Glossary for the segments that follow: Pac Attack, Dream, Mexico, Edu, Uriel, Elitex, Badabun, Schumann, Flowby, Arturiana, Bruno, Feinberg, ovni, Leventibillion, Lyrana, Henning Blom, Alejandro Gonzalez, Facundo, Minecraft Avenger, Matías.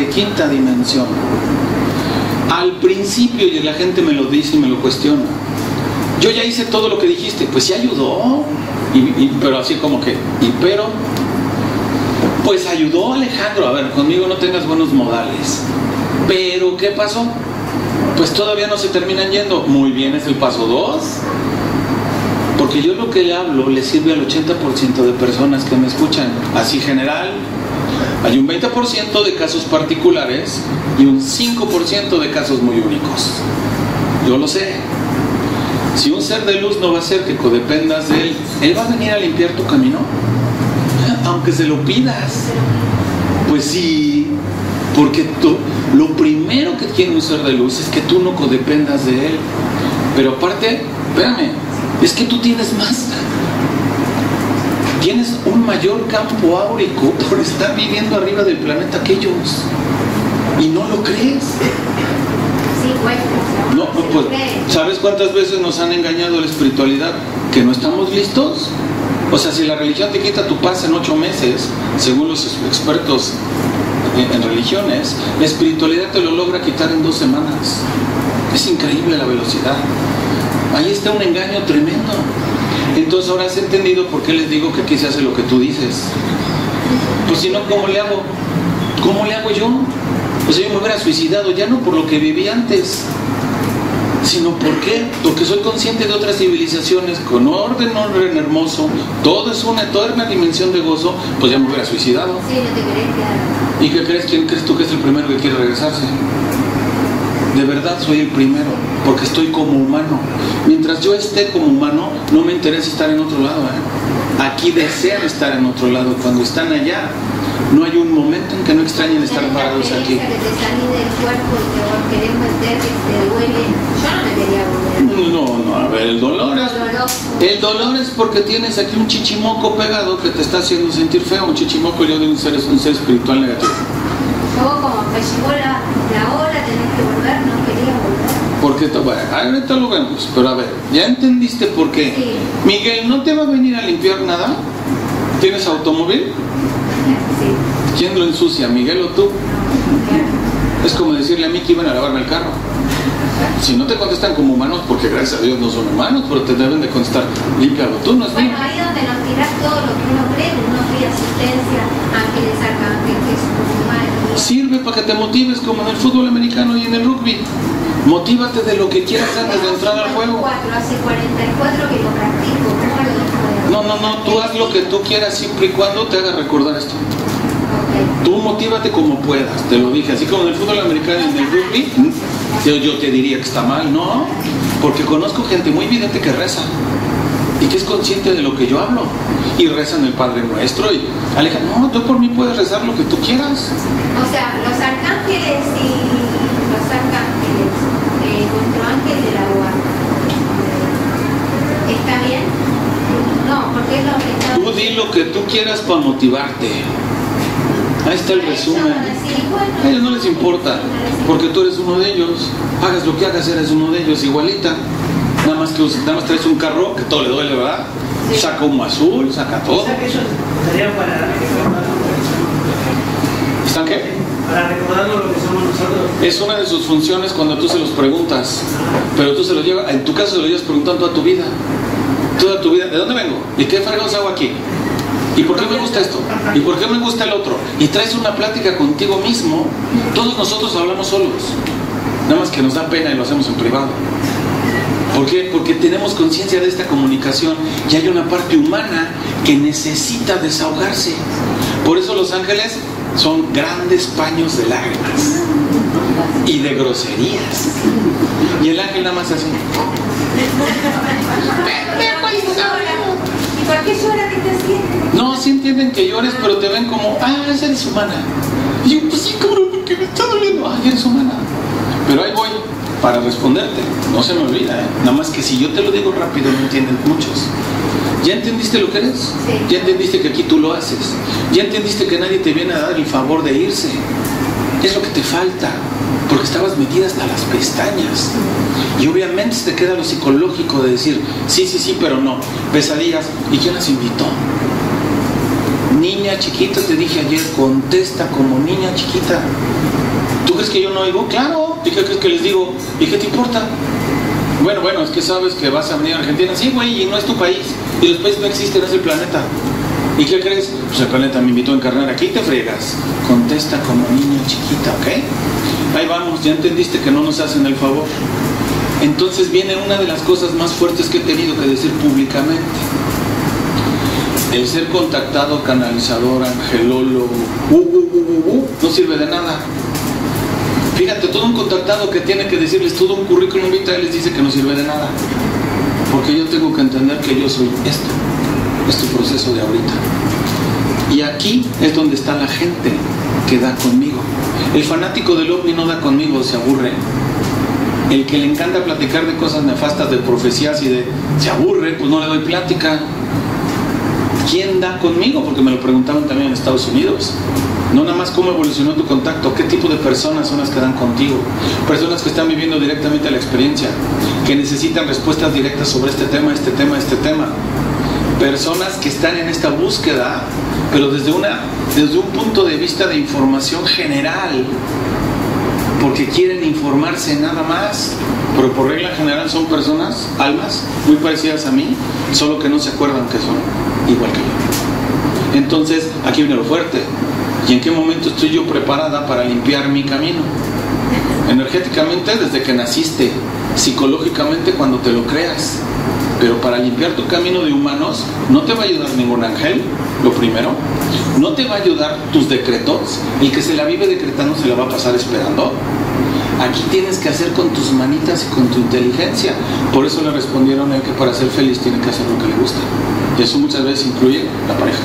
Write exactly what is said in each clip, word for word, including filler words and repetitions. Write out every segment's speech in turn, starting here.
de quinta dimensión. Al principio, y la gente me lo dice y me lo cuestiona, yo ya hice todo lo que dijiste, pues sí ayudó, y, y, pero así como que, y pero, pues ayudó Alejandro, a ver, conmigo no tengas buenos modales, pero ¿qué pasó? Pues todavía no se terminan yendo. Muy bien, es el paso dos, porque yo lo que le hablo le sirve al ochenta por ciento de personas que me escuchan, así general. Hay un veinte por ciento de casos particulares y un cinco por ciento de casos muy únicos. Yo lo sé. Si un ser de luz no va a ser que codependas de él, él va a venir a limpiar tu camino, aunque se lo pidas. Pues sí, porque tú, lo primero que tiene un ser de luz es que tú no codependas de él. Pero aparte, espérame, es que tú tienes más... Tienes un mayor campo áurico por estar viviendo arriba del planeta que ellos. Y no lo crees. Sí, bueno. No, pues, ¿sabes cuántas veces nos han engañado la espiritualidad? ¿Que no estamos listos? O sea, si la religión te quita tu paz en ocho meses, según los expertos en, en religiones, la espiritualidad te lo logra quitar en dos semanas. Es increíble la velocidad. Ahí está un engaño tremendo. Entonces ahora has entendido por qué les digo que aquí se hace lo que tú dices. Pues si no, ¿cómo le hago? ¿Cómo le hago yo? Pues yo me hubiera suicidado, ya no por lo que viví antes, sino ¿por qué? Porque soy consciente de otras civilizaciones con orden, orden hermoso, todo es una eterna dimensión de gozo, pues ya me hubiera suicidado. Sí, yo te quería quedar. ¿Y qué crees? ¿Quién crees tú que es el primero que quiere regresarse? De verdad soy el primero, porque estoy como humano. Mientras yo esté como humano, no me interesa estar en otro lado, ¿eh? Aquí deseo estar en otro lado. Cuando están allá, no hay un momento en que no extrañen estar parados aquí. No, no, a ver, el dolor es, el dolor es porque tienes aquí un chichimoco pegado que te está haciendo sentir feo. Un chichimoco, yo de un ser, es un ser espiritual negativo. Porque bueno, ahorita lo vemos, pero a ver, ¿ya entendiste por qué? Sí. Miguel, ¿no te va a venir a limpiar nada? ¿Tienes automóvil? Sí. ¿Quién lo ensucia, Miguel o tú? No, es como decirle a mí que iban a lavarme el carro. Si no te contestan como humanos, porque gracias a Dios no son humanos, pero te deben de contestar, límpialo tú, no es bueno, mío. Ahí es donde nos tiras todo lo que uno cree, uno pide asistencia, ángeles, arcángeles, humanos. Sirve para que te motives como en el fútbol americano y en el rugby. Motívate de lo que quieras antes de entrar al juego. Hace cuarenta y cuatro que lo practico. No, no, no, tú haz lo que tú quieras siempre y cuando te haga recordar esto. Okay. Tú motívate como puedas, te lo dije. Así como en el fútbol americano y en el rugby, yo, yo te diría que está mal, ¿no? Porque conozco gente muy vidente que reza y que es consciente de lo que yo hablo. Y rezan el Padre Nuestro y Alejandro, no, tú por mí puedes rezar lo que tú quieras. O sea, los arcángeles y... nuestro ángel de la guarda. ¿Está bien? No, porque es lo que está... Tú di lo que tú quieras para motivarte. Ahí está el resumen. A ellos no les importa, porque tú eres uno de ellos. Hagas lo que hagas, eres uno de ellos, igualita. Nada más que nada más traes un carro, que todo le duele, ¿verdad? Saca un azul, saca todo. ¿Están qué? Para recordarnos lo que somos nosotros. Es una de sus funciones cuando tú se los preguntas, pero tú se los llevas, en tu caso se los llevas preguntando a tu vida, toda tu vida, ¿de dónde vengo? ¿Y qué fregados hago aquí? ¿Y por qué me gusta esto? ¿Y por qué me gusta el otro? Y traes una plática contigo mismo. Todos nosotros hablamos solos, nada más que nos da pena y lo hacemos en privado. ¿Por qué? Porque tenemos conciencia de esta comunicación y hay una parte humana que necesita desahogarse. Por eso los ángeles son grandes paños de lágrimas y de groserías. Y el ángel nada más hace un... ¿Y por qué lloran y te sienten? No, sí entienden que llores, pero te ven como, ah, esa eres humana. Y yo, pues sí, cabrón, porque me está doliendo. Ah, eres humana. Pero ahí voy para responderte. No se me olvida, ¿eh? Nada más que si yo te lo digo rápido, no entienden muchos. ¿Ya entendiste lo que eres? Sí. ¿Ya entendiste que aquí tú lo haces? ¿Ya entendiste que nadie te viene a dar el favor de irse? Es lo que te falta, porque estabas metida hasta las pestañas. Y obviamente te queda lo psicológico de decir, sí, sí, sí, pero no. Pesadillas, ¿y quién las invitó? niña chiquita, te dije ayer, contesta como niña chiquita. ¿Tú crees que yo no oigo? Claro. ¿Y qué crees que les digo? ¿Y qué te importa? Bueno, bueno, es que sabes que vas a venir a Argentina. Sí, güey, y no es tu país. Y los países no existen, es el planeta. ¿Y qué crees? Pues el planeta me invitó a encarnar aquí, te fregas. Contesta como niña chiquita, ¿ok? Ahí vamos, ya entendiste que no nos hacen el favor. Entonces viene una de las cosas más fuertes que he tenido que decir públicamente. El ser contactado, canalizador, angelólogo, uh, uh, uh, uh, uh, no sirve de nada. Fíjate, todo un contactado que tiene que decirles todo un currículum vitae les dice que no sirve de nada. Porque yo tengo que entender que yo soy esto, es tu proceso de ahorita. Y aquí es donde está la gente que da conmigo. El fanático del ovni no da conmigo, se aburre. El que le encanta platicar de cosas nefastas, de profecías y de... se aburre, pues no le doy plática. ¿Quién da conmigo? Porque me lo preguntaron también en Estados Unidos. No nada más cómo evolucionó tu contacto, qué tipo de personas son las que dan contigo. Personas que están viviendo directamente la experiencia, que necesitan respuestas directas sobre este tema, este tema, este tema. Personas que están en esta búsqueda, pero desde, una, desde un punto de vista de información general, porque quieren informarse nada más. Pero por regla general son personas, almas, muy parecidas a mí, solo que no se acuerdan que son igual que yo. Entonces, aquí viene lo fuerte. ¿Y en qué momento estoy yo preparada para limpiar mi camino? Energéticamente desde que naciste, psicológicamente cuando te lo creas. Pero para limpiar tu camino de humanos no te va a ayudar ningún ángel, lo primero. No te va a ayudar tus decretos. El que se la vive decretando se la va a pasar esperando. Aquí tienes que hacer con tus manitas y con tu inteligencia. Por eso le respondieron a que para ser feliz tiene que hacer lo que le gusta. Y eso muchas veces incluye la pareja.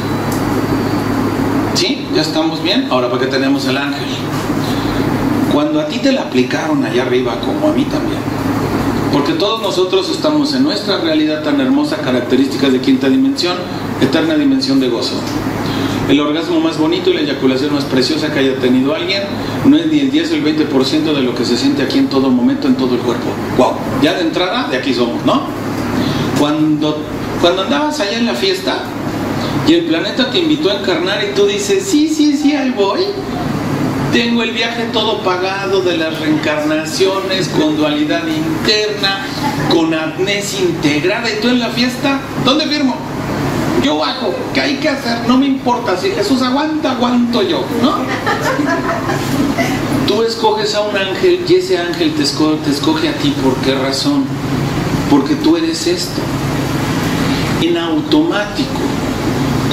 ¿Sí? ¿Ya estamos bien? Ahora, ¿para qué tenemos el ángel? Cuando a ti te la aplicaron allá arriba, como a mí también, porque todos nosotros estamos en nuestra realidad tan hermosa, características de quinta dimensión, eterna dimensión de gozo. El orgasmo más bonito y la eyaculación más preciosa que haya tenido alguien no es ni el diez o el veinte por ciento de lo que se siente aquí en todo momento, en todo el cuerpo. ¡Wow! Ya de entrada, de aquí somos, ¿no? Cuando, cuando andabas allá en la fiesta y el planeta te invitó a encarnar y tú dices, sí, sí, sí, ahí voy. Tengo el viaje todo pagado de las reencarnaciones, con dualidad interna, con amnesia integrada. Y tú en la fiesta, ¿dónde firmo? Yo bajo, ¿qué hay que hacer? No me importa, si Jesús aguanta, aguanto yo, ¿no? Tú escoges a un ángel y ese ángel te escoge, te escoge a ti. ¿Por qué razón? Porque tú eres esto. En automático,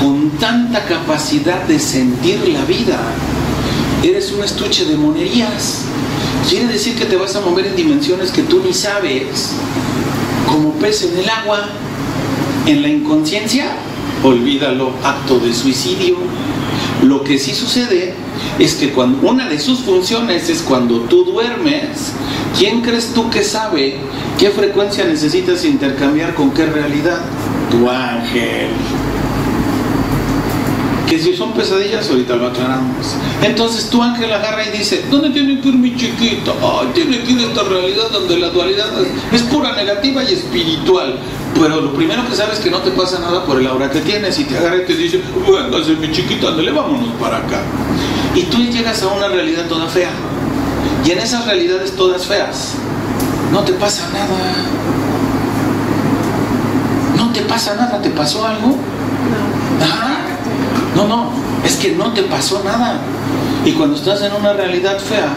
con tanta capacidad de sentir la vida, eres un estuche de monerías. Quiere decir que te vas a mover en dimensiones que tú ni sabes, como pez en el agua, en la inconsciencia. Olvídalo, acto de suicidio. Lo que sí sucede es que cuando una de sus funciones es cuando tú duermes, ¿quién crees tú que sabe qué frecuencia necesitas intercambiar con qué realidad? Tu ángel. Que si son pesadillas, ahorita lo aclaramos. Entonces tu ángel agarra y dice, ¿dónde tiene que ir mi chiquito? Oh, tiene que ir esta realidad donde la dualidad es, es pura negativa y espiritual. Pero lo primero que sabes es que no te pasa nada por el aura que tienes. Y te agarra y te dice, véngase mi chiquito, ándale, vámonos para acá. Y tú llegas a una realidad toda fea. Y en esas realidades todas feas, no te pasa nada. No te pasa nada, ¿te pasó algo? No. Ajá. No, no, es que no te pasó nada. Y cuando estás en una realidad fea,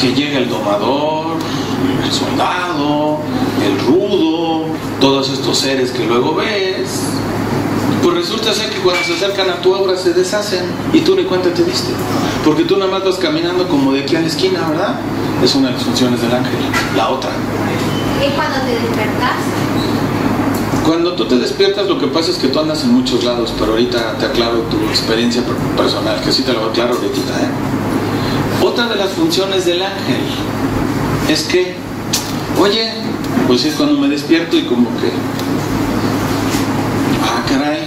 que llega el domador, el soldado, el rudo, todos estos seres que luego ves, pues resulta ser que cuando se acercan a tu obra se deshacen y tú ni cuenta te diste. Porque tú nada más vas caminando como de aquí a la esquina, ¿verdad? Es una de las funciones del ángel. La otra. ¿Y cuando te despertas? Cuando tú te despiertas, lo que pasa es que tú andas en muchos lados, pero ahorita te aclaro tu experiencia personal, que sí te lo aclaro ahorita, ¿eh? Otra de las funciones del ángel es que, oye, pues es cuando me despierto y como que, ah, caray,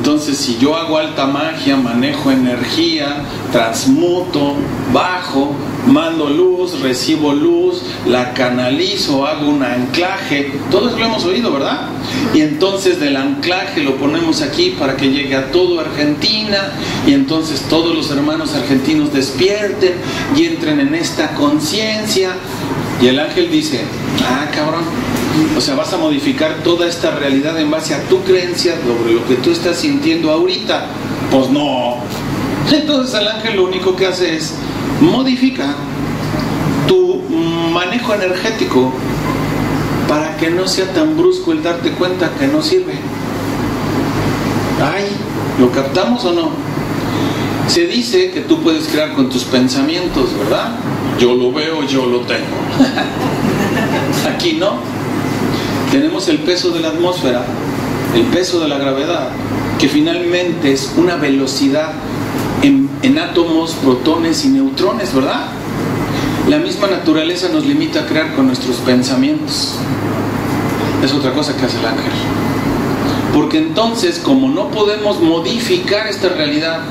Entonces, si yo hago alta magia, manejo energía, transmuto, bajo, mando luz, recibo luz, la canalizo, hago un anclaje. Todo eso lo hemos oído, ¿verdad? Y entonces del anclaje lo ponemos aquí para que llegue a toda Argentina, y entonces todos los hermanos argentinos despierten y entren en esta conciencia. Y el ángel dice, ah, cabrón, o sea, vas a modificar toda esta realidad en base a tu creencia sobre lo que tú estás sintiendo ahorita. Pues no. Entonces el ángel lo único que hace es modifica tu manejo energético para que no sea tan brusco el darte cuenta que no sirve. Ay, ¿lo captamos o no? Se dice que tú puedes crear con tus pensamientos, ¿verdad? Yo lo veo, yo lo tengo. Aquí no. Tenemos el peso de la atmósfera, el peso de la gravedad, que finalmente es una velocidad en, en átomos, protones y neutrones, ¿verdad? La misma naturaleza nos limita a crear con nuestros pensamientos. Es otra cosa que hace el ángel. Porque entonces, como no podemos modificar esta realidad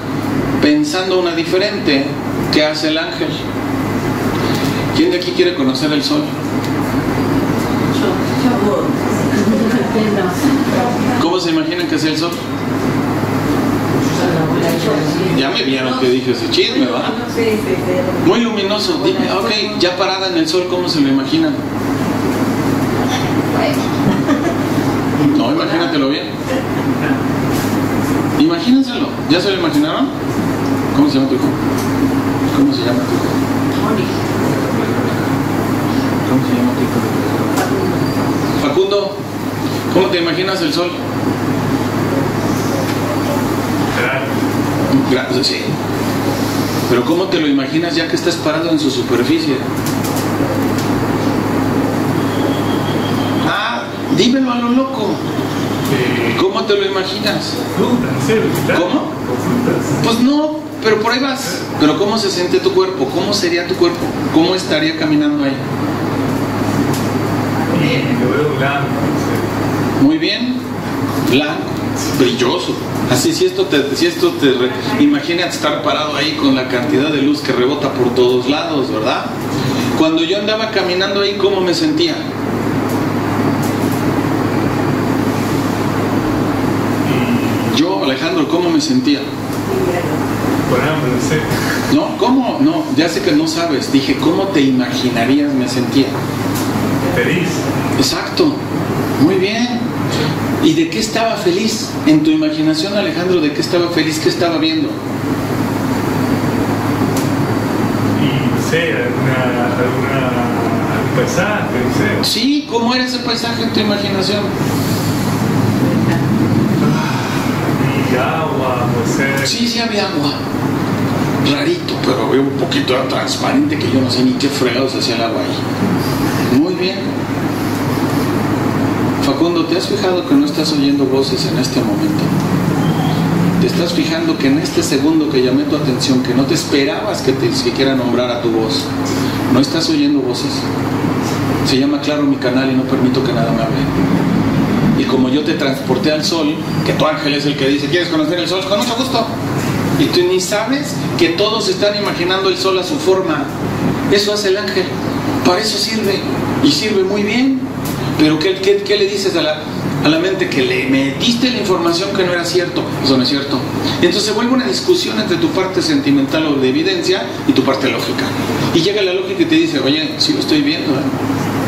pensando una diferente, ¿qué hace el ángel? ¿Quién de aquí quiere conocer el sol? ¿Cómo se imaginan que es el sol? Ya me vieron que dije ese chisme, ¿va? Muy luminoso. Dime, ok, ya parada en el sol, ¿cómo se lo imaginan? No, imagínatelo bien. Imagínenselo. ¿Ya se lo imaginaron? ¿Cómo se llama tu hijo? ¿Cómo se llama tu hijo? ¿Cómo se llama tu hijo? Facundo, ¿cómo te imaginas el sol? Grande, sí. Pero ¿cómo te lo imaginas ya que estás parado en su superficie? Ah, dímelo a lo loco. ¿Cómo te lo imaginas? ¿Cómo? Pues no, pero por ahí vas. Pero ¿cómo se siente tu cuerpo? ¿Cómo sería tu cuerpo? ¿Cómo estaría caminando ahí? Muy bien, blanco, brilloso. Así, si esto te, si esto te re, imagina estar parado ahí con la cantidad de luz que rebota por todos lados, ¿verdad? Cuando yo andaba caminando ahí, ¿cómo me sentía? Yo, Alejandro, ¿cómo me sentía? Por hambre, no sé. No, ¿cómo? No, ya sé que no sabes. Dije, ¿cómo te imaginarías me sentía? Feliz. Exacto, muy bien. ¿Y de qué estaba feliz? En tu imaginación, Alejandro, ¿de qué estaba feliz? ¿Qué estaba viendo? Y no sé, alguna, alguna, algún paisaje, no sé. Sí, ¿cómo era ese paisaje en tu imaginación? Y agua, no sé. Sí, sí había agua. Rarito, pero veo un poquito transparente que yo no sé ni qué fregados hacía el agua ahí. Muy bien. Facundo, ¿te has fijado que no estás oyendo voces en este momento? ¿Te estás fijando que en este segundo que llamé tu atención, que no te esperabas que te siquiera nombrar a tu voz, no estás oyendo voces? Se llama Claro mi canal y no permito que nada me hable. Y como yo te transporté al sol, que tu ángel es el que dice, ¿quieres conocer el sol? Con mucho gusto. Y tú ni sabes que todos están imaginando el sol a su forma. Eso hace el ángel. Para eso sirve. Y sirve muy bien. Pero ¿qué, qué, qué le dices a la, a la mente? Que le metiste la información que no era cierto. Eso no es cierto. Entonces se vuelve una discusión entre tu parte sentimental o de evidencia y tu parte lógica. Y llega la lógica y te dice, oye, sí lo estoy viendo, ¿eh?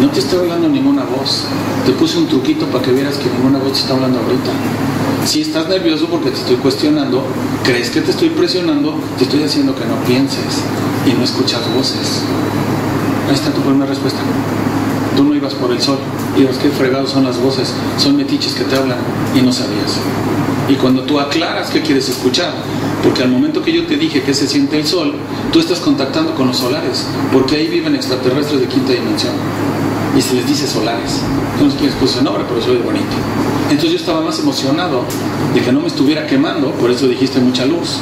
No te está hablando ninguna voz. Te puse un truquito para que vieras que ninguna voz te está hablando ahorita. Si estás nervioso porque te estoy cuestionando, crees que te estoy presionando, te estoy haciendo que no pienses y no escuchas voces. Ahí está tu primera respuesta. Tú no ibas por el sol, y los que fregados son las voces, son metiches que te hablan y no sabías. Y cuando tú aclaras que quieres escuchar, porque al momento que yo te dije que se siente el sol, tú estás contactando con los solares, porque ahí viven extraterrestres de quinta dimensión, y se les dice solares. Tú no quieres poner ese nombre, pero soy bonito. Entonces yo estaba más emocionado de que no me estuviera quemando, por eso dijiste mucha luz.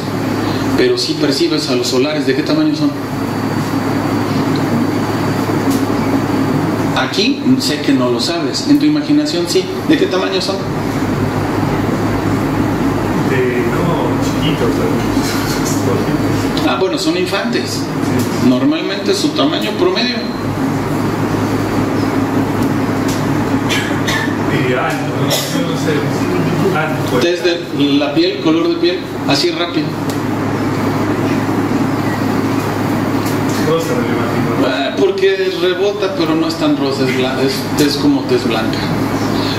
Pero si percibes a los solares, ¿de qué tamaño son? Aquí sé que no lo sabes. En tu imaginación sí. ¿De qué tamaño son? De bueno, son infantes, normalmente su tamaño promedio. Desde la piel, color de piel, así rápido. Rosa, me imagino. Porque rebota, pero no es tan rosa, es, es como tez blanca.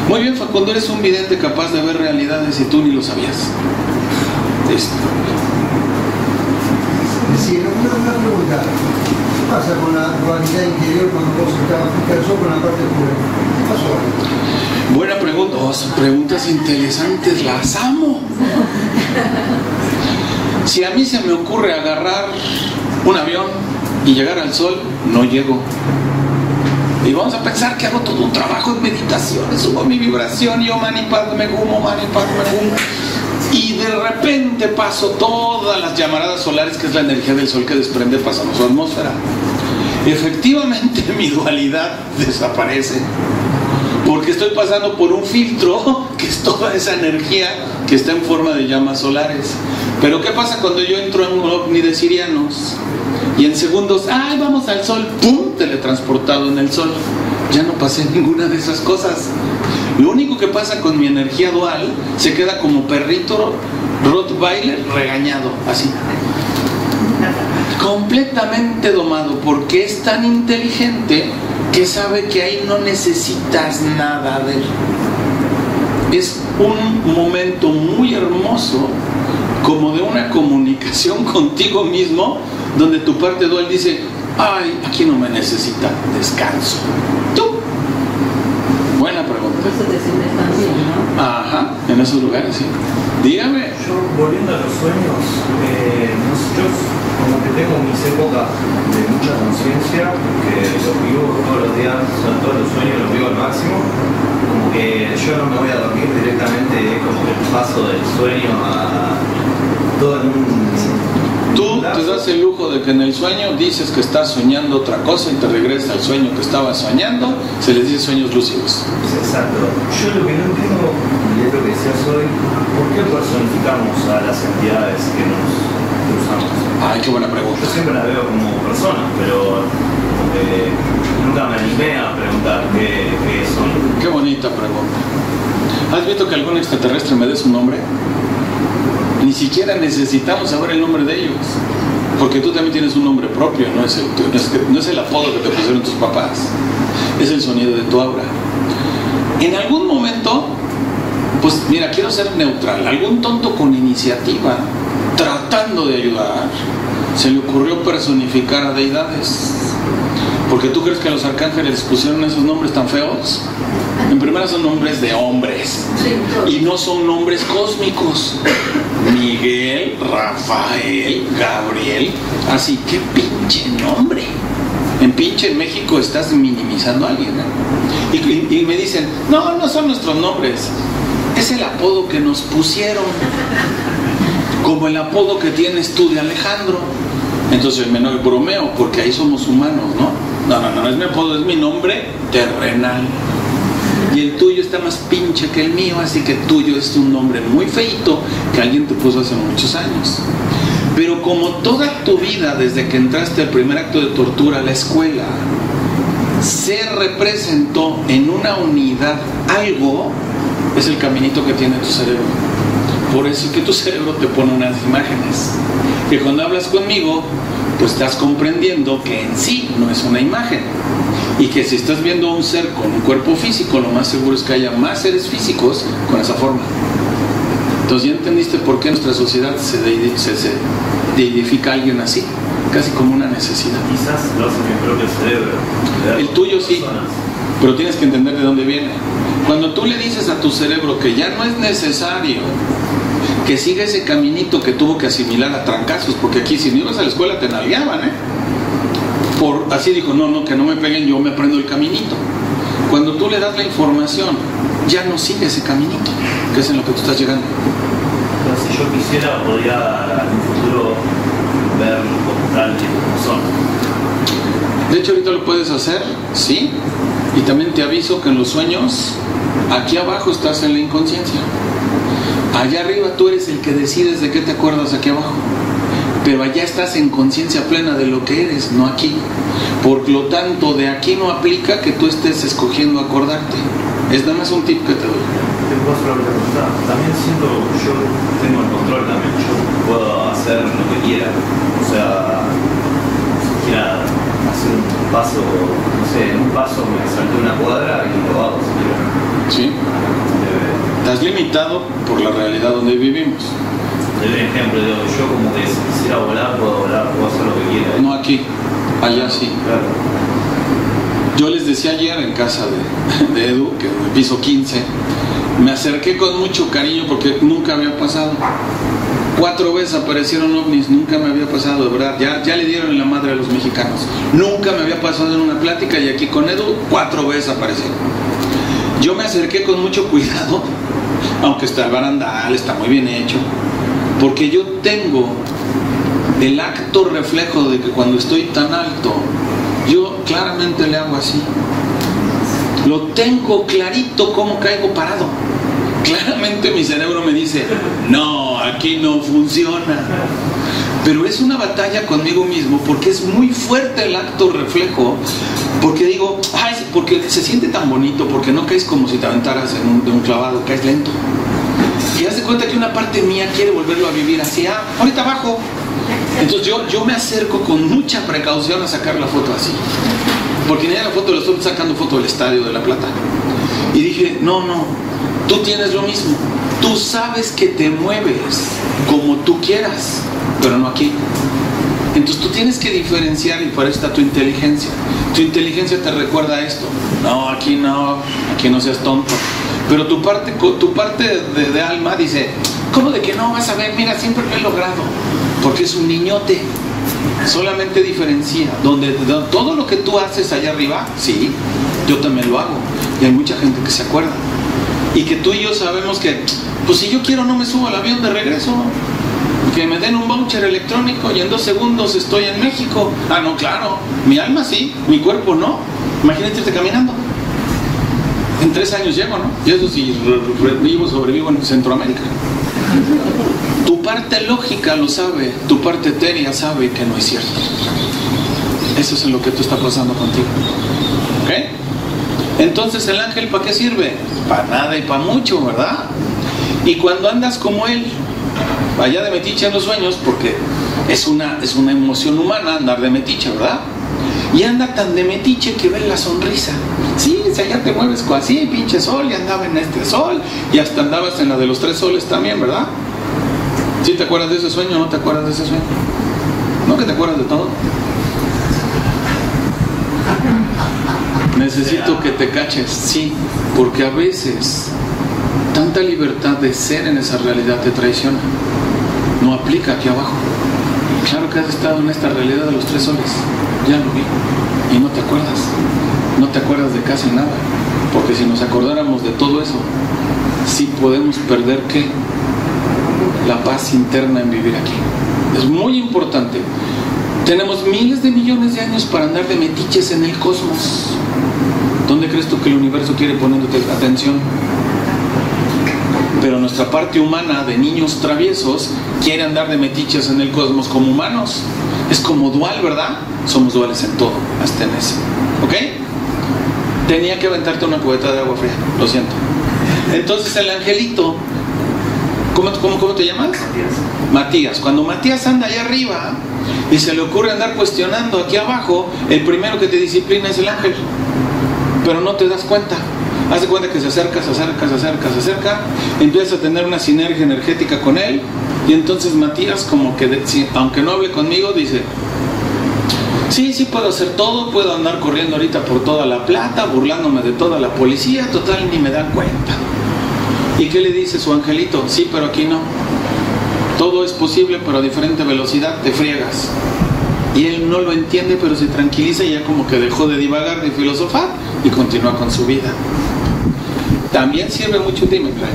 Muy bien, Facundo, eres un vidente capaz de ver realidades y tú ni lo sabías. Listo. Sí, una pregunta. ¿Qué pasa con la dualidad interior cuando vos estabas con la parte pura? ¿Qué pasó? Buena pregunta. Oh, son preguntas interesantes, las amo. Si a mí se me ocurre agarrar un avión y llegar al sol, no llego. Y vamos a pensar que hago todo un trabajo de meditación, subo mi vibración, yo manipado, me gumo, manipado, me gumo. Y de repente paso todas las llamaradas solares, que es la energía del sol que desprende, pasamos su atmósfera. Efectivamente mi dualidad desaparece, porque estoy pasando por un filtro que es toda esa energía que está en forma de llamas solares. Pero ¿qué pasa cuando yo entro en un ovni de sirianos? Y en segundos, ¡ay, vamos al sol! ¡Pum! Teletransportado en el sol. Ya no pasé ninguna de esas cosas. Lo único que pasa con mi energía dual, se queda como perrito Rottweiler regañado, así. Completamente domado, porque es tan inteligente que sabe que ahí no necesitas nada de él. Es un momento muy hermoso, como de una comunicación contigo mismo, donde tu parte dual dice, ay, aquí no me necesita, descanso. ¿Tú? Buena pregunta. Ajá, en esos lugares, sí. Dígame. Yo, volviendo a los sueños, eh, nosotros como que tengo mis épocas de mucha conciencia, que los vivo todos los días, o sea, todos los sueños los vivo al máximo, como que yo no me voy a dormir directamente, como que paso del sueño a todo el mundo. Tú te das el lujo de que en el sueño dices que estás soñando otra cosa y te regresa al sueño que estabas soñando, se les dice sueños lúcidos. Exacto. Yo lo que no entiendo, y es lo que decías hoy, ¿por qué personificamos a las entidades que nos cruzamos? Ay, qué buena pregunta. Yo siempre las veo como personas, pero eh, nunca me animé a preguntar qué, qué son. Qué bonita pregunta. ¿Has visto que algún extraterrestre me dé su nombre? Ni siquiera necesitamos saber el nombre de ellos, porque tú también tienes un nombre propio, no es el, no es, no es el apodo que te pusieron tus papás, es el sonido de tu aura. En algún momento, pues mira, quiero ser neutral, algún tonto con iniciativa, tratando de ayudar, se le ocurrió personificar a deidades. Porque tú crees que a los arcángeles pusieron esos nombres tan feos. En primera son nombres de hombres y no son nombres cósmicos. Miguel, Rafael, Gabriel, así que pinche nombre. En pinche México estás minimizando a alguien, ¿eh? y, y, y me dicen, no, no son nuestros nombres, es el apodo que nos pusieron, como el apodo que tienes tú de Alejandro. Entonces menor bromeo, porque ahí somos humanos, ¿no? No, no, no, no es mi apodo, es mi nombre terrenal. Y el tuyo está más pinche que el mío, así que tuyo es un nombre muy feito que alguien te puso hace muchos años. Pero como toda tu vida, desde que entraste al primer acto de tortura a la escuela, se representó en una unidad algo, es el caminito que tiene tu cerebro. Por eso es que tu cerebro te pone unas imágenes, que cuando hablas conmigo, pues estás comprendiendo que en sí no es una imagen. Y que si estás viendo a un ser con un cuerpo físico, lo más seguro es que haya más seres físicos con esa forma. Entonces ya entendiste por qué en nuestra sociedad se, de, se, se deidifica a alguien así, casi como una necesidad. Quizás lo hace mi propio cerebro. El tuyo sí, pero tienes que entender de dónde viene. Cuando tú le dices a tu cerebro que ya no es necesario que siga ese caminito que tuvo que asimilar a trancazos, porque aquí si no ibas a la escuela te nalgueaban, ¿eh? Por, así dijo, no, no, que no me peguen, yo me aprendo el caminito. Cuando tú le das la información, ya no sigue ese caminito, que es en lo que tú estás llegando. Pero si yo quisiera, podría en un futuro ver como tal como son. De hecho, ahorita lo puedes hacer, ¿sí? Y también te aviso que en los sueños, aquí abajo estás en la inconsciencia. Allá arriba tú eres el que decides de qué te acuerdas aquí abajo. pero allá estás en conciencia plena de lo que eres, no aquí. Por lo tanto, de aquí no aplica que tú estés escogiendo acordarte. Es nada más un tip que te doy. Tengo otra pregunta. También siento que yo tengo el control también. Yo puedo hacer lo que quiera. O sea, si quiera hacer un paso, no sé, en un paso me salto una cuadra y lo hago si quiero. Sí. Estás limitado por la realidad donde vivimos. Te doy un ejemplo, digo, yo como que si quisiera volar, puedo volar, puedo hacer lo que quiera. No aquí, allá sí. Claro. Yo les decía ayer en casa de, de Edu, que en el piso quince, me acerqué con mucho cariño porque nunca había pasado. Cuatro veces aparecieron ovnis, nunca me había pasado, de verdad. Ya, ya le dieron la madre a los mexicanos. Nunca me había pasado en una plática y aquí con Edu, cuatro veces aparecieron. Yo me acerqué con mucho cuidado, aunque está el barandal, está muy bien hecho. Porque yo tengo el acto reflejo de que cuando estoy tan alto, yo claramente le hago así. Lo tengo clarito como caigo parado. Claramente mi cerebro me dice, no, aquí no funciona. Pero es una batalla conmigo mismo porque es muy fuerte el acto reflejo. Porque digo, ay, porque se siente tan bonito, porque no caes como si te aventaras en un, de un clavado, caes lento. Y haz de cuenta que una parte mía quiere volverlo a vivir así, ah, ahorita abajo. Entonces yo, yo me acerco con mucha precaución a sacar la foto así. Porque en la foto, le estoy sacando foto del estadio de La Plata. Y dije, no, no, tú tienes lo mismo. Tú sabes que te mueves como tú quieras, pero no aquí. Entonces tú tienes que diferenciar y para eso está tu inteligencia. Tu inteligencia te recuerda a esto. No, aquí no, aquí no seas tonto. Pero tu parte, tu parte de, de alma dice, ¿cómo de que no vas a ver? Mira, siempre lo he logrado. Porque es un niñote. Solamente diferencia. Donde, donde todo lo que tú haces allá arriba, sí, yo también lo hago. Y hay mucha gente que se acuerda. Y que tú y yo sabemos que, pues si yo quiero no me subo al avión de regreso. Que me den un voucher electrónico y en dos segundos estoy en México. Ah, no, claro, mi alma sí, mi cuerpo no. Imagínate irte caminando. En tres años llego, ¿no? Y eso sí, vivo, sobrevivo en Centroamérica. Tu parte lógica lo sabe, tu parte etérea sabe que no es cierto. Eso es en lo que tú estás pasando contigo. ¿Ok? Entonces, ¿el ángel para qué sirve? Para nada y para mucho, ¿verdad? Y cuando andas como él, allá de metiche en los sueños, porque es una, es una emoción humana andar de metiche, ¿verdad? Y anda tan de metiche que ve la sonrisa. Sí, si allá te mueves así, pinche sol, y andaba en este sol, y hasta andabas en la de los tres soles también, ¿verdad? ¿Sí te acuerdas de ese sueño o no te acuerdas de ese sueño? ¿No que te acuerdas de todo? Necesito que te caches, sí, porque a veces tanta libertad de ser en esa realidad te traiciona. No aplica aquí abajo. Claro que has estado en esta realidad de los tres soles, ya lo vi, y no te acuerdas. No te acuerdas de casi nada, porque si nos acordáramos de todo eso, sí podemos perder ¿qué? La paz interna en vivir aquí. Es muy importante. Tenemos miles de millones de años para andar de metiches en el cosmos. ¿Dónde crees tú que el universo quiere ponerte atención? Pero nuestra parte humana de niños traviesos quiere andar de metiches en el cosmos como humanos. Es como dual, ¿verdad? Somos duales en todo, hasta en eso. ¿Ok? Tenía que aventarte una cubeta de agua fría, lo siento. Entonces el angelito, ¿cómo, cómo, cómo te llamas? Matías. Matías. Cuando Matías anda allá arriba y se le ocurre andar cuestionando aquí abajo, el primero que te disciplina es el ángel. Pero no te das cuenta. Haz de cuenta que se acerca, se acerca, se acerca, se acerca, empieza a tener una sinergia energética con él, y entonces Matías, como que, de, si, aunque no hable conmigo, dice, sí, sí puedo hacer todo, puedo andar corriendo ahorita por toda La Plata, burlándome de toda la policía, total, ni me dan cuenta. ¿Y qué le dice su angelito? Sí, pero aquí no. Todo es posible, pero a diferente velocidad te friegas. Y él no lo entiende, pero se tranquiliza y ya como que dejó de divagar, de filosofar, y continúa con su vida. También sirve mucho, dime, Clara.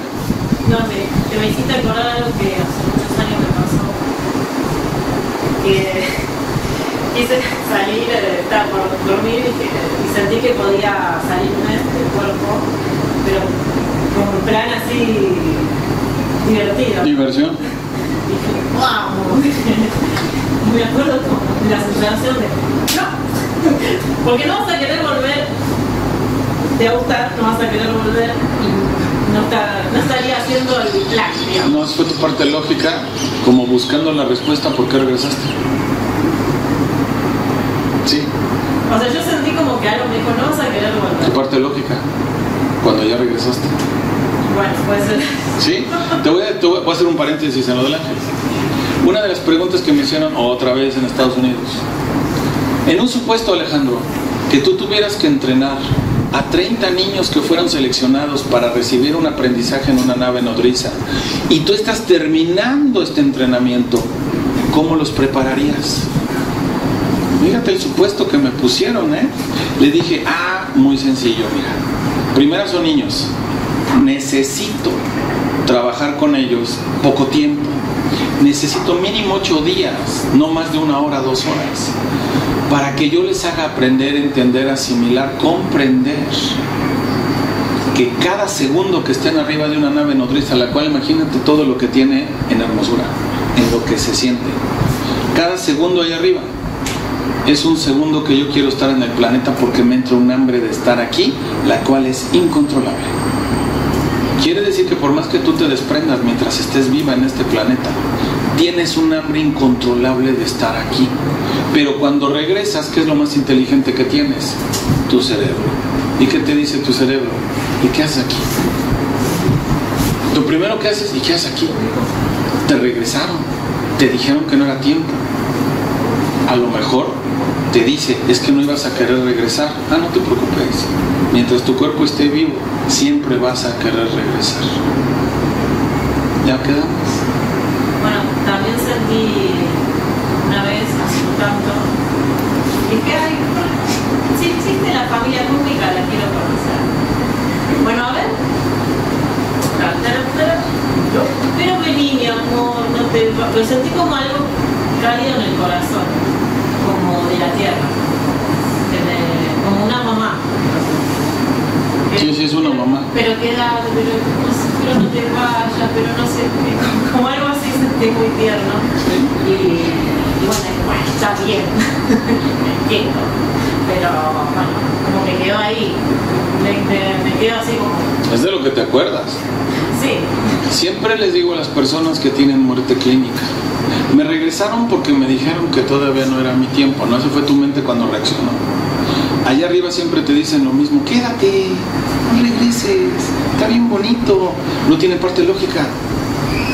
No, te, te me hiciste acordar algo que hace muchos años me pasó. Que quise salir, estaba por dormir y, y sentí que podía salirme del cuerpo, pero como un plan así divertido. Diversión. dije, wow, me acuerdo con la sensación de, no, porque no vas a querer volver, te va a gustar, no vas a querer volver y no, está, no estaría haciendo el plan, digamos. No, fue tu parte lógica, como buscando la respuesta por qué regresaste. Sí. O sea, yo sentí como que algo me dijo, no vas a querer volver. Tu parte lógica, cuando ya regresaste. Bueno, puede ser. Sí, te voy a, te voy a hacer un paréntesis en lo del ángel. Una de las preguntas que me hicieron otra vez en Estados Unidos. En un supuesto, Alejandro, que tú tuvieras que entrenar a treinta niños que fueron seleccionados para recibir un aprendizaje en una nave nodriza, y tú estás terminando este entrenamiento, ¿cómo los prepararías? Fíjate el supuesto que me pusieron, ¿eh? Le dije, ah, muy sencillo, mira. Primero son niños. Necesito trabajar con ellos poco tiempo. Necesito mínimo ocho días, no más de una hora, dos horas, para que yo les haga aprender, entender, asimilar, comprender que cada segundo que estén arriba de una nave nodriza, la cual imagínate todo lo que tiene en hermosura, en lo que se siente, cada segundo ahí arriba es un segundo que yo quiero estar en el planeta, porque me entra un hambre de estar aquí, la cual es incontrolable. Quiere decir que por más que tú te desprendas mientras estés viva en este planeta, tienes un hambre incontrolable de estar aquí. Pero cuando regresas, ¿qué es lo más inteligente que tienes? Tu cerebro. ¿Y qué te dice tu cerebro? ¿Y qué haces aquí? Lo primero que haces, ¿y qué haces aquí? Te regresaron, te dijeron que no era tiempo. A lo mejor te dice, es que no ibas a querer regresar. Ah, no te preocupes. Mientras tu cuerpo esté vivo, siempre vas a querer regresar. ¿Ya quedamos? Bueno, también sentí una vez, hace un tanto, que hay, si existe la familia cósmica, la quiero conocer. Bueno, a ver. Pero vení, mi amor, no te... Pero sentí como algo cálido en el corazón, como de la tierra, de, como una mamá. Sí, sí, es una mamá. Pero queda, pero, no sé, pero no te vayas, pero no sé, como algo así sentí muy tierno. Y, y bueno, bueno, está bien, me entiendo. Pero bueno, como que quedó ahí, me, me, me quedo así como... Es de lo que te acuerdas. Sí. Siempre les digo a las personas que tienen muerte clínica, me regresaron porque me dijeron que todavía no era mi tiempo, ¿no? Eso fue tu mente cuando reaccionó. Allá arriba siempre te dicen lo mismo, quédate, no regreses, está bien bonito, no tiene parte lógica,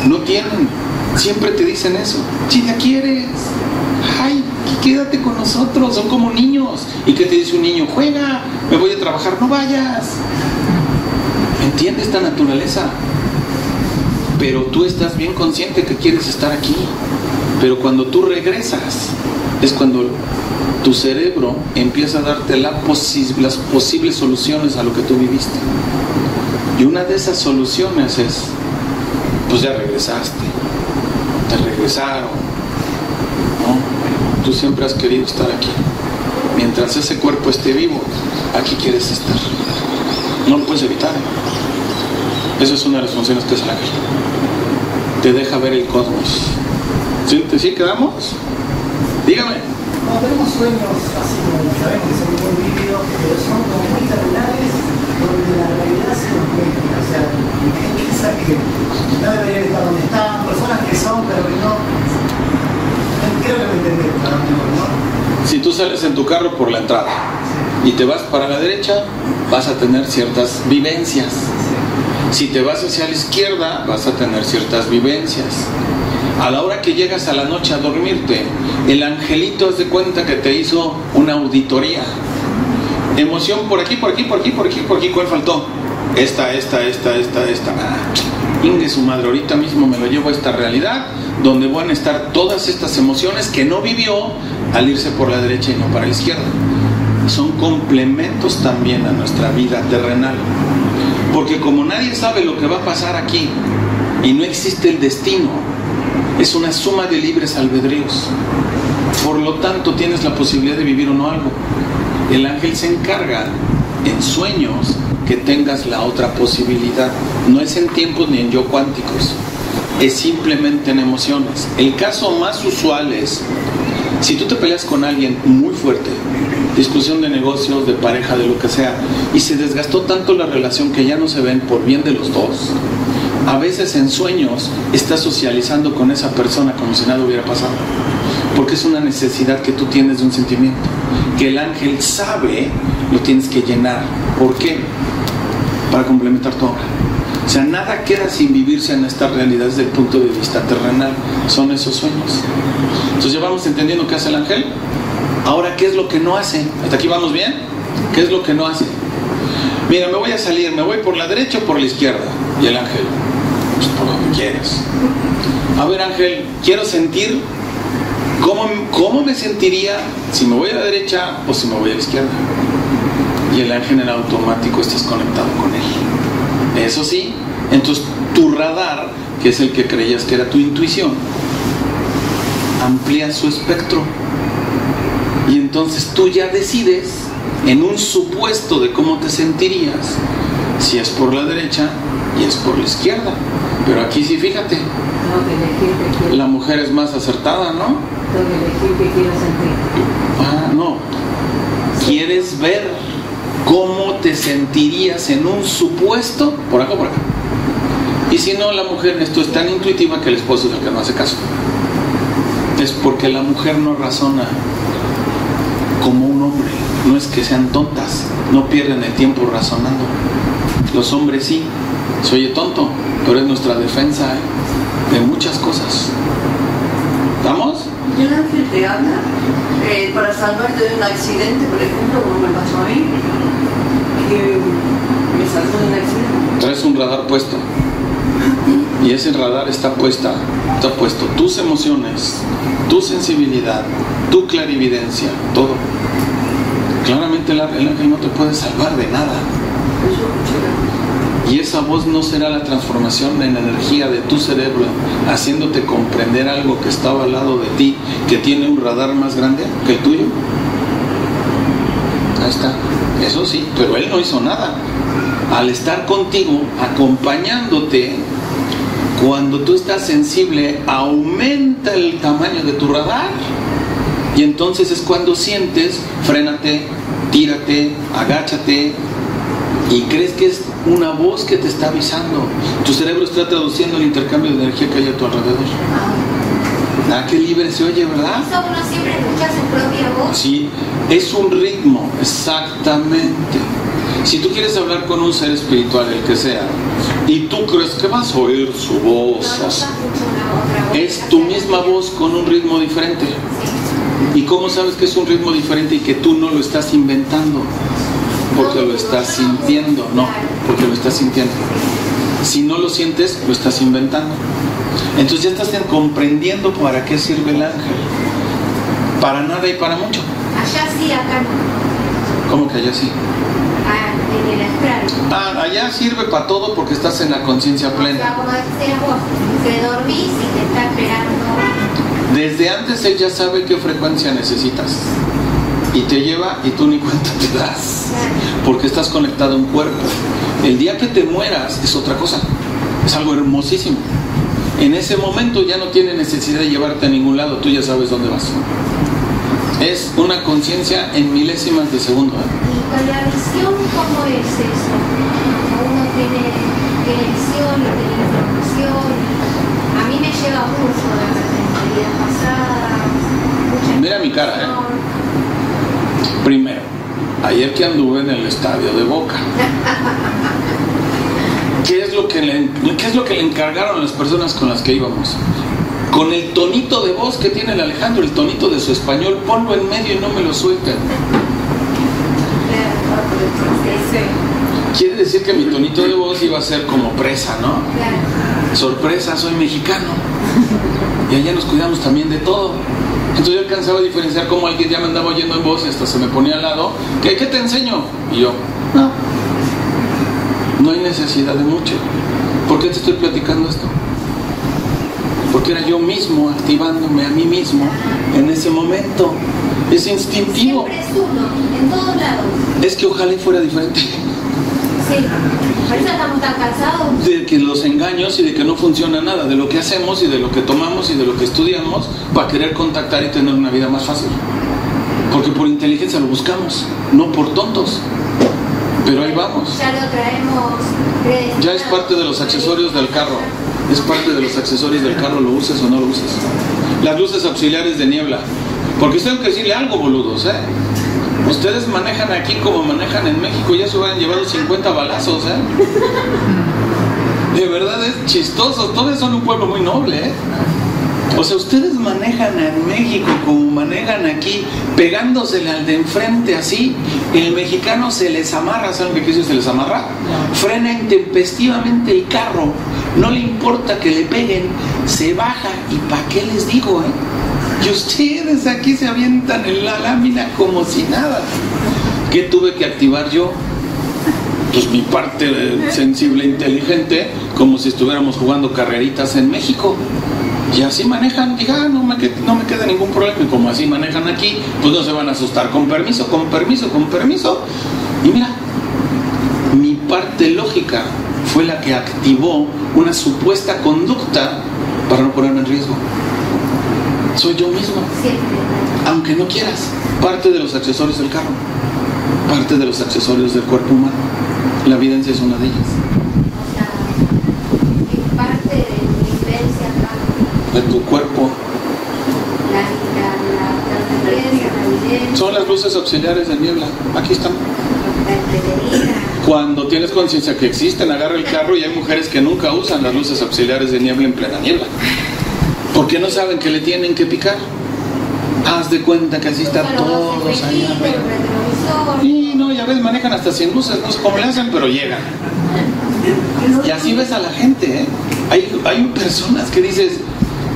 no tienen, siempre te dicen eso, si te quieres, ay, quédate con nosotros, son como niños. ¿Y qué te dice un niño? Juega, me voy a trabajar, no vayas. ¿Entiendes esta naturaleza? Pero tú estás bien consciente que quieres estar aquí, pero cuando tú regresas, es cuando... tu cerebro empieza a darte la posi- las posibles soluciones a lo que tú viviste. Y una de esas soluciones es, pues ya regresaste, te regresaron, ¿no? Tú siempre has querido estar aquí. Mientras ese cuerpo esté vivo, aquí quieres estar. No lo puedes evitar, ¿eh? Esa es una de las funciones que es el ángel. Te deja ver el cosmos. ¿Sí? ¿Sí quedamos? Dígame. Cuando tenemos sueños así como los sabemos que son muy vívidos, pero son como muy terrenales, donde la realidad se nos mete. O sea, hay que pensar que no deberían estar donde están, personas que son, pero que no. Creo que me entendés, ¿no? Si tú sales en tu carro por la entrada y te vas para la derecha, vas a tener ciertas vivencias. Si te vas hacia la izquierda, vas a tener ciertas vivencias. A la hora que llegas a la noche a dormirte, el angelito hace cuenta que te hizo una auditoría. Emoción por aquí, por aquí, por aquí, por aquí, por aquí. ¿Cuál faltó? Esta, esta, esta, esta, esta. Ah, ingue su madre, ahorita mismo me lo llevo a esta realidad donde van a estar todas estas emociones que no vivió al irse por la derecha y no para la izquierda. Son complementos también a nuestra vida terrenal. Porque como nadie sabe lo que va a pasar aquí y no existe el destino, es una suma de libres albedríos. Por lo tanto, tienes la posibilidad de vivir o no algo. El ángel se encarga en sueños que tengas la otra posibilidad. No es en tiempos ni en yo cuánticos. es simplemente en emociones. El caso más usual es, si tú te peleas con alguien muy fuerte, discusión de negocios, de pareja, de lo que sea, y se desgastó tanto la relación que ya no se ven por bien de los dos, a veces en sueños estás socializando con esa persona como si nada hubiera pasado, porque es una necesidad que tú tienes de un sentimiento, que el ángel sabe lo tienes que llenar. ¿Por qué? Para complementar tu obra. O sea, nada queda sin vivirse en esta realidad desde el punto de vista terrenal. Son esos sueños. Entonces ya vamos entendiendo qué hace el ángel. Ahora, ¿qué es lo que no hace? ¿Hasta aquí vamos bien? ¿Qué es lo que no hace? Mira, me voy a salir, me voy por la derecha o por la izquierda. Y el ángel, pues por donde quieras. A ver, ángel, quiero sentir cómo, cómo me sentiría si me voy a la derecha o si me voy a la izquierda. Y el ángel en automático estás conectado con él. Eso sí, entonces tu radar, que es el que creías que era tu intuición, amplía su espectro. Y entonces tú ya decides, en un supuesto de cómo te sentirías, si es por la derecha y es por la izquierda. Pero aquí sí, fíjate, la mujer es más acertada, ¿no? Ah, no. Quieres ver cómo te sentirías en un supuesto, por acá, por acá. Y si no, la mujer, esto es tan intuitiva que el esposo es el que no hace caso. Es porque la mujer no razona como un hombre. No es que sean tontas, no pierden el tiempo razonando. Los hombres sí, se oye tonto, pero es nuestra defensa de muchas cosas. ¿Estamos? ¿Y el ángel te habla eh, para salvarte de un accidente, por ejemplo, como me pasó a mí? Que me salvó de un accidente. Traes un radar puesto. Y ese radar está puesta, está puesto tus emociones, tu sensibilidad, tu clarividencia, todo. Claramente el ángel no te puede salvar de nada. Y esa voz no será la transformación en energía de tu cerebro, haciéndote comprender algo que estaba al lado de ti, que tiene un radar más grande que el tuyo. Ahí está. Eso sí, pero él no hizo nada. Al estar contigo, acompañándote, cuando tú estás sensible, aumenta el tamaño de tu radar. Y entonces es cuando sientes, frénate, tírate, agáchate. Y crees que es una voz que te está avisando. Tu cerebro está traduciendo el intercambio de energía que hay a tu alrededor. Ah, qué libre se oye, ¿verdad? Eso uno siempre escucha su propia voz. Sí, es un ritmo, exactamente. Si tú quieres hablar con un ser espiritual, el que sea, y tú crees que vas a oír su voz, no, no vas a una, otra voz. Es tu misma voz con un ritmo diferente. Sí. ¿Y cómo sabes que es un ritmo diferente y que tú no lo estás inventando? Porque lo estás sintiendo, no, porque lo estás sintiendo. Si no lo sientes, lo estás inventando. Entonces ya estás comprendiendo para qué sirve el ángel. Para nada y para mucho. Allá sí, acá no. ¿Cómo que allá sí? Ah, en el astral. Ah, allá sirve para todo porque estás en la conciencia plena. O sea, como decías vos, te dormís y te está esperando. Desde antes él ya sabe qué frecuencia necesitas. Y te lleva y tú ni cuenta te das, porque estás conectado a un cuerpo. El día que te mueras es otra cosa, es algo hermosísimo. En ese momento ya no tiene necesidad de llevarte a ningún lado, tú ya sabes dónde vas. Es una conciencia en milésimas de segundo. ¿eh? ¿Y con la visión cómo es eso? Uno tiene visión, no tiene información. A mí me llega mucho de vidas pasadas. Mira mi cara, ¿eh? Primero, ayer que anduve en el estadio de Boca, ¿qué es lo que le, qué es lo que le encargaron a las personas con las que íbamos? Con el tonito de voz que tiene el Alejandro, el tonito de su español, ponlo en medio y no me lo suelten. Quiere decir que mi tonito de voz iba a ser como presa, ¿no? Sorpresa, soy mexicano. Y allá nos cuidamos también de todo. Entonces yo alcanzaba a diferenciar cómo alguien ya me andaba oyendo en voz y hasta se me ponía al lado. ¿Qué, qué te enseño? Y yo, no. No hay necesidad de mucho. ¿Por qué te estoy platicando esto? Porque era yo mismo activándome a mí mismo en ese momento. Es instintivo. Siempre es uno, en todos lados. Es que ojalá fuera diferente. Sí. Por eso estamos tan cansados. De que los engaños y de que no funciona nada, de lo que hacemos y de lo que tomamos y de lo que estudiamos para querer contactar y tener una vida más fácil. Porque por inteligencia lo buscamos, no por tontos. Pero ahí vamos. Ya lo traemos. Ya es parte de los accesorios del carro. Es parte de los accesorios del carro, lo uses o no lo uses. Las luces auxiliares de niebla. Porque tengo que decirle algo, boludos, ¿eh? Ustedes manejan aquí como manejan en México, ya se hubieran llevado cincuenta balazos, ¿eh? De verdad es chistoso, todos son un pueblo muy noble, ¿eh? O sea, ustedes manejan en México como manejan aquí, pegándosele al de enfrente así, el mexicano se les amarra, ¿saben qué quiso? Se les amarra. Frena intempestivamente el carro, no le importa que le peguen, se baja y ¿para qué les digo, eh? Y ustedes aquí se avientan en la lámina como si nada. ¿Qué tuve que activar yo? Pues mi parte sensible e inteligente, como si estuviéramos jugando carreritas en México. Y así manejan, diga, ah, no, me queda, no me queda ningún problema. Y como así manejan aquí, pues no se van a asustar. Con permiso, con permiso, con permiso. Y mira, mi parte lógica fue la que activó una supuesta conducta para no ponerme en riesgo. Soy yo mismo. Aunque no quieras. Parte de los accesorios del carro. Parte de los accesorios del cuerpo humano. La evidencia es una de ellas. De tu cuerpo. Son las luces auxiliares de niebla. Aquí están. Cuando tienes conciencia que existen, agarra el carro y hay mujeres que nunca usan las luces auxiliares de niebla en plena niebla. Porque no saben que le tienen que picar. Haz de cuenta que así están todos allá. Y no, ya ves, manejan hasta sin luces. No sé cómo le hacen, pero llegan. Y así ves a la gente, ¿eh? Hay, hay personas que dices...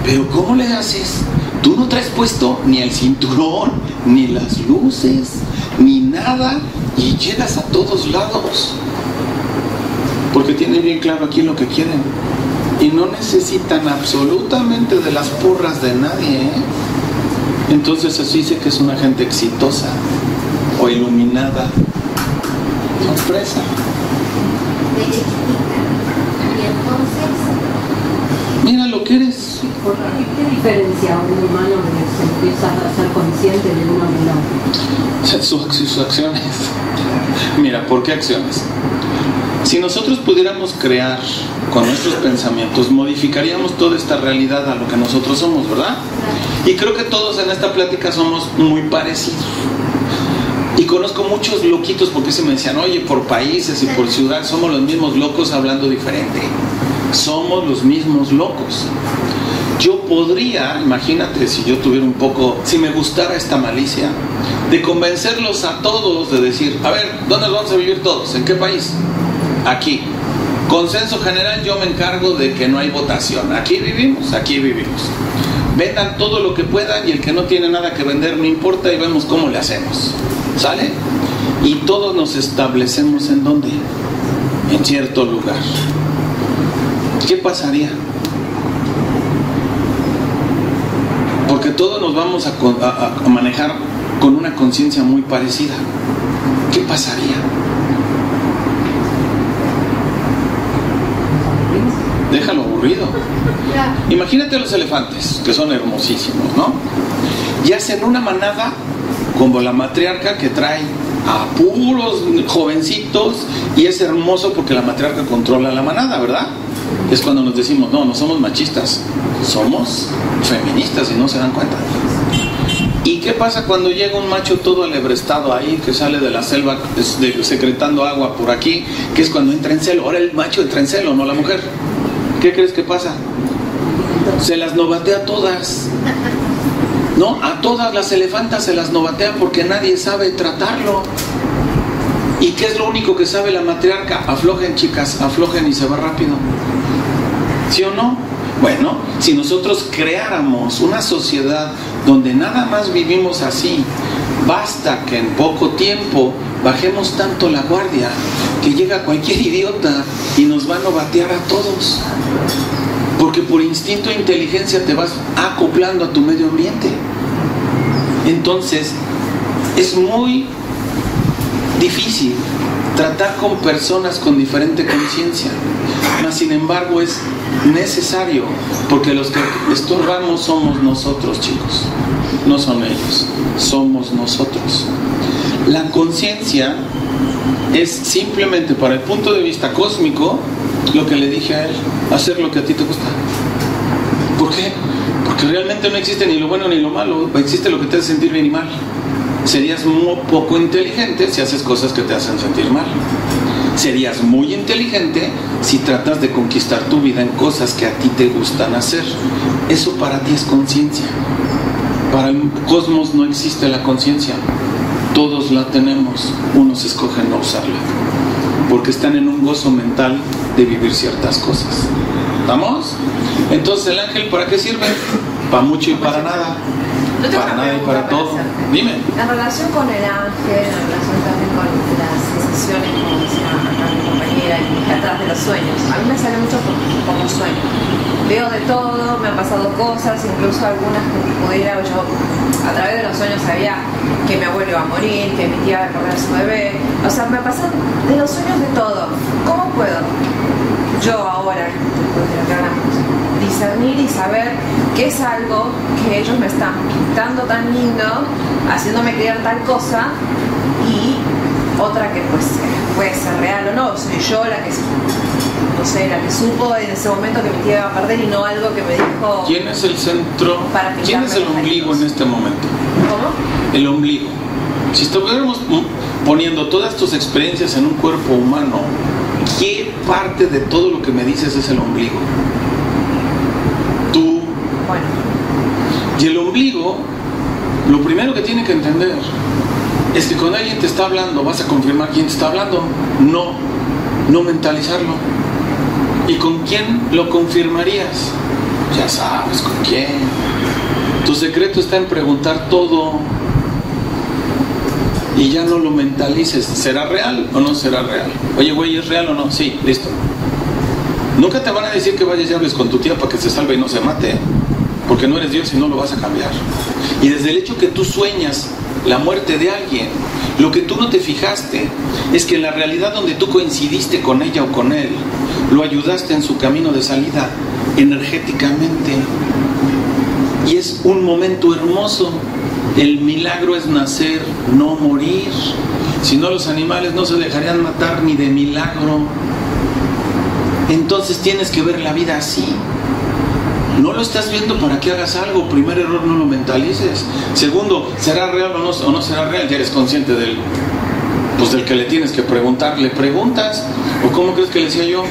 Pero ¿cómo le haces? Tú no traes puesto ni el cinturón, ni las luces, ni nada, y llegas a todos lados. Porque tienen bien claro aquí lo que quieren. Y no necesitan absolutamente de las porras de nadie, ¿eh? Entonces así dice que es una gente exitosa, o iluminada. Sorpresa. De chiquita. Y entonces... Mira lo que eres. ¿Por qué diferencia un humano que se empieza a ser consciente de uno mismo? Sus, sus acciones. Mira, ¿por qué acciones? Si nosotros pudiéramos crear con nuestros pensamientos, modificaríamos toda esta realidad a lo que nosotros somos, ¿verdad? Y creo que todos en esta plática somos muy parecidos. Y conozco muchos loquitos porque se me decían, oye, por países y por ciudad somos los mismos locos hablando diferente. Somos los mismos locos. Yo podría, imagínate si yo tuviera un poco, si me gustara esta malicia, de convencerlos a todos de decir, a ver, ¿dónde vamos a vivir todos? ¿En qué país? Aquí. Consenso general, yo me encargo de que no hay votación. Aquí vivimos, aquí vivimos. Vendan todo lo que puedan y el que no tiene nada que vender no importa y vemos cómo le hacemos. ¿Sale? Y todos nos establecemos en dónde? En cierto lugar. ¿Qué pasaría? Porque todos nos vamos a, a, a manejar con una conciencia muy parecida. ¿Qué pasaría? Déjalo aburrido. Imagínate a los elefantes, que son hermosísimos, ¿no? Y hacen una manada como la matriarca que trae a puros jovencitos y es hermoso porque la matriarca controla la manada, ¿verdad? Es cuando nos decimos, no, no somos machistas, somos feministas y no se dan cuenta. ¿Y qué pasa cuando llega un macho todo alebrestado ahí, que sale de la selva de, secretando agua por aquí, que es cuando entra en celo? Ahora el macho entra en celo, no la mujer. ¿Qué crees que pasa? Se las novatea a todas. No, a todas las elefantas se las novatea porque nadie sabe tratarlo. ¿Y qué es lo único que sabe la matriarca? Aflojen, chicas, aflojen y se va rápido. ¿Sí o no? Bueno, si nosotros creáramos una sociedad donde nada más vivimos así, basta que en poco tiempo bajemos tanto la guardia que llega cualquier idiota y nos va a novatear a todos. Porque por instinto e inteligencia te vas acoplando a tu medio ambiente. Entonces, es muy difícil tratar con personas con diferente conciencia, mas sin embargo es necesario, porque los que estorbamos somos nosotros, chicos, no son ellos, somos nosotros. La conciencia es simplemente, para el punto de vista cósmico, lo que le dije a él: hacer lo que a ti te gusta. ¿Por qué? Porque realmente no existe ni lo bueno ni lo malo, existe lo que te hace sentir bien y mal. Serías muy poco inteligente si haces cosas que te hacen sentir mal. Serías muy inteligente si tratas de conquistar tu vida en cosas que a ti te gustan hacer. Eso para ti es conciencia. Para el cosmos no existe la conciencia. Todos la tenemos, unos escogen no usarla, porque están en un gozo mental de vivir ciertas cosas. ¿Estamos? Entonces, ¿el ángel para qué sirve? Para mucho y para nada. Para nada y para todo. Dime. La relación con el ángel, la relación también con las sensaciones, como decía acá mi compañera, atrás de los sueños. A mí me sale mucho como sueño. Veo de todo, me han pasado cosas, incluso algunas que pudiera yo, a través de los sueños, sabía que mi abuelo iba a morir, que mi tía iba a perder a su bebé. O sea, me pasan de los sueños de todo. ¿Cómo puedo yo ahora, después de lo que hablamos, discernir y saber qué es algo que ellos me están pintando tan lindo, haciéndome creer tal cosa, y otra que pues puede ser real o no? Soy yo la que, no sé, la que supo en ese momento que mi tía iba a perder y no algo que me dijo. ¿Quién es el centro? ¿Quién es el ombligo en este momento? ¿Cómo? El ombligo. Si estuviéramos poniendo todas tus experiencias en un cuerpo humano, ¿qué parte de todo lo que me dices es el ombligo? Bueno. Y el ombligo, lo primero que tiene que entender es que cuando alguien te está hablando, vas a confirmar quién te está hablando, no, no mentalizarlo. ¿Y con quién lo confirmarías? Ya sabes con quién. Tu secreto está en preguntar todo y ya no lo mentalices. ¿Será real o no será real? Oye, güey, ¿es real o no? Sí, listo. Nunca te van a decir que vayas y hables con tu tía para que se salve y no se mate, porque no eres Dios y no lo vas a cambiar. Y desde el hecho que tú sueñas la muerte de alguien, lo que tú no te fijaste es que en la realidad donde tú coincidiste con ella o con él, lo ayudaste en su camino de salida energéticamente. Y es un momento hermoso. El milagro es nacer, no morir. Si no, los animales no se dejarían matar ni de milagro. Entonces tienes que ver la vida así. No lo estás viendo para que hagas algo. Primer error, no lo mentalices. Segundo, ¿será real o no, o no será real? Ya eres consciente del, pues del que le tienes que preguntar. ¿Le preguntas? ¿O cómo crees que le decía yo?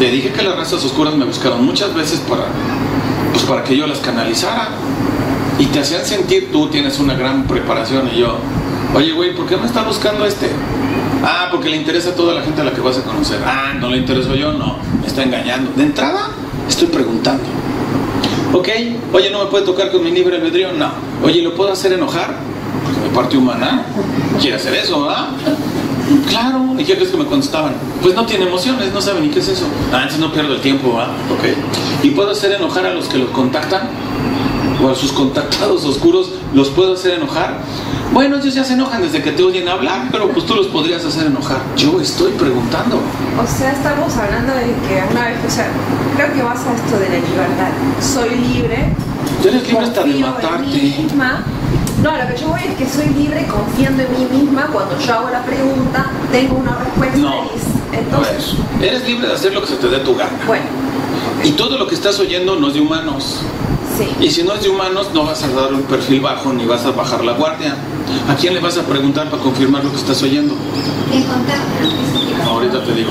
Te dije que las razas oscuras me buscaron muchas veces para, pues para que yo las canalizara. Y te hacían sentir, tú tienes una gran preparación. Y yo, oye güey, ¿por qué me está buscando este? Ah, porque le interesa a toda la gente a la que vas a conocer. Ah, no le intereso yo, no, me está engañando. De entrada, estoy preguntando. Ok, oye, ¿no me puede tocar con mi libre albedrío? No. Oye, ¿lo puedo hacer enojar? Porque mi parte humana quiere hacer eso, ¿verdad? Claro. ¿Y qué crees que me contestaban? Pues no tiene emociones, no sabe ni qué es eso. Ah, entonces no pierdo el tiempo, ¿verdad? Ok. ¿Y puedo hacer enojar a los que los contactan? ¿O a sus contactados oscuros los puedo hacer enojar? Bueno, ellos ya se enojan desde que te oyen hablar, pero pues tú los podrías hacer enojar. Yo estoy preguntando. O sea, estamos hablando de que una vez, o sea, creo que vas a esto de la libertad. Soy libre. Yo eres libre hasta de matarte. No, lo que yo voy es que soy libre confiando en mí misma. Cuando yo hago la pregunta, tengo una respuesta. No. Entonces, a ver, eres libre de hacer lo que se te dé tu gana. Bueno. Okay. Y todo lo que estás oyendo no es de humanos. Sí. Y si no es de humanos, no vas a dar un perfil bajo ni vas a bajar la guardia. ¿A quién le vas a preguntar para confirmar lo que estás oyendo? ¿Te contactan? Ahorita te digo.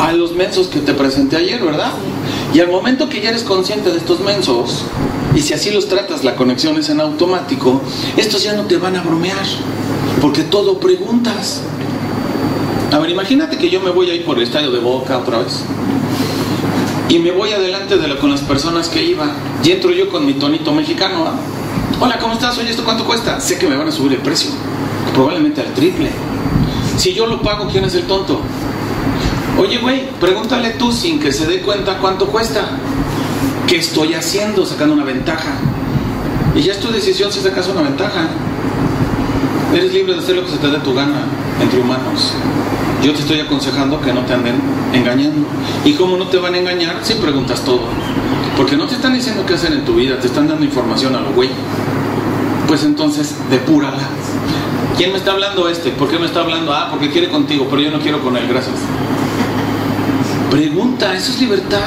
A A los mensos que te presenté ayer, ¿verdad? Sí. Y al momento que ya eres consciente de estos mensos, y si así los tratas, la conexión es en automático, estos ya no te van a bromear, porque todo preguntas. A ver, imagínate que yo me voy a ir por el estadio de Boca otra vez. Y me voy adelante de la, con las personas que iba. Y entro yo con mi tonito mexicano. ¿Ah? Hola, ¿cómo estás? Oye, ¿esto cuánto cuesta? Sé que me van a subir el precio. Probablemente al triple. Si yo lo pago, ¿quién es el tonto? Oye, güey, pregúntale tú sin que se dé cuenta cuánto cuesta. ¿Qué estoy haciendo? Sacando una ventaja. Y ya es tu decisión si sacas una ventaja. Eres libre de hacer lo que se te dé tu gana. entre humanos. Yo te estoy aconsejando que no te anden engañando. ¿Y cómo no te van a engañar si preguntas todo? Porque no te están diciendo qué hacer en tu vida, te están dando información a lo güey. Pues entonces, depúrala. ¿Quién me está hablando este? ¿Por qué me está hablando? Ah, porque quiere contigo, pero yo no quiero con él, gracias. Pregunta, eso es libertad.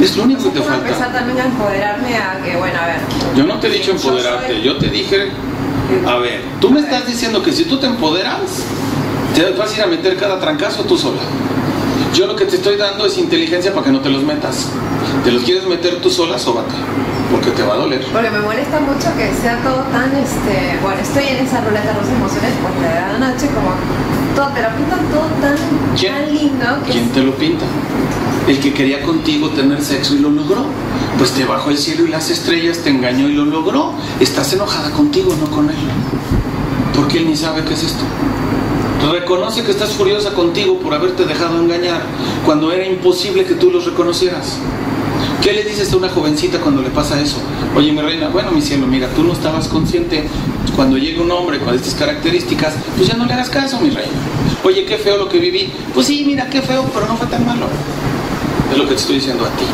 Es lo único que te falta. Empezar también a empoderarme a que, bueno, a ver. Yo no te he dicho empoderarte, yo te dije, a ver, tú me estás diciendo que si tú te empoderas, te vas a ir a meter cada trancazo tú sola. Yo lo que te estoy dando es inteligencia para que no te los metas. Te los quieres meter tú sola, sóbate, porque te va a doler. Porque me molesta mucho que sea todo tan, este, bueno, estoy en esa ruleta rusa de emociones porque de la noche como todo, te lo pintan todo tan, tan lindo. Que ¿quién es... te lo pinta? El que quería contigo tener sexo y lo logró. Pues te bajó el cielo y las estrellas, te engañó y lo logró. Estás enojada contigo, no con él. Porque él ni sabe qué es esto. Reconoce que estás furiosa contigo por haberte dejado engañar cuando era imposible que tú los reconocieras. ¿Qué le dices a una jovencita cuando le pasa eso? Oye, mi reina, bueno, mi cielo, mira, tú no estabas consciente. Cuando llega un hombre con estas características, pues ya no le hagas caso, mi reina. Oye, qué feo lo que viví. Pues sí, mira, qué feo, pero no fue tan malo. Es lo que te estoy diciendo a ti.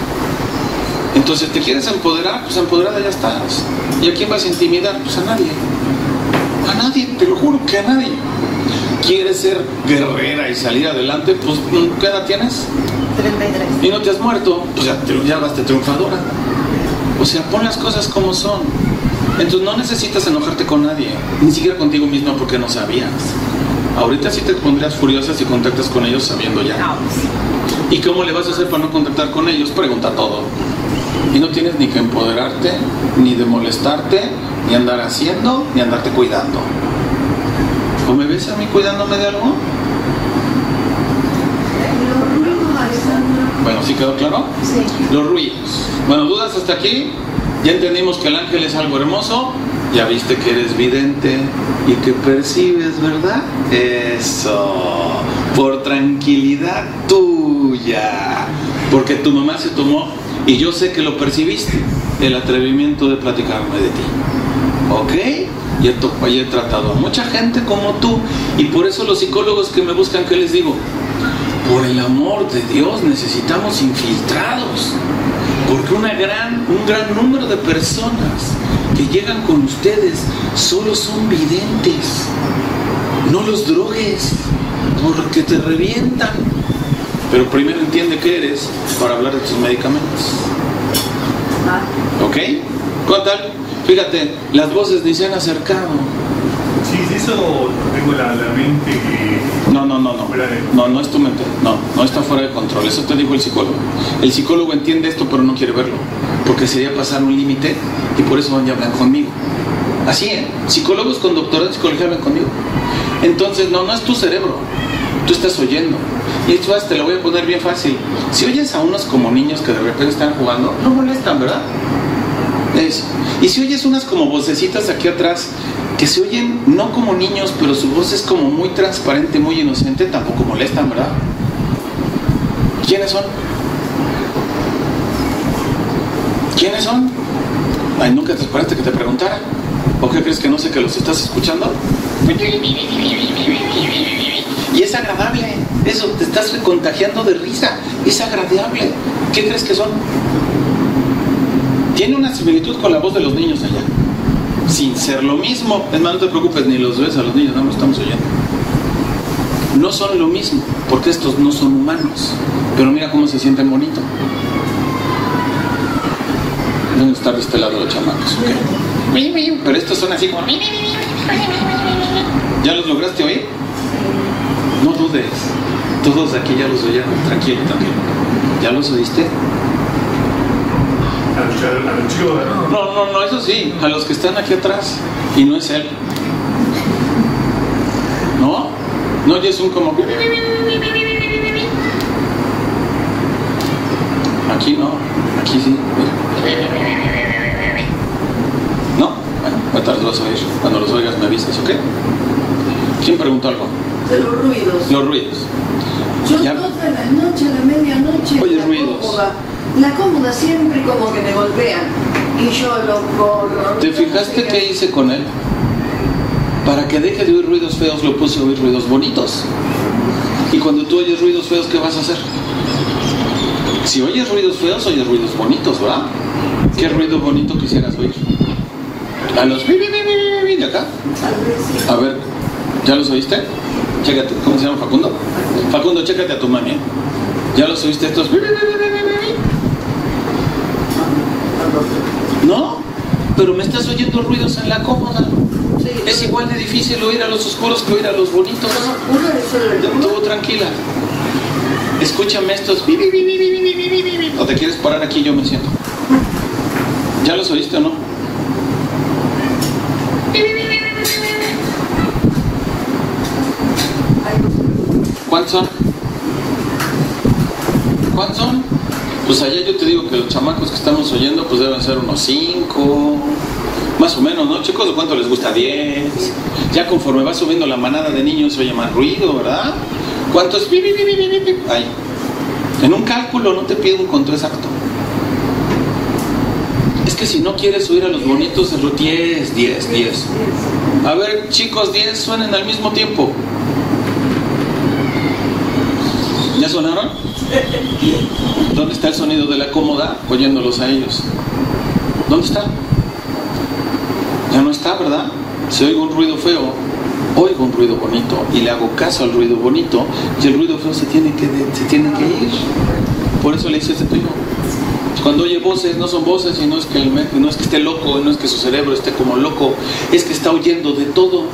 Entonces, ¿te quieres empoderar? Pues empoderada ya estás. ¿Y a quién vas a intimidar? Pues a nadie. A nadie, te lo juro que a nadie. ¿Quieres ser guerrera y salir adelante? Pues, ¿qué edad tienes? treinta y tres. ¿Y no te has muerto? Pues ya, te, ya vas de triunfadora. O sea, pon las cosas como son. Entonces no necesitas enojarte con nadie, ni siquiera contigo misma porque no sabías. Ahorita sí te pondrías furiosa si contactas con ellos sabiendo ya. ¿Y cómo le vas a hacer para no contactar con ellos? Pregunta todo. Y no tienes ni que empoderarte, ni de molestarte, ni andar haciendo, ni andarte cuidando. ¿O me ves a mí cuidándome de algo? Los ruidos, Alejandro. Bueno, ¿sí quedó claro? Sí. Los ruidos. Bueno, ¿dudas hasta aquí? Ya entendimos que el ángel es algo hermoso. Ya viste que eres vidente y que percibes, ¿verdad? Eso. Por tranquilidad tuya. Porque tu mamá se tomó, y yo sé que lo percibiste, el atrevimiento de platicarme de ti. ¿Ok? Y he, he tratado a mucha gente como tú, y por eso los psicólogos que me buscan, ¿qué les digo? Por el amor de Dios, necesitamos infiltrados, porque una gran, un gran número de personas que llegan con ustedes solo son videntes. No los drogues, porque te revientan. Pero primero entiende qué eres para hablar de tus medicamentos. ¿Ok? ¿Cuál tal? Fíjate, las voces ni se han acercado. Sí, eso tengo la, la mente que... No, no, no, no. No, no es tu mente. No, no está fuera de control. Eso te dijo el psicólogo. El psicólogo entiende esto, pero no quiere verlo. Porque sería pasar un límite y por eso van y hablan conmigo. Así, ¿eh? Psicólogos con doctorado en psicología hablan conmigo. Entonces, no, no es tu cerebro. Tú estás oyendo. Y esto te lo voy a poner bien fácil. Si oyes a unos como niños que de repente están jugando, no molestan, ¿verdad? Eso. Y si oyes unas como vocecitas aquí atrás que se oyen no como niños, pero su voz es como muy transparente, muy inocente, tampoco molestan, ¿verdad? ¿Quiénes son? ¿Quiénes son? Ay, nunca te esperaste que te preguntara. ¿O qué crees que no sé que los estás escuchando? Y es agradable. Eso, te estás contagiando de risa. Es agradable. ¿Qué crees que son? Tiene una similitud con la voz de los niños allá, sin ser lo mismo. Es más, no te preocupes, ni los ves a los niños, no los estamos oyendo. No son lo mismo, porque estos no son humanos. Pero mira cómo se sienten bonito. Deben estar de este lado los chamacos, ¿ok? Pero estos son así como... ¿Ya los lograste oír? No dudes. Todos aquí ya los oyeron, tranquilo, tranquilo. ¿Ya los oíste? No, no, no, eso sí, a los que están aquí atrás. Y no es él. ¿No? No oyes un como... Aquí no, aquí sí, mira. No, bueno, más tarde los vas a oír. Cuando los oigas me avisas, ¿ok? ¿Quién preguntó algo? De los ruidos. Los ruidos. Yo ¿Ya? Toda la noche, a la medianoche. Oye, la ruidos. Cómoda, la cómoda siempre como que me golpea. Y yo lo corro. ¿Te fijaste qué hice con él? Para que deje de oír ruidos feos, lo puse a oír ruidos bonitos. Y cuando tú oyes ruidos feos, ¿qué vas a hacer? Si oyes ruidos feos, oyes ruidos bonitos, ¿verdad? ¿Qué ruido bonito quisieras oír? A los bi, bi, bi, bi, bi de acá. A ver, ¿ya los oíste? Chécate, ¿cómo se llama Facundo? Facundo, chécate a tu mami. ¿Ya los oíste estos? Bi, bi, bi, bi, bi. ¿No? Pero me estás oyendo ruidos en la cómoda. Sí, es igual de difícil oír a los oscuros que oír a los bonitos. Todo tranquila. Escúchame estos. ¿O te quieres parar aquí? Yo me siento. ¿Ya los oíste o no? ¿Cuántos son? ¿Cuántos son? Pues allá yo te digo que los chamacos que estamos oyendo pues deben ser unos cinco. Más o menos, ¿no, chicos? ¿Cuánto les gusta? diez. Ya conforme va subiendo la manada de niños oye más ruido, ¿verdad? ¿Cuántos? Ay. En un cálculo no te pido un conteo exacto. Es que si no quieres oír a los bonitos, diez, diez, diez. A ver, chicos, diez suenen al mismo tiempo. ¿Ya sonaron? ¿Dónde está el sonido de la cómoda oyéndolos a ellos? ¿Dónde está? Ya no está, ¿verdad? Si oigo un ruido feo, oigo un ruido bonito y le hago caso al ruido bonito, y el ruido feo se tiene que, se tiene que ir. Por eso le hice este tuyo. Cuando oye voces, no son voces, y no es que el, no es que esté loco, no es que su cerebro esté como loco, es que está huyendo de todo.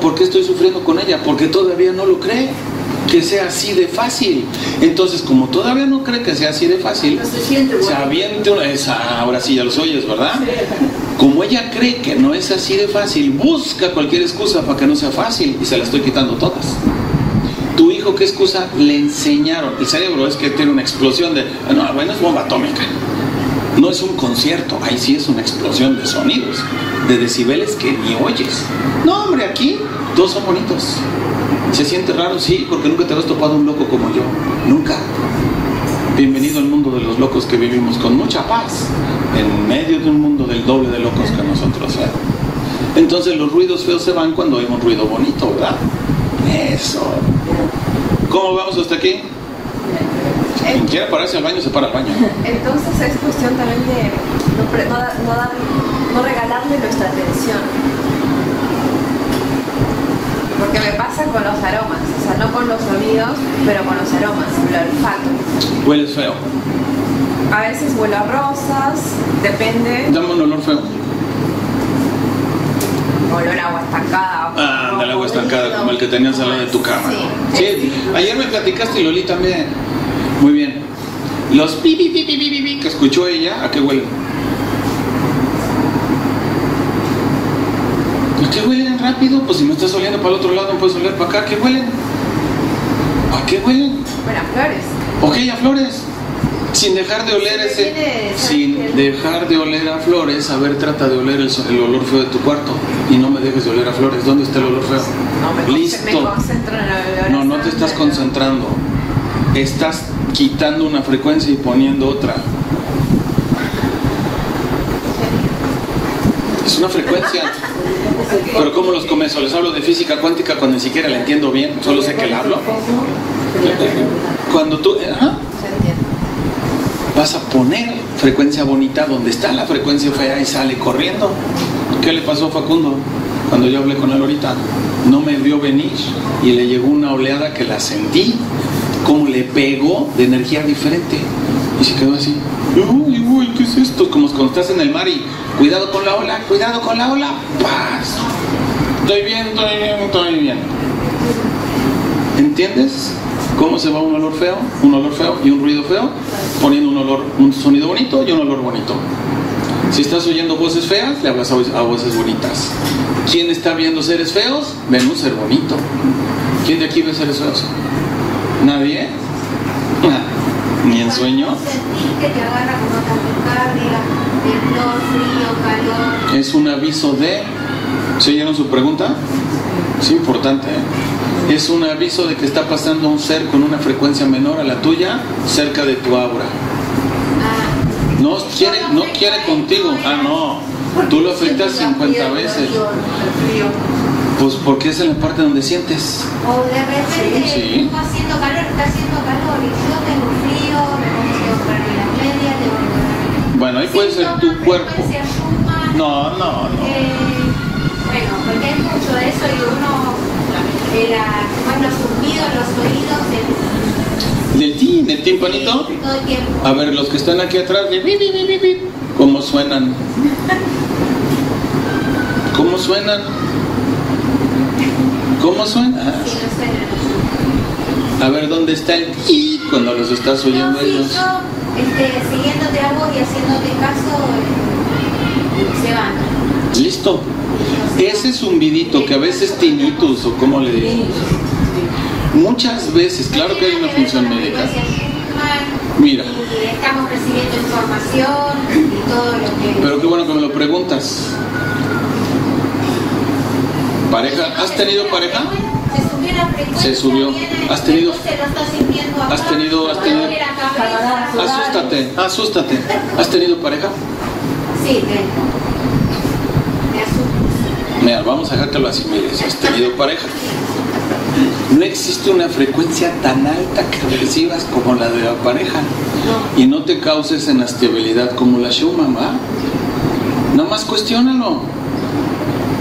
¿Por qué estoy sufriendo con ella? Porque todavía no lo cree que sea así de fácil. Entonces, como todavía no cree que sea así de fácil, no se siente bueno. Se avienta una... Esa, ahora sí ya los oyes, ¿verdad? Sí. Como ella cree que no es así de fácil, busca cualquier excusa para que no sea fácil, y se la estoy quitando todas. Tu hijo, ¿qué excusa le enseñaron? El cerebro es que tiene una explosión de... No, bueno, es bomba atómica. No es un concierto, ahí sí es una explosión de sonidos, de decibeles que ni oyes. No, hombre, aquí todos son bonitos. ¿Se siente raro? Sí, porque nunca te has topado un loco como yo. Nunca. Bienvenido al mundo de los locos, que vivimos con mucha paz en medio de un mundo del doble de locos que nosotros, ¿eh? Entonces los ruidos feos se van cuando hay un ruido bonito, ¿verdad? Eso. ¿Cómo vamos hasta aquí? Quien quiera pararse al baño, se para al baño. Entonces es cuestión también de no, no, no, no regalarle nuestra atención. Porque me pasa con los aromas, o sea, no con los sonidos, pero con los aromas, el olfato. ¿Hueles feo? A veces huelo a rosas, depende. Dame un olor feo. Olor a agua estancada. Ah, del agua estancada, como el que tenías al lado de tu cama. Sí. Sí. Ayer me platicaste, y lo olí también. Muy bien. Los pi, pi, pi, pi, pi, pi, que escuchó ella, ¿a qué huelen? ¿A qué huelen rápido? Pues si me estás oliendo para el otro lado, no puedes oler para acá. ¿A qué huelen? ¿A qué huelen? Bueno, a flores. Ok, a flores. Sin dejar de oler ese, sin dejar de oler a flores, a ver, trata de oler el, el olor feo de tu cuarto y no me dejes de oler a flores. ¿Dónde está el olor feo? No, me, listo. Me concentro en el olor. No, no te estás concentrando. Estás quitando una frecuencia y poniendo otra. Es una frecuencia. Pero ¿cómo los comienzo? Les hablo de física cuántica cuando ni siquiera la entiendo bien, solo sé que la hablo. Cuando tú... Ajá. Vas a poner frecuencia bonita donde está la frecuencia fea y sale corriendo. ¿Qué le pasó a Facundo? Cuando yo hablé con él ahorita, no me vio venir y le llegó una oleada que la sentí, como le pegó de energía diferente. Y se quedó así. Uy, uy, ¿qué es esto? Como cuando estás en el mar y cuidado con la ola, cuidado con la ola. Paz. Estoy bien, estoy bien, estoy bien. ¿Entiendes? ¿Cómo se va un olor feo, un olor feo y un ruido feo? Poniendo un olor, un sonido bonito y un olor bonito. Si estás oyendo voces feas, le hablas a voces bonitas. ¿Quién está viendo seres feos? Ven un ser bonito. ¿Quién de aquí ve seres feos? ¿Nadie? ¿Ni en sueño? Es un aviso de... ¿Se oyeron su pregunta? Es importante, ¿eh? Es un aviso de que está pasando un ser con una frecuencia menor a la tuya cerca de tu aura. No quiere, no quiere contigo. Ah, no. Tú lo afectas cincuenta veces. Pues porque es en la parte donde sientes. O de repente sí. Está haciendo calor, está haciendo calor y yo tengo frío, me tengo que poner las medias, tengo que poner... Bueno, ahí puede ser tu cuerpo. Humana, no, no, no. Eh, bueno, porque hay mucho de eso y uno... De la, bueno, sumido en los oídos del... ¿Del ti? ¿Del timpanito? Sí, todo el tiempo. A ver, los que están aquí atrás de... Bi, bi, bi, bi, bi, ¿cómo suenan? ¿Cómo suenan? ¿Cómo suena? Sí, no suena. A ver, ¿dónde está el ti cuando los estás oyendo? No, sí, ellos. Yo, este, siguiéndote a vos y haciéndote caso, eh, se van. Listo. Ese zumbidito que a veces tinnitus o como le decimos. Muchas veces, claro que hay una función médica. Mira. Estamos recibiendo información y todo lo que... Pero qué bueno que me lo preguntas. ¿Pareja? ¿Has tenido pareja? Se subió la frecuencia. Se subió. ¿Has tenido? ¿Has tenido? ¿Has tenido? Asústate, asústate. ¿Has tenido pareja? Sí, tengo. Mira, vamos a dejártelo así, mire, si has tenido pareja. No existe una frecuencia tan alta que recibas como la de la pareja. No. Y no te causes en inestabilidad como la Schumann, ¿va? Nada más cuestiónalo.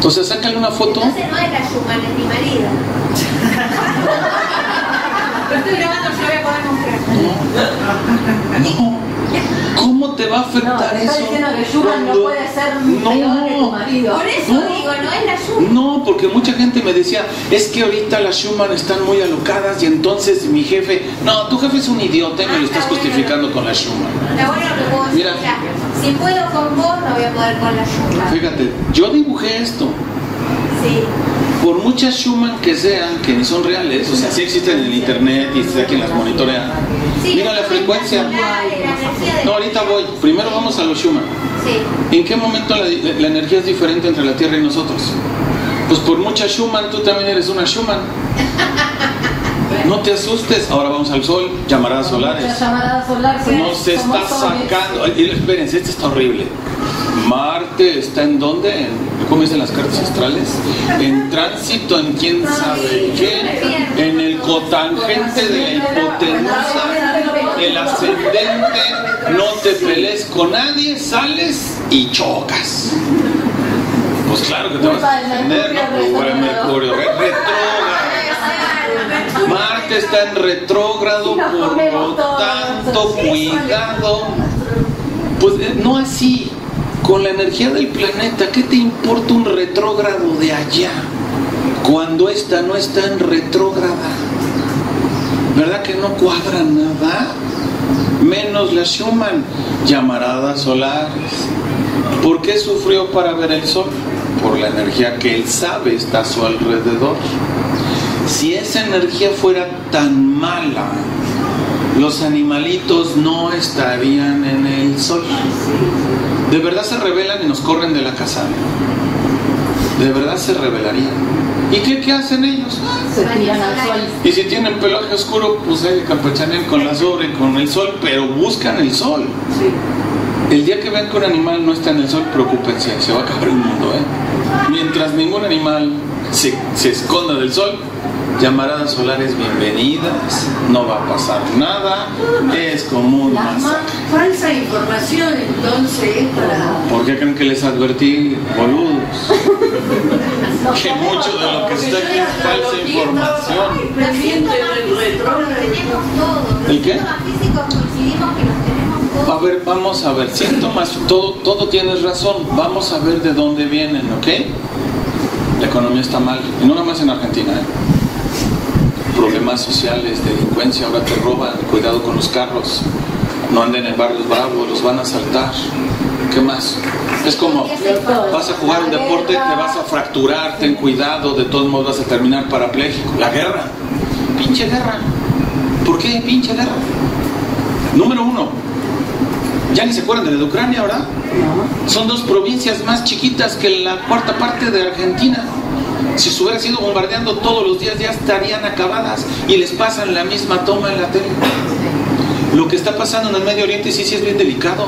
O sea, sácale una foto. Entonces no es la Schumann, es mi marido. Lo estoy grabando, yo voy a poder mostrar. No. No. ¿Cómo te va a afectar no, eso? Está diciendo que Schumann no puede ser no, peor que tu marido. Por eso no, digo, no es la Schumann. No, porque mucha gente me decía, es que ahorita las Schumann están muy alocadas y entonces mi jefe... No, tu jefe es un idiota y me lo estás justificando con la Schumann. Está bueno que puedo decir, si puedo con vos, no voy a poder con la Schumann. Fíjate, yo dibujé esto. Sí. Por muchas Schumann que sean, que ni son reales, o sea, sí existen en el internet y está quien las monitorea. Mira la frecuencia. No, ahorita voy. Primero vamos a los Schumann. ¿En qué momento la, la, la energía es diferente entre la Tierra y nosotros? Pues por muchas Schumann, tú también eres una Schumann. No te asustes. Ahora vamos al sol, llamaradas solares. Nos está sacando. Espérense, esto está horrible. Marte está en dónde, ¿cómo dicen las cartas astrales? En tránsito, en quién sabe qué, en el cotangente de la hipotenusa, el ascendente, no te pelees con nadie, sales y chocas. Pues claro que te vas a defender, ¿no? Pero Mercurio retrógrado. Marte está en retrógrado, por lo tanto, cuidado. Pues no así. Con la energía del planeta, ¿qué te importa un retrógrado de allá? Cuando esta no está en retrógrada. ¿Verdad que no cuadra nada? Menos la Schumann. Llamaradas solares. ¿Por qué sufrió para ver el sol? Por la energía que él sabe está a su alrededor. Si esa energía fuera tan mala, los animalitos no estarían en el sol. De verdad se rebelan y nos corren de la casa. De verdad se rebelarían. ¿Y qué, qué hacen ellos? Se tiran al sol. Y si tienen pelaje oscuro, pues ahí campechanean con la sombra y con el sol, pero buscan el sol. Sí. El día que vean que un animal no está en el sol, preocúpense, se va a acabar el mundo, ¿eh? Mientras ningún animal se, se esconda del sol, llamaradas solares bienvenidas, no va a pasar nada, es común. Falsa información, entonces, para... ¿Por qué creen que les advertí, boludos? Que mucho de lo que está aquí es falsa información. ¿El qué? A ver, vamos a ver, síntomas, todo, todo tienes razón, vamos a ver de dónde vienen, ¿ok? La economía está mal, y no nada más en Argentina, ¿eh? Problemas sociales, delincuencia, ahora te roban, cuidado con los carros, no anden en barrios bravos, los van a asaltar. ¿Qué más? Es como, vas a jugar un deporte, te vas a fracturar, ten cuidado, de todos modos vas a terminar parapléjico. La guerra, pinche guerra. ¿Por qué pinche guerra? Número uno, ya ni se acuerdan de la de Ucrania, ¿verdad? Son dos provincias más chiquitas que la cuarta parte de Argentina. Si se hubiera sido bombardeando todos los días, ya estarían acabadas y les pasan la misma toma en la tele. Lo que está pasando en el Medio Oriente sí, sí es bien delicado,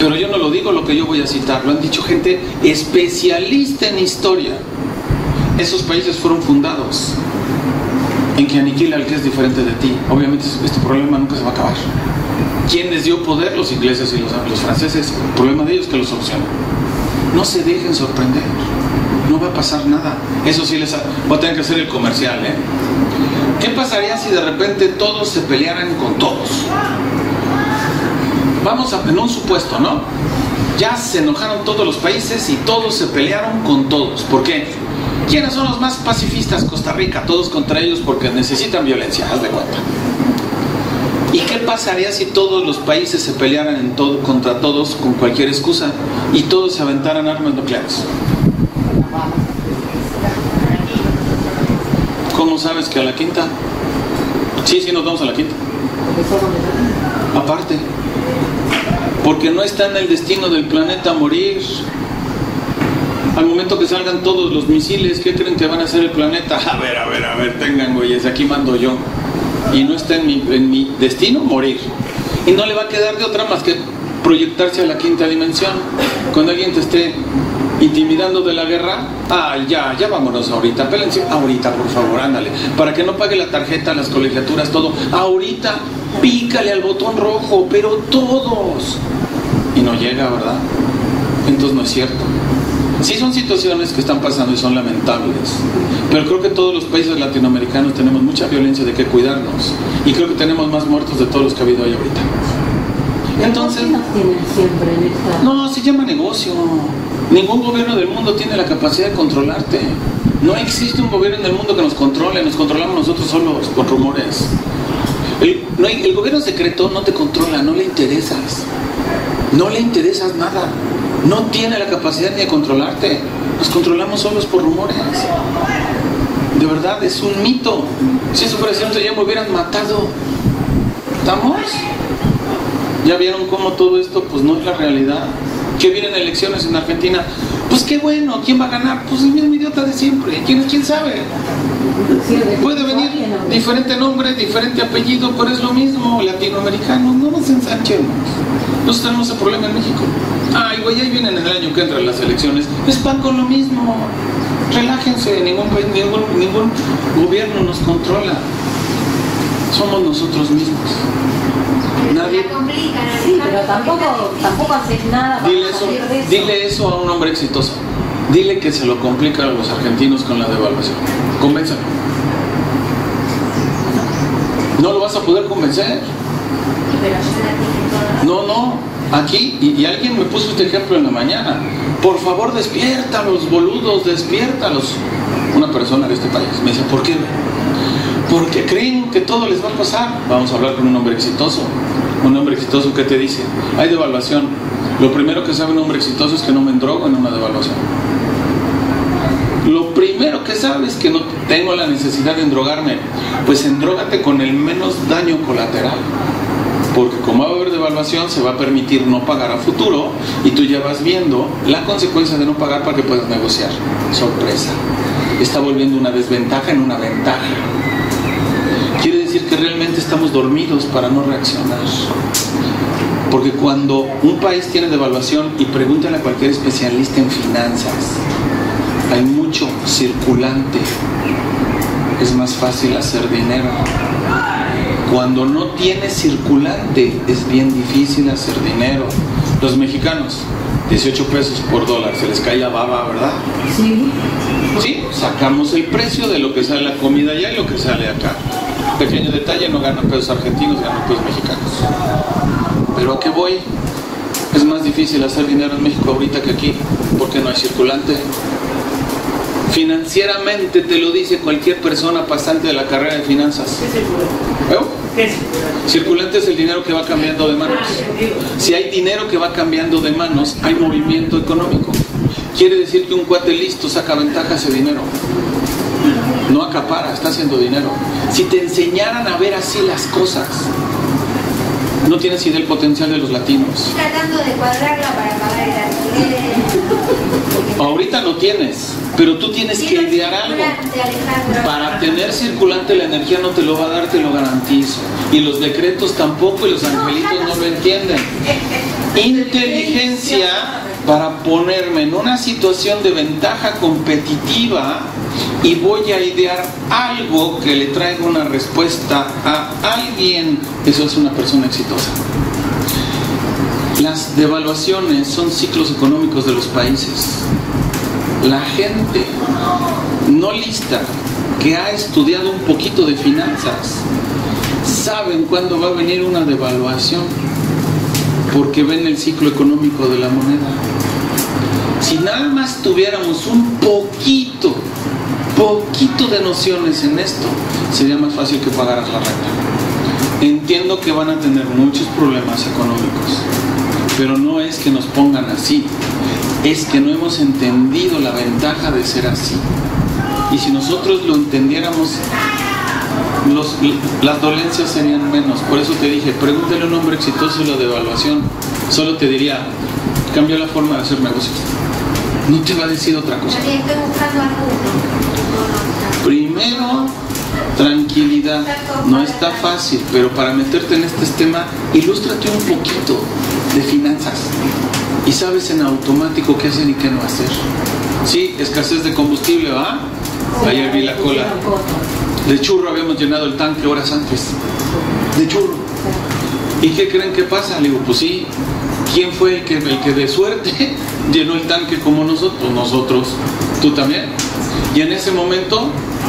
pero yo no lo digo lo que yo voy a citar, lo han dicho gente especialista en historia. esos países fueron fundados en que aniquila al que es diferente de ti. Obviamente este problema nunca se va a acabar. ¿Quién les dio poder? Los ingleses y los, los franceses. El problema de ellos es que los solucionan. No se dejen sorprender, no va a pasar nada. Eso sí, les ha... voy a tener que hacer el comercial, ¿eh? ¿Qué pasaría si de repente todos se pelearan con todos? Vamos a en un supuesto, ¿no? Ya se enojaron todos los países y todos se pelearon con todos. ¿Por qué? ¿Quiénes son los más pacifistas? Costa Rica, todos contra ellos porque necesitan violencia, haz de cuenta. ¿Y qué pasaría si todos los países se pelearan en todo, contra todos con cualquier excusa y todos se aventaran armas nucleares? ¿Cómo sabes que a la quinta? Sí, sí, nos vamos a la quinta. Aparte, porque no está en el destino del planeta morir. Al momento que salgan todos los misiles, ¿qué creen que van a hacer el planeta? A ver, a ver, a ver, tengan güeyes, aquí mando yo. Y no está en mi, en mi destino morir. Y no le va a quedar de otra más que proyectarse a la quinta dimensión. Cuando alguien te esté intimidando de la guerra, ah, ya, ya vámonos ahorita, pélense ahorita, por favor, ándale. Para que no pague la tarjeta, las colegiaturas, todo. Ahorita, pícale al botón rojo, pero todos. Y no llega, ¿verdad? Entonces no es cierto. Sí son situaciones que están pasando y son lamentables, pero creo que todos los países latinoamericanos tenemos mucha violencia de que cuidarnos, y creo que tenemos más muertos de todos los que ha habido ahí ahorita. Entonces, no, se llama negocio. Ningún gobierno del mundo tiene la capacidad de controlarte. No existe un gobierno en el mundo que nos controle, nos controlamos nosotros solos con rumores. El, no, el gobierno secreto no te controla, no le interesas, no le interesas nada. No tiene la capacidad ni de controlarte. Nos controlamos solos por rumores. De verdad, es un mito. Si eso fuera cierto, ya me hubieran matado. ¿Estamos? ¿Ya vieron cómo todo esto pues no es la realidad? Que vienen elecciones en Argentina. Pues qué bueno, ¿quién va a ganar? Pues el mismo idiota de siempre. ¿Quién, quién sabe? Puede venir diferente nombre, diferente apellido, pero es lo mismo. Latinoamericanos, no nos ensanchemos. Nosotros tenemos ese problema en México. Ay, güey, ahí vienen el año que entran las elecciones. Es van con lo mismo. Relájense, ningún, ningún, ningún gobierno nos controla. Somos nosotros mismos. Nadie. Sí, pero tampoco, tampoco haces nada para dile eso, salir de eso. Dile eso a un hombre exitoso. Dile que se lo complica a los argentinos con la devaluación. Convénzalo. No lo vas a poder convencer. No, no, aquí, y, y alguien me puso este ejemplo en la mañana. Por favor, despiértalos, boludos, despiértalos. Una persona de este país me dice, ¿por qué? Porque creen que todo les va a pasar. Vamos a hablar con un hombre exitoso. Un hombre exitoso, ¿qué te dice? Hay devaluación. Lo primero que sabe un hombre exitoso es que no me endrogo en una devaluación. Lo primero que sabe es que no tengo la necesidad de endrogarme. Pues endrógate con el menos daño colateral. Porque como va a haber devaluación, se va a permitir no pagar a futuro, y tú ya vas viendo la consecuencia de no pagar para que puedas negociar. Sorpresa, está volviendo una desventaja en una ventaja. Quiere decir que realmente estamos dormidos para no reaccionar. Porque cuando un país tiene devaluación, y pregúntale a cualquier especialista en finanzas, hay mucho circulante, es más fácil hacer dinero. Cuando no tienes circulante, es bien difícil hacer dinero. Los mexicanos, dieciocho pesos por dólar, se les cae la baba, ¿verdad? Sí. Sí, sacamos el precio de lo que sale la comida allá y lo que sale acá. Pequeño detalle, no ganan pesos argentinos, ganan pesos mexicanos. Pero ¿a qué voy? Es más difícil hacer dinero en México ahorita que aquí, porque no hay circulante. Financieramente te lo dice cualquier persona pasante de la carrera de finanzas. ¿Eh? Circulante es el dinero que va cambiando de manos. Si hay dinero que va cambiando de manos, hay movimiento económico. Quiere decir que un cuate listo saca ventaja ese dinero. No acapara, está haciendo dinero. Si te enseñaran a ver así las cosas, no tienes idea del potencial de los latinos. Tratando de cuadrarla para pagar el alquiler. Ahorita no tienes, pero tú tienes que idear algo. Para tener circulante la energía no te lo va a dar, te lo garantizo. Y los decretos tampoco, y los angelitos no lo entienden. Inteligencia para ponerme en una situación de ventaja competitiva, y voy a idear algo que le traiga una respuesta a alguien. Eso es una persona exitosa. Las devaluaciones son ciclos económicos de los países. La gente no lista, que ha estudiado un poquito de finanzas, saben cuándo va a venir una devaluación, porque ven el ciclo económico de la moneda. Si nada más tuviéramos un poquito, poquito de nociones en esto, sería más fácil que pagaras la renta. Entiendo que van a tener muchos problemas económicos, pero no es que nos pongan así, es que no hemos entendido la ventaja de ser así. Y si nosotros lo entendiéramos, los, las dolencias serían menos. Por eso te dije, pregúntale a un hombre exitoso la devaluación. Solo te diría, cambió la forma de hacer negocios. No te va a decir otra cosa. Primero, tranquilidad. No está fácil, pero para meterte en este tema, ilústrate un poquito de finanzas. Y sabes en automático qué hacer y qué no hacer. Sí, escasez de combustible, ¿va? Ayer vi la cola. De churro habíamos llenado el tanque horas antes. De churro. ¿Y qué creen que pasa? Le digo, pues sí. ¿Quién fue el que, el que de suerte llenó el tanque como nosotros? Nosotros. ¿Tú también? Y en ese momento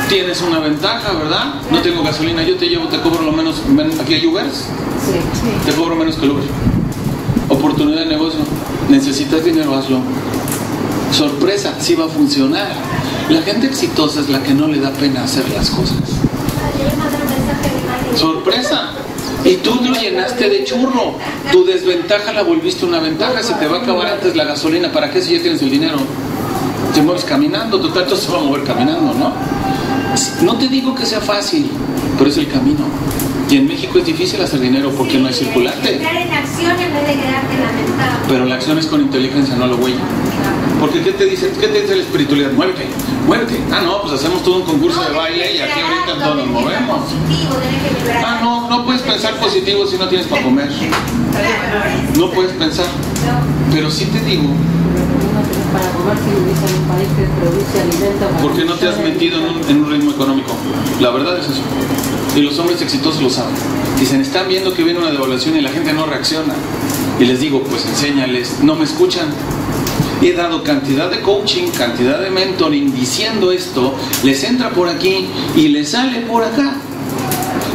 tienes una ventaja, ¿verdad? No tengo gasolina, yo te llevo, te cobro lo menos. ¿Aquí hay Ubers? Sí. Te cobro menos que el Uber. Oportunidad de negocio. ¿Necesitas dinero? Hazlo. Sorpresa, sí va a funcionar. La gente exitosa es la que no le da pena hacer las cosas. Sorpresa. Y tú lo llenaste de churro. Tu desventaja la volviste una ventaja. Se te va a acabar antes la gasolina. ¿Para qué si ya tienes el dinero? Te mueves caminando. Total, todo se va a mover caminando, ¿no? No te digo que sea fácil, pero es el camino. Y en México es difícil hacer dinero porque sí, no hay circulante. Entrar en acción en vez de quedarte lamentado. Pero la acción es con inteligencia, no lo güey. Porque ¿qué te dice, qué te dice la espiritualidad? Muévete, muévete. Ah, no, pues hacemos todo un concurso no, de baile y aquí ahorita todos nos movemos. Positivo, que ah, no, no puedes pensar positivo si no tienes para comer. No puedes pensar. Pero sí te digo. ¿Por qué no te has metido en un, en un ritmo económico? La verdad es eso. Y los hombres exitosos lo saben. Dicen, están viendo que viene una devaluación y la gente no reacciona. Y les digo, pues enséñales. No me escuchan. He dado cantidad de coaching, cantidad de mentoring diciendo esto. Les entra por aquí y les sale por acá.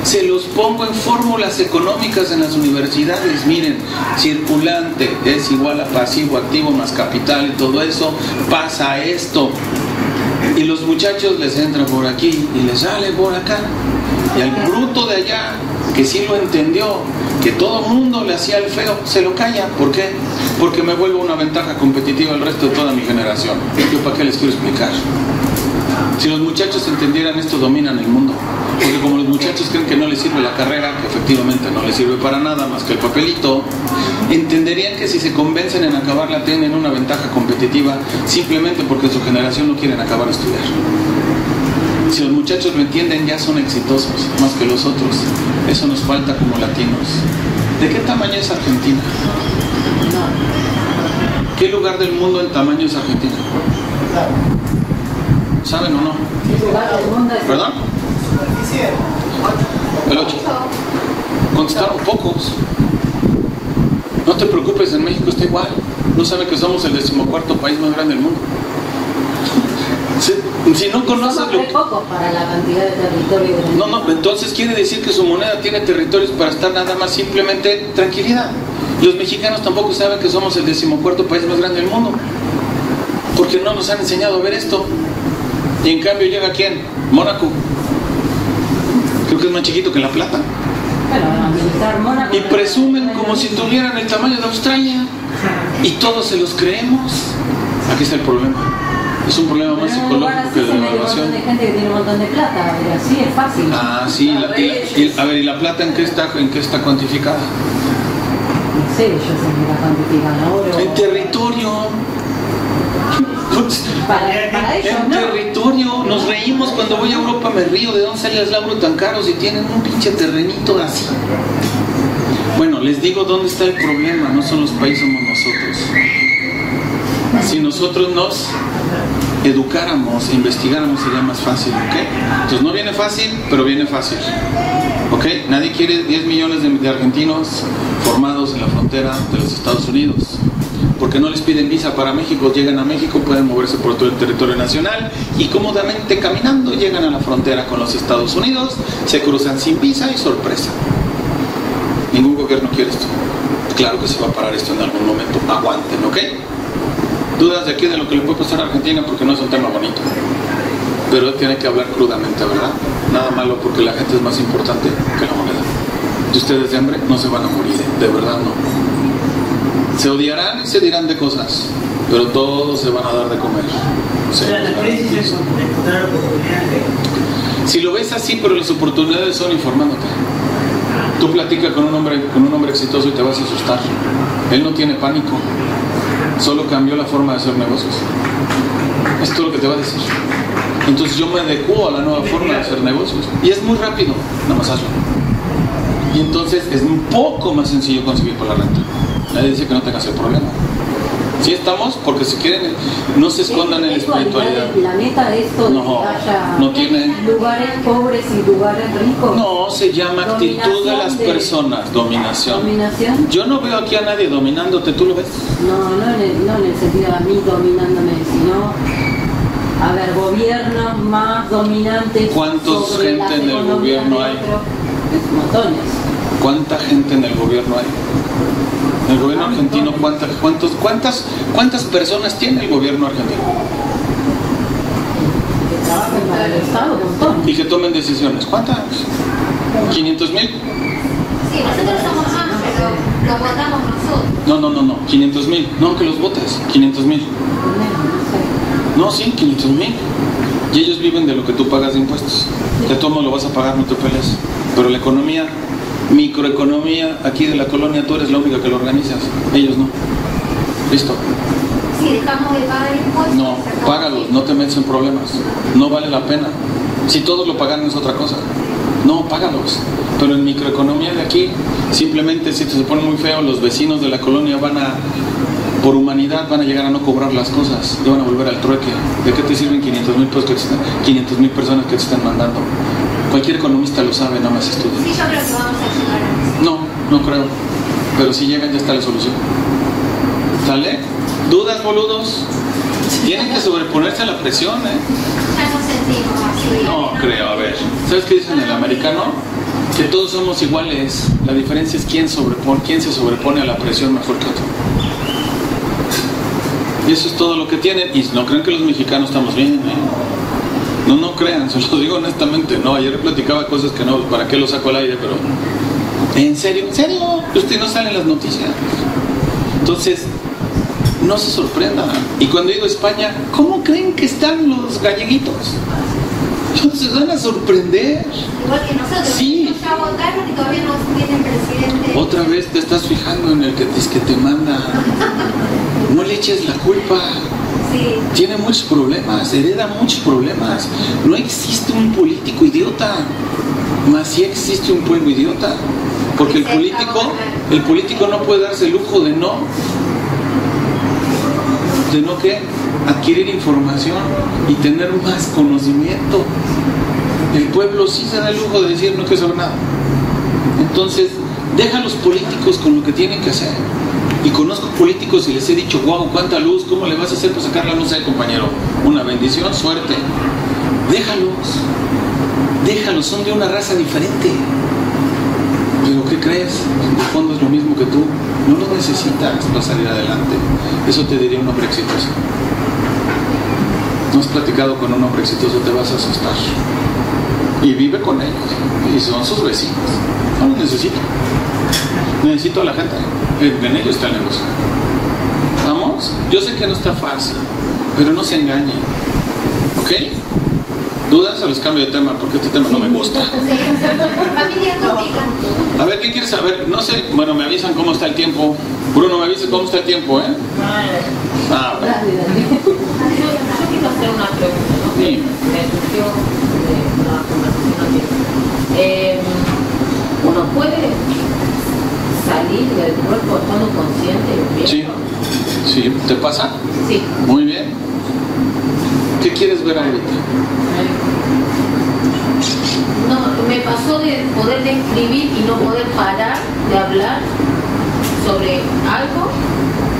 Se los pongo en fórmulas económicas en las universidades. Miren, circulante es igual a pasivo, activo, más capital y todo eso. Pasa esto. Y los muchachos les entra por aquí y les sale por acá. Y al bruto de allá, que sí lo entendió, que todo el mundo le hacía el feo, se lo calla. ¿Por qué? Porque me vuelvo una ventaja competitiva al resto de toda mi generación. ¿Yo para qué les quiero explicar? Si los muchachos entendieran esto, dominan el mundo. Porque como los muchachos creen que no les sirve la carrera, que efectivamente no les sirve para nada más que el papelito, entenderían que si se convencen en acabarla tienen una ventaja competitiva simplemente porque su generación no quieren acabar de estudiar. Si los muchachos lo entienden, ya son exitosos, más que los otros. Eso nos falta como latinos. ¿De qué tamaño es Argentina? ¿Qué lugar del mundo en tamaño es Argentina? ¿Saben o no? ¿Perdón? El ocho. Contestaron pocos. No te preocupes, en México está igual. No saben que somos el decimocuarto país más grande del mundo. Si, si no conoces lo que... poco para la cantidad de territorio de no, no, entonces quiere decir que su moneda tiene territorios para estar nada más simplemente tranquilidad. Los mexicanos tampoco saben que somos el decimocuarto país más grande del mundo, porque no nos han enseñado a ver esto. Y en cambio llega ¿quién? Mónaco. Creo que es más chiquito que La Plata. Y presumen como si tuvieran el tamaño de Australia. Y todos se los creemos. Aquí está el problema. Es un problema más psicológico que de la evaluación. Hay gente que tiene un montón de plata, pero sí es fácil. Ah, sí. La, la, el, a ver, ¿y la plata en qué está, en qué está cuantificada? No sé, yo sé que la cuantifican ahora. En territorio. Para, para ellos, en ¿no? territorio. Nos reímos cuando voy a Europa, me río. ¿De dónde sale el laburo tan caro si tienen un pinche terrenito así? Bueno, les digo dónde está el problema. No son los países, somos nosotros. si nosotros nos educáramos e investigáramos sería más fácil, ¿ok? Entonces no viene fácil, pero viene fácil, ¿ok? Nadie quiere diez millones de, de argentinos formados en la frontera de los Estados Unidos, porque no les piden visa para México, llegan a México, pueden moverse por todo el territorio nacional y cómodamente caminando llegan a la frontera con los Estados Unidos, se cruzan sin visa y sorpresa. Ningún gobierno quiere esto. Claro que se va a parar esto en algún momento, aguanten, ¿ok? Dudas de aquí de lo que le puede pasar a Argentina porque no es un tema bonito, pero tiene que hablar crudamente, ¿verdad? Nada malo porque la gente es más importante que la moneda. Y ustedes de hambre no se van a morir, de verdad no. Se odiarán y se dirán de cosas, pero todos se van a dar de comer. Sí, o sea, la crisis es encontrar oportunidades. Si lo ves así, pero las oportunidades son informándote. Tú platicas con un hombre, con un hombre exitoso y te vas a asustar. Él no tiene pánico. Solo cambió la forma de hacer negocios. Es todo lo que te va a decir. Entonces yo me adecuo a la nueva forma de hacer negocios. Y es muy rápido, nada más hazlo. Y entonces es un poco más sencillo conseguir por la renta. Nadie dice que no tengas el problema. Sí estamos, porque si quieren, no se escondan en la espiritualidad. El planeta es donde no, haya no tiene... lugares pobres y lugares ricos. No, se llama actitud de las personas, dominación. dominación. Yo no veo aquí a nadie dominándote, ¿tú lo ves? No, no en el, no en el sentido de a mí dominándome, sino, a ver, gobiernos más dominantes. ¿Cuántos sobre gente en el gobierno hay? Es montones. ¿Cuánta gente en el gobierno hay? El gobierno argentino, ¿cuántas, cuántos, cuántas, ¿cuántas personas tiene el gobierno argentino? Que trabajen para el Estado, ¿no? Y que tomen decisiones. ¿Cuántas? ¿quinientos mil? Sí, nosotros somos más, pero los votamos nosotros. No, no, no, no. quinientos mil. No, que los votes. quinientos mil. No, sí, quinientos mil. Y ellos viven de lo que tú pagas de impuestos. De todo modo lo vas a pagar, no te pelees. Pero la economía... microeconomía aquí de la colonia, tú eres la única que lo organizas, ellos no. ¿Listo? Si dejamos de pagar impuestos, no, págalos, no te metas en problemas, no vale la pena. Si todos lo pagan es otra cosa. No, págalos. Pero en microeconomía de aquí, simplemente si se pone muy feo, los vecinos de la colonia van a, por humanidad, van a llegar a no cobrar las cosas y van a volver al trueque. ¿De qué te sirven quinientos mil personas que te están mandando? Cualquier economista lo sabe, nada más estudia. Sí, yo creo que vamos a llegar. No, no creo. Pero si llegan ya está la solución. ¿Sale? ¿Dudas, boludos? Tienen que sobreponerse a la presión, ¿eh? Ya no sentimos. No creo, a ver. ¿Sabes qué dicen el americano? Que todos somos iguales. La diferencia es quién sobrepone, quién se sobrepone a la presión mejor que otro. Y eso es todo lo que tienen. Y no creen que los mexicanos estamos bien, ¿eh? No, no crean, se los digo honestamente. No, ayer platicaba cosas que no, ¿para qué lo saco al aire? Pero, ¿en serio? ¿En serio? Usted no sale en las noticias. Entonces, no se sorprendan. Y cuando he ido a España, ¿cómo creen que están los galleguitos? Se van a sorprender. Igual que nosotros. Sí. Ya votaron y todavía no tienen presidente. Otra vez te estás fijando en el que te, es que te manda. No le eches la culpa. Sí. Tiene muchos problemas, hereda muchos problemas. No existe un político idiota, más sí existe un pueblo idiota, porque el político, el político no puede darse el lujo de no, de no que adquirir información y tener más conocimiento. El pueblo sí se da el lujo de decir no quiero saber nada. Entonces, deja a los políticos con lo que tienen que hacer. Y conozco políticos y les he dicho, wow, cuánta luz, ¿cómo le vas a hacer para sacar la luz al compañero? Una bendición, suerte. Déjalos, déjalos, son de una raza diferente. Pero ¿qué crees? En el fondo es lo mismo que tú. No los necesitas para salir adelante. Eso te diría un hombre exitoso. No has platicado con un hombre exitoso, te vas a asustar. Y vive con ellos. Y son sus vecinos. No los necesito. Necesito a la gente. En ellos está el negocio. ¿Vamos? Yo sé que no está fácil, pero no se engañen. ¿Ok? ¿Dudas? A los cambio de tema, porque este tema no me gusta. A ver, ¿qué quieres saber? No sé. Bueno, me avisan cómo está el tiempo. Bruno, me avisas cómo está el tiempo, ¿eh? Ah, bueno. Yo quiero hacer una pregunta, ¿no? Sí. Me surgió de una conversación aquí. ¿Uno puede salir del cuerpo estando consciente y bien? Sí, ¿Sí? ¿Te pasa? Sí. Muy bien. ¿Qué quieres ver ahorita? No, me pasó de poder describir y no poder parar de hablar sobre algo,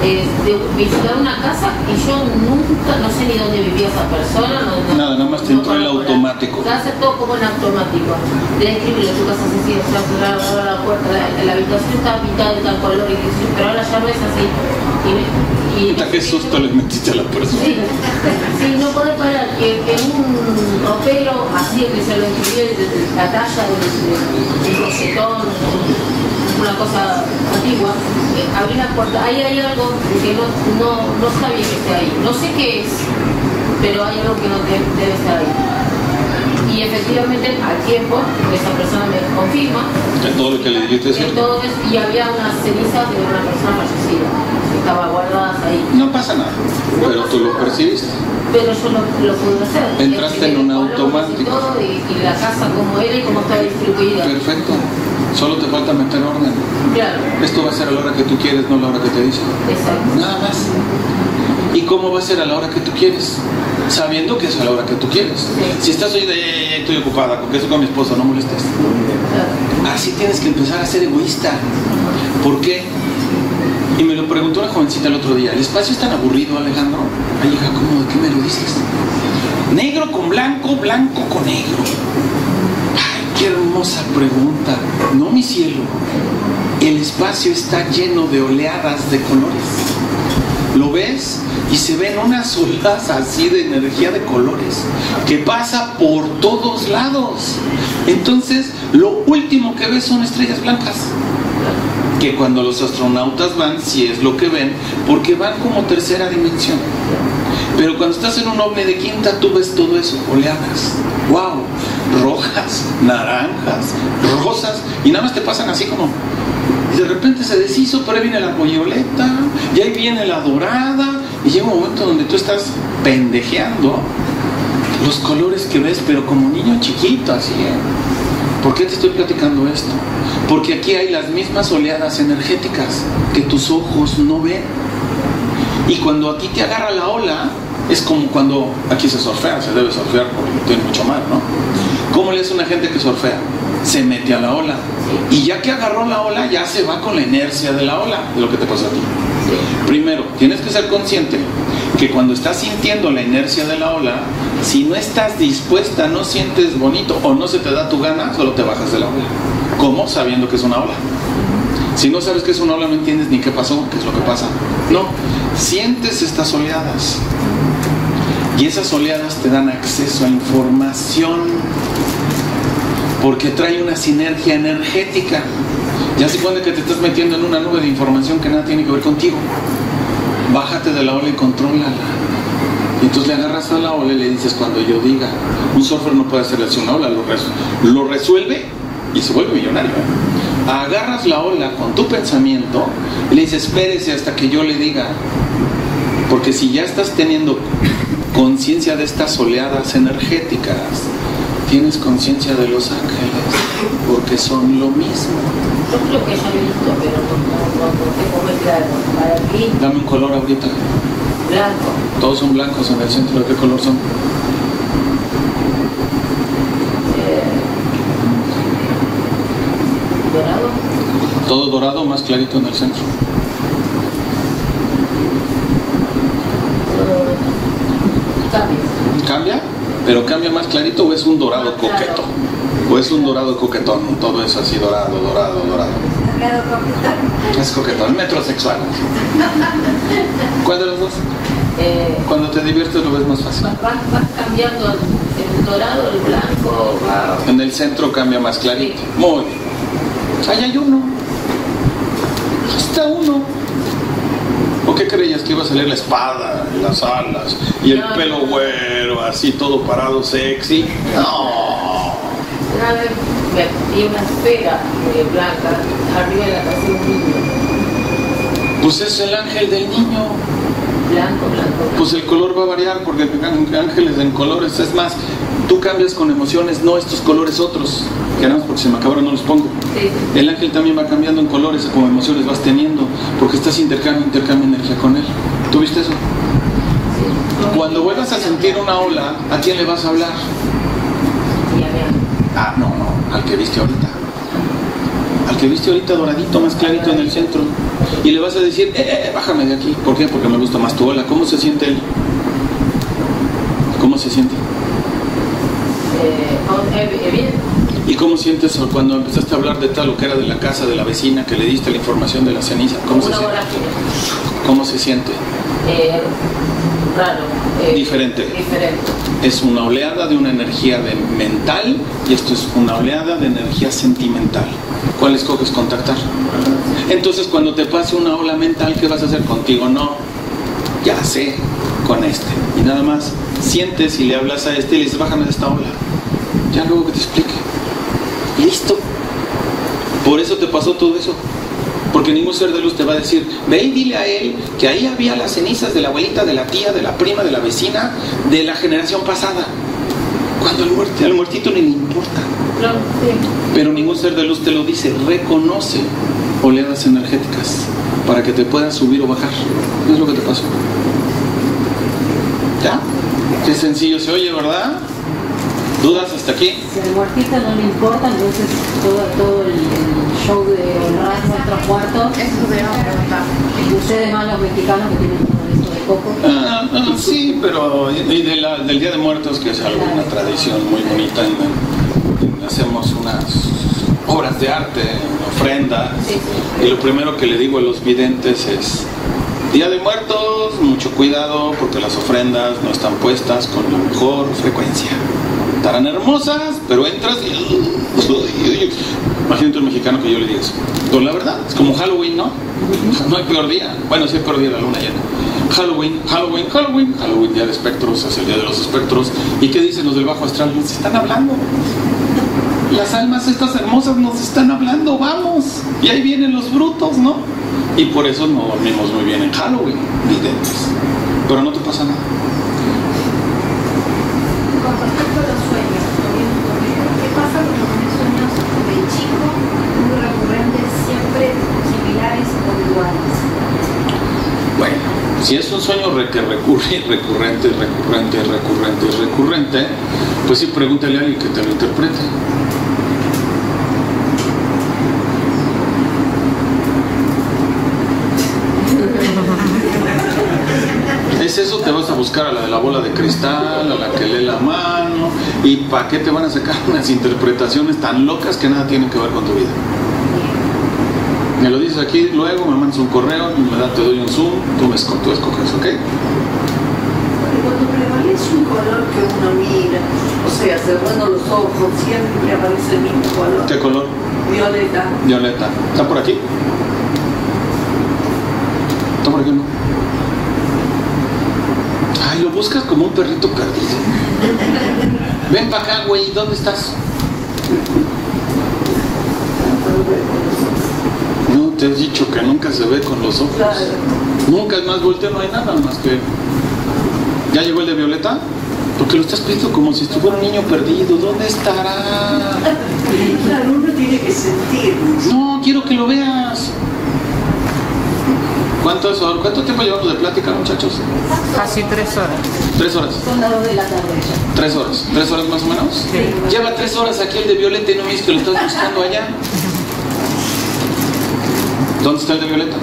eh, de visitar una casa y yo nunca, no sé ni dónde vivía esa persona. No, no, nada, nada más te entró no el automático. Se hace todo como en automático. De describirlo, tu casa se sigue cerrada, la puerta, la, la habitación está pintada de tal color, pero ahora ya no es así. Y, y, ¿qué susto le metiste a la persona? Sí, sí, no podés parar que, que un ropero así que se lo escribió desde la talla, desde el rosetón, una cosa antigua, eh, abrí la puerta, ahí hay algo que no, no, no sabía que esté ahí, no sé qué es, pero hay algo que no debe, debe estar ahí. Y efectivamente al tiempo esa persona me confirma en todo lo que le dijiste, ¿sí? Entonces, y había unas cenizas de una persona fallecida. Estaba guardadas ahí. No pasa nada, no, pero tú lo percibiste. Pero yo lo, lo pude hacer. Entraste en un automático. Y, todo, y, y la casa como era y como estaba distribuida. Perfecto. Solo te falta meter orden. Claro. Esto va a ser a la hora que tú quieres, no a la hora que te dicen. Exacto. Nada más. ¿Y cómo va a ser a la hora que tú quieres? Sabiendo que es a la hora que tú quieres. Sí. Si estás hoy de estoy ocupada, porque estoy con mi esposa, no molestes. Claro. Así tienes que empezar a ser egoísta. ¿Por qué? Y me lo preguntó una jovencita el otro día, ¿el espacio es tan aburrido, Alejandro? Ay, hija, ¿cómo? ¿De qué me lo dices? Negro con blanco, blanco con negro. Ay, qué hermosa pregunta. No, mi cielo. El espacio está lleno de oleadas de colores. Lo ves y se ven unas olas así de energía de colores que pasa por todos lados. Entonces, lo último que ves son estrellas blancas. Que cuando los astronautas van, si es lo que ven, porque van como tercera dimensión. Pero cuando estás en un ovni de quinta, tú ves todo eso, oleadas, wow, rojas, naranjas, rosas, y nada más te pasan así como... Y de repente se deshizo, pero ahí viene la violeta, y ahí viene la dorada, y llega un momento donde tú estás pendejeando los colores que ves, pero como un niño chiquito, así, ¿eh? ¿Por qué te estoy platicando esto? Porque aquí hay las mismas oleadas energéticas que tus ojos no ven. Y cuando aquí te agarra la ola, es como cuando aquí se surfea, se debe surfear porque tiene mucho mar, ¿no? ¿Cómo le hace una gente que surfea? Se mete a la ola. Y ya que agarró la ola, ya se va con la inercia de la ola, de lo que te pasa a ti. Primero, tienes que ser consciente que cuando estás sintiendo la inercia de la ola, si no estás dispuesta, no sientes bonito o no se te da tu gana, solo te bajas de la ola. ¿Cómo? Sabiendo que es una ola. Si no sabes que es una ola, no entiendes ni qué pasó, qué es lo que pasa. No, sientes estas oleadas. Y esas oleadas te dan acceso a información porque trae una sinergia energética. Ya se cuenta que te estás metiendo en una nube de información que nada tiene que ver contigo. Bájate de la ola y contrólala. Y entonces le agarras a la ola y le dices cuando yo diga. Un surfer no puede hacerle así una ola, lo, res lo resuelve y se vuelve millonario. Agarras la ola con tu pensamiento y le dices espérese hasta que yo le diga. Porque si ya estás teniendo conciencia de estas oleadas energéticas, tienes conciencia de los ángeles, porque son lo mismo. Yo creo que ya he visto, pero no tengo muy claro. Para ti. Dame un color ahorita. Blanco. Todos son blancos en el centro. ¿De qué color son? Eh, dorado. Todo dorado, más clarito en el centro. Cambia. ¿Cambia? ¿Pero cambia más clarito o es un dorado coqueto? ¿O es un dorado coquetón? Todo es así, dorado, dorado, dorado. ¿Dorado coquetón? Es coquetón, metrosexual. ¿Cuál de los dos? Eh, Cuando te diviertes lo ves más fácil. Vas va cambiando el dorado, el blanco. Wow. En el centro cambia más clarito. Sí. Muy bien. Ahí hay uno. Está uno. ¿O qué creías que iba a salir la espada, las alas y el no, pelo güero, así todo parado, sexy? No. Una vez me una esfera blanca arriba de la casa de un niño. Pues es el ángel del niño. Blanco, blanco. Pues el color va a variar porque ángeles en colores. Es más, tú cambias con emociones, no estos colores otros. Queramos porque se me acabaron, no los pongo. Sí. El ángel también va cambiando en colores, como emociones vas teniendo, porque estás intercambio, intercambio de energía con él. ¿Tuviste eso? Cuando vuelvas a sentir una ola, ¿a quién le vas a hablar? Ah, no, no, al que viste ahorita. Al que viste ahorita doradito, más clarito en el centro. Y le vas a decir, eh, eh, bájame de aquí. ¿Por qué? Porque me gusta más tu ola. ¿Cómo se siente él? ¿Cómo se siente? ¿Y cómo sientes cuando empezaste a hablar de tal o que era de la casa de la vecina que le diste la información de la ceniza? ¿Cómo se siente? ¿Cómo se siente? Eh, raro. Eh, diferente. Diferente. Es una oleada de una energía de mental y esto es una oleada de energía sentimental. ¿Cuál escoges contactar? Entonces, cuando te pase una ola mental, ¿qué vas a hacer contigo? No, ya sé, con este. Y nada más sientes y le hablas a este y le dices, bájame de esta ola. Ya luego que te explique. Listo. Por eso te pasó todo eso. Porque ningún ser de luz te va a decir, ve y dile a él que ahí había las cenizas de la abuelita, de la tía, de la prima, de la vecina, de la generación pasada. Cuando al muerto, al muertito ni le importa. No, sí. Pero ningún ser de luz te lo dice. Reconoce oleadas energéticas para que te puedas subir o bajar. Es lo que te pasó. ¿Ya? Qué sencillo se oye, ¿verdad? ¿Dudas hasta aquí? Si al muertito no le importa, entonces todo, todo el, el show de honrar nuestros muertos. Eso se va a preguntar. Y ustedes más los mexicanos que tienen un esto de coco. Ah, ah, sí, pero y de la, del Día de Muertos, que es algo, una tradición muy bonita. En, en, hacemos unas obras de arte, ofrendas. Sí, sí. Y lo primero que le digo a los videntes es... Día de Muertos, mucho cuidado porque las ofrendas no están puestas con la mejor frecuencia. Estarán hermosas, pero entras y... Imagínate un mexicano que yo le diga eso. Pues la verdad, es como Halloween, ¿no? No hay peor día. Bueno, sí hay peor día, la luna llena. Halloween, Halloween, Halloween, Halloween, día de espectros, es el día de los espectros. ¿Y qué dicen los del bajo astral? Nos están hablando. Las almas estas hermosas nos están hablando, vamos. Y ahí vienen los brutos, ¿no? Y por eso no dormimos muy bien en Halloween, ni dentes. Pero no te pasa nada. Con respecto a los sueños, ¿qué pasa con los sueños de chico muy recurrentes, siempre similares o iguales? Bueno, si es un sueño que recurre, recurrente, recurrente, recurrente, recurrente, pues sí, pregúntale a alguien que te lo interprete. Eso te vas a buscar a la de la bola de cristal, a la que lee la mano, y para qué te van a sacar unas interpretaciones tan locas que nada tienen que ver con tu vida. Me lo dices aquí, luego me mandas un correo, me da, te doy un zoom, tú me escoges, tú escoges, ¿ok? Cuando prevalece un color que uno mira, o sea, cerrando los ojos, siempre aparece el mismo color. ¿Qué color? Violeta. Violeta. ¿Está por aquí? ¿Está por aquí no? Ay, lo buscas como un perrito perdido. Ven para acá, güey, ¿dónde estás? No, te he dicho que nunca se ve con los ojos. Claro. Nunca, es más volteo, no hay nada más que... ¿Ya llegó el de Violeta? Porque lo estás pidiendo como si estuviera un niño perdido. ¿Dónde estará? Claro, uno tiene que sentir. No, quiero que lo veas. ¿Cuánto, es, ¿Cuánto tiempo llevamos de plática, muchachos? Casi tres horas. ¿Tres horas? Son las dos de la tarde ya. ¿Tres horas? ¿Tres horas más o menos? Sí. Lleva tres horas aquí el de Violeta y no me dices que lo estás buscando allá. ¿Dónde está el de Violeta?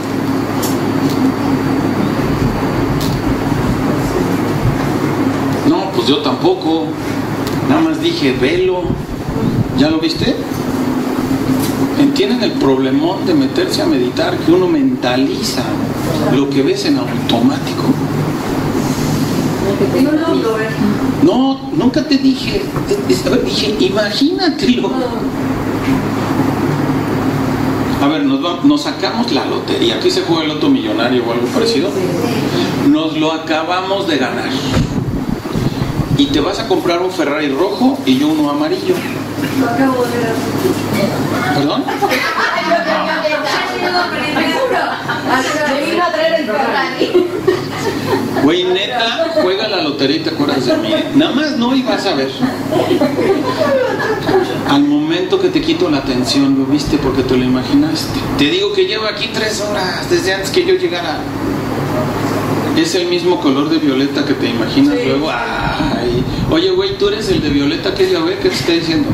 No, pues yo tampoco. Nada más dije, velo. ¿Ya lo viste? Tienen el problemón de meterse a meditar, que uno mentaliza lo que ves en automático. No, nunca te dije, a ver, dije, imagínatelo. A ver, nos, va, nos sacamos la lotería, aquí se juega el Loto Millonario o algo parecido. Nos lo acabamos de ganar. Y te vas a comprar un Ferrari rojo y yo uno amarillo. Lo acabo de ver. ¿Perdón? Güey, neta, juega la lotería y te acuerdas de mí. Nada más no ibas a ver. Al momento que te quito la atención, lo viste porque te lo imaginaste. Te digo que llevo aquí tres horas desde antes que yo llegara. Es el mismo color de violeta que te imaginas, sí. Luego, ay, oye, güey, tú eres el de violeta, que es la güey, ¿qué te está diciendo?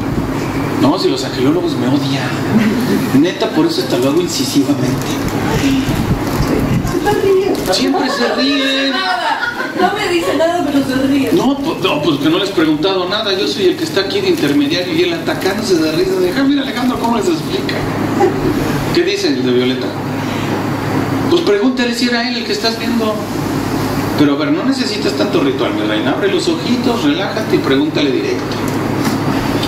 No, si los angelólogos me odian. Neta, por eso hasta lo hago incisivamente. Siempre se ríen. No me dice nada, pero se ríen. No, pues, no, pues que no les he preguntado nada. Yo soy el que está aquí de intermediario y el atacándose de risa. Deja, mira, Alejandro, ¿cómo les explica? ¿Qué dicen el de violeta? Pues pregúntale si era él el que estás viendo. Pero a ver, no necesitas tanto ritual, mi reina. Abre los ojitos, relájate y pregúntale directo.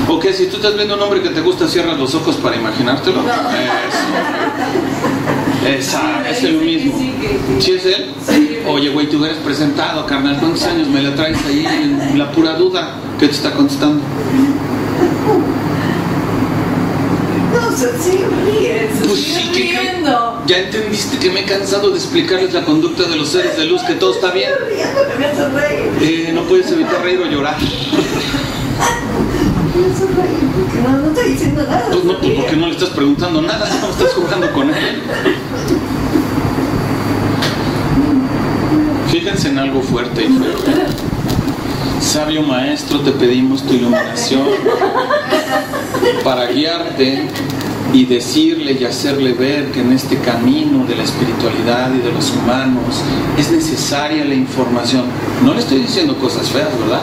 O que si tú estás viendo un hombre que te gusta, cierras los ojos para imaginártelo. No. Eso. Exacto, es lo mismo. ¿Sí es él? Oye, güey, tú eres presentado, carnal. ¿Cuántos años me la traes ahí en la pura duda? ¿Qué te está contestando? No, se sigue riendo. Pues sí, que ya entendiste que me he cansado de explicarles la conducta de los seres de luz, que todo está bien. Eh, no puedes evitar reír o llorar. No, no estoy diciendo nada. Pues no, pues porque no le estás preguntando nada, no estás jugando con él. Fíjense en algo fuerte y feo. Sabio maestro, te pedimos tu iluminación para guiarte y decirle y hacerle ver que en este camino de la espiritualidad y de los humanos es necesaria la información. No le estoy diciendo cosas feas, ¿verdad?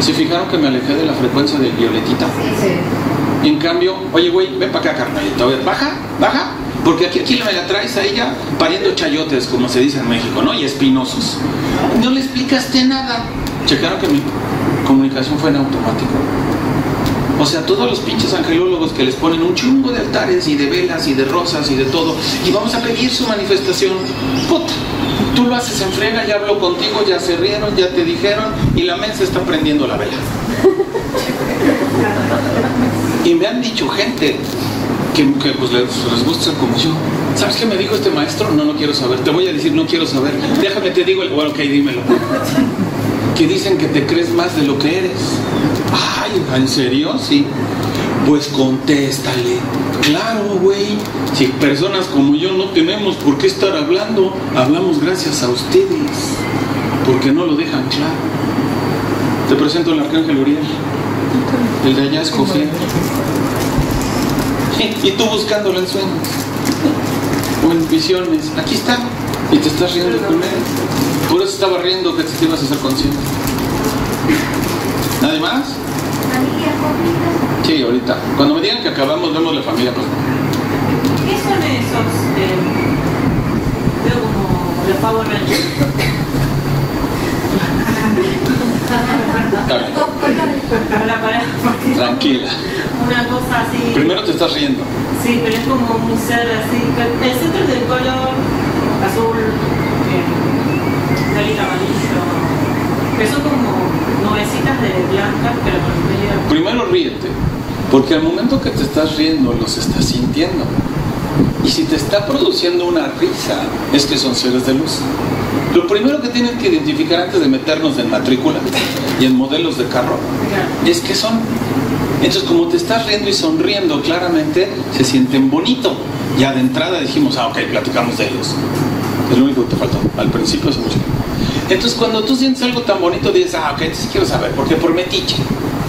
¿Se fijaron que me alejé de la frecuencia del violetita? Sí. En cambio, oye, güey, ven para acá, carnalito. A ver, baja, baja, porque aquí, aquí me la traes a ella pariendo chayotes, como se dice en México, ¿no? Y espinosos. No le explicaste nada. Checaron que mi comunicación fue en automático. O sea, todos los pinches angelólogos que les ponen un chungo de altares y de velas y de rosas y de todo, y vamos a pedir su manifestación, puta. Tú lo haces en frega, ya habló contigo, ya se rieron, ya te dijeron, y la mesa está prendiendo la vela. Y me han dicho gente que, que pues les, les gusta como yo. ¿Sabes qué me dijo este maestro? No, no quiero saber. Te voy a decir, no quiero saber. Déjame, te digo el... Bueno, ok, dímelo. Que dicen que te crees más de lo que eres. Ay, ¿en serio? Sí. Pues contéstale. Claro, güey. Si personas como yo no tenemos por qué estar hablando, hablamos gracias a ustedes, porque no lo dejan claro. Te presento al arcángel Uriel. El de allá es Cofín. Y tú buscándolo en sueños o en visiones. Aquí está. Y te estás riendo con él. Por eso estaba riendo, que te ibas a hacer consciente. ¿Nadie más? Sí, ahorita. Cuando me digan que acabamos, vemos la familia. ¿Qué son esos? Veo como los Power Rangers. Tranquila. Una cosa así. Primero te estás riendo. Sí, pero es como un ser así. El centro es del color azul, cálido amarillo. Que son como nubecitas de blancas, pero con medio. Primero ríete, porque al momento que te estás riendo los estás sintiendo. Y si te está produciendo una risa, es que son seres de luz. Lo primero que tienen que identificar antes de meternos en matrícula y en modelos de carro es que son. Entonces, como te estás riendo y sonriendo, claramente se sienten bonito. Ya de entrada dijimos, ah, ok, platicamos de ellos. Es lo único que te faltó. Al principio es mucho. Entonces, cuando tú sientes algo tan bonito, dices, ah, ok, sí quiero saber, porque por metiche.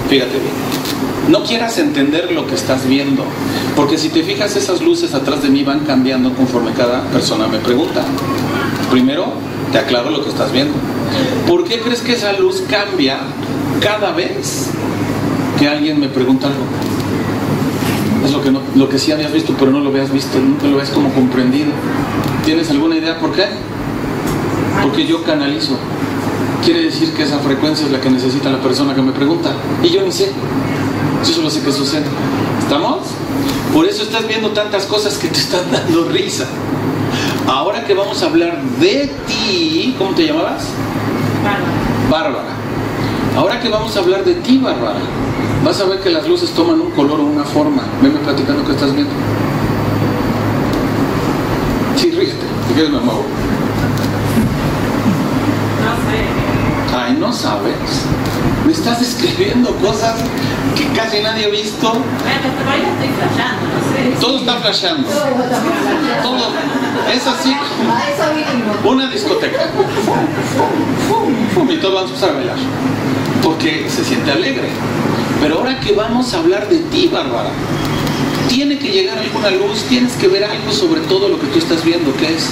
Fíjate bien. No quieras entender lo que estás viendo, porque si te fijas, esas luces atrás de mí van cambiando conforme cada persona me pregunta. Primero, te aclaro lo que estás viendo. ¿Por qué crees que esa luz cambia cada vez que alguien me pregunta algo? Es lo que, no, lo que sí habías visto, pero no lo habías visto, nunca lo habías como comprendido. ¿Tienes alguna idea por qué? Porque yo canalizo. Quiere decir que esa frecuencia es la que necesita la persona que me pregunta. Y yo ni sé. Yo solo sé que sucede. ¿Estamos? Por eso estás viendo tantas cosas que te están dando risa. Ahora que vamos a hablar de ti... ¿Cómo te llamabas? Bárbara. Bárbara. Ahora que vamos a hablar de ti, Bárbara, vas a ver que las luces toman un color o una forma. Venme platicando qué estás viendo. Sí, rígete. Si quieres me muevo. No sé. Ay, no sabes. Me estás escribiendo cosas que casi nadie ha visto. Pero yo estoy flashando, no sé. Todo está flashando. Todo. Es así como una discoteca. Y todos van a empezar a bailar. Porque se siente alegre. Pero ahora que vamos a hablar de ti, Bárbara, tiene que llegar alguna luz, tienes que ver algo sobre todo lo que tú estás viendo, ¿qué es?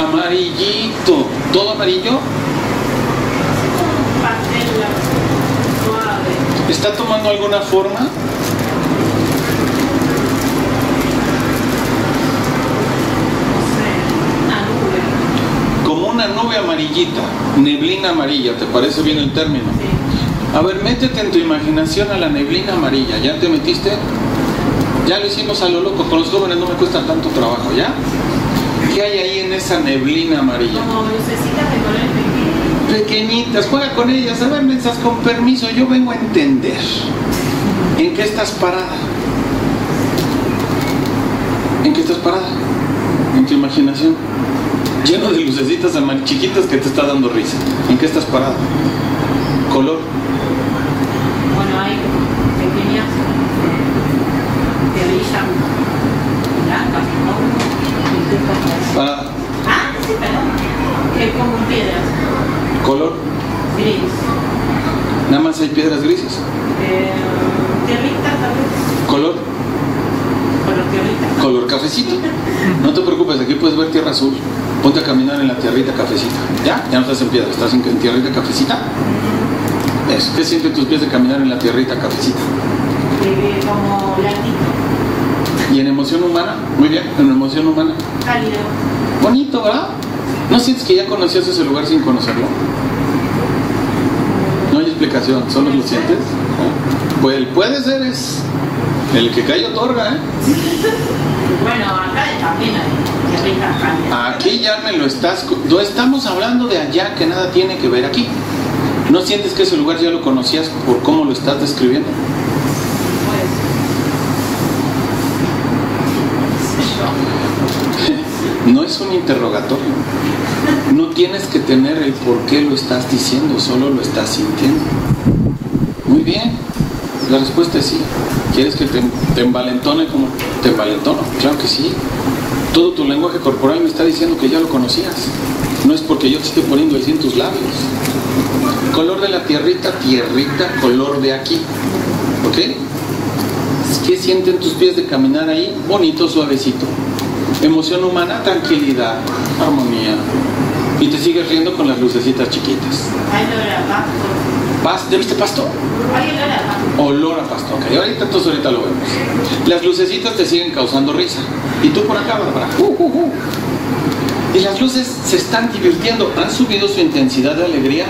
Amarillito. ¿Todo amarillo? ¿Está tomando alguna forma? Como una nube amarillita, neblina amarilla, ¿te parece bien el término? A ver, métete en tu imaginación a la neblina amarilla. ¿Ya te metiste? Ya lo hicimos a lo loco, con los jóvenes no me cuesta tanto trabajo, ¿ya? ¿Qué hay ahí en esa neblina amarilla? Como lucecitas de colores pequeñitas. Pequeñitas, juega con ellas. A ver, mensas, con permiso, yo vengo a entender. ¿En qué estás parada? ¿En qué estás parada? En tu imaginación. Lleno de lucecitas chiquitas que te está dando risa. ¿En qué estás parada? Color. Bueno, hay pequeñas que brillan blancas, ¿no? Parada. Ah, sí, perdón. Es como piedras. Color. Gris. Nada más hay piedras grises. Eh, tierritas tal vez. Color. Color tierrita. Color cafecito. No te preocupes, aquí puedes ver tierra azul. Ponte a caminar en la tierrita cafecita. ¿Ya? Ya no estás en piedra, estás en tierrita cafecita. Eso. ¿Qué sienten tus pies de caminar en la tierrita cafecita? Eh, como blandito. ¿Y en emoción humana? Muy bien, en emoción humana. Cálido. Bonito, ¿verdad? ¿No sientes que ya conocías ese lugar sin conocerlo? No hay explicación, solo lo sientes. ¿Eh? Pues el puede ser es el que cae otorga, ¿eh? Bueno, acá también hay. Aquí ya me lo estás... No estamos hablando de allá que nada tiene que ver aquí. ¿No sientes que ese lugar ya lo conocías por cómo lo estás describiendo? No es un interrogatorio. No tienes que tener el por qué lo estás diciendo, solo lo estás sintiendo. Muy bien. La respuesta es sí. ¿Quieres que te, te envalentone como te envalentono? Claro que sí. Todo tu lenguaje corporal me está diciendo que ya lo conocías. No es porque yo te esté poniendo así en tus labios. Color de la tierrita, tierrita, color de aquí. ¿Ok? ¿Qué sienten tus pies de caminar ahí? Bonito, suavecito. Emoción humana, tranquilidad, armonía. Y te sigues riendo con las lucecitas chiquitas. Hay olor a pasto. ¿Paz? ¿Debiste pasto? Hay olor a pasto. Olor a pasto, ok. Ahorita, entonces ahorita lo vemos. Las lucecitas te siguen causando risa. Y tú por acá, Bárbara. Uh, uh, uh. Y las luces se están divirtiendo. ¿Han subido su intensidad de alegría?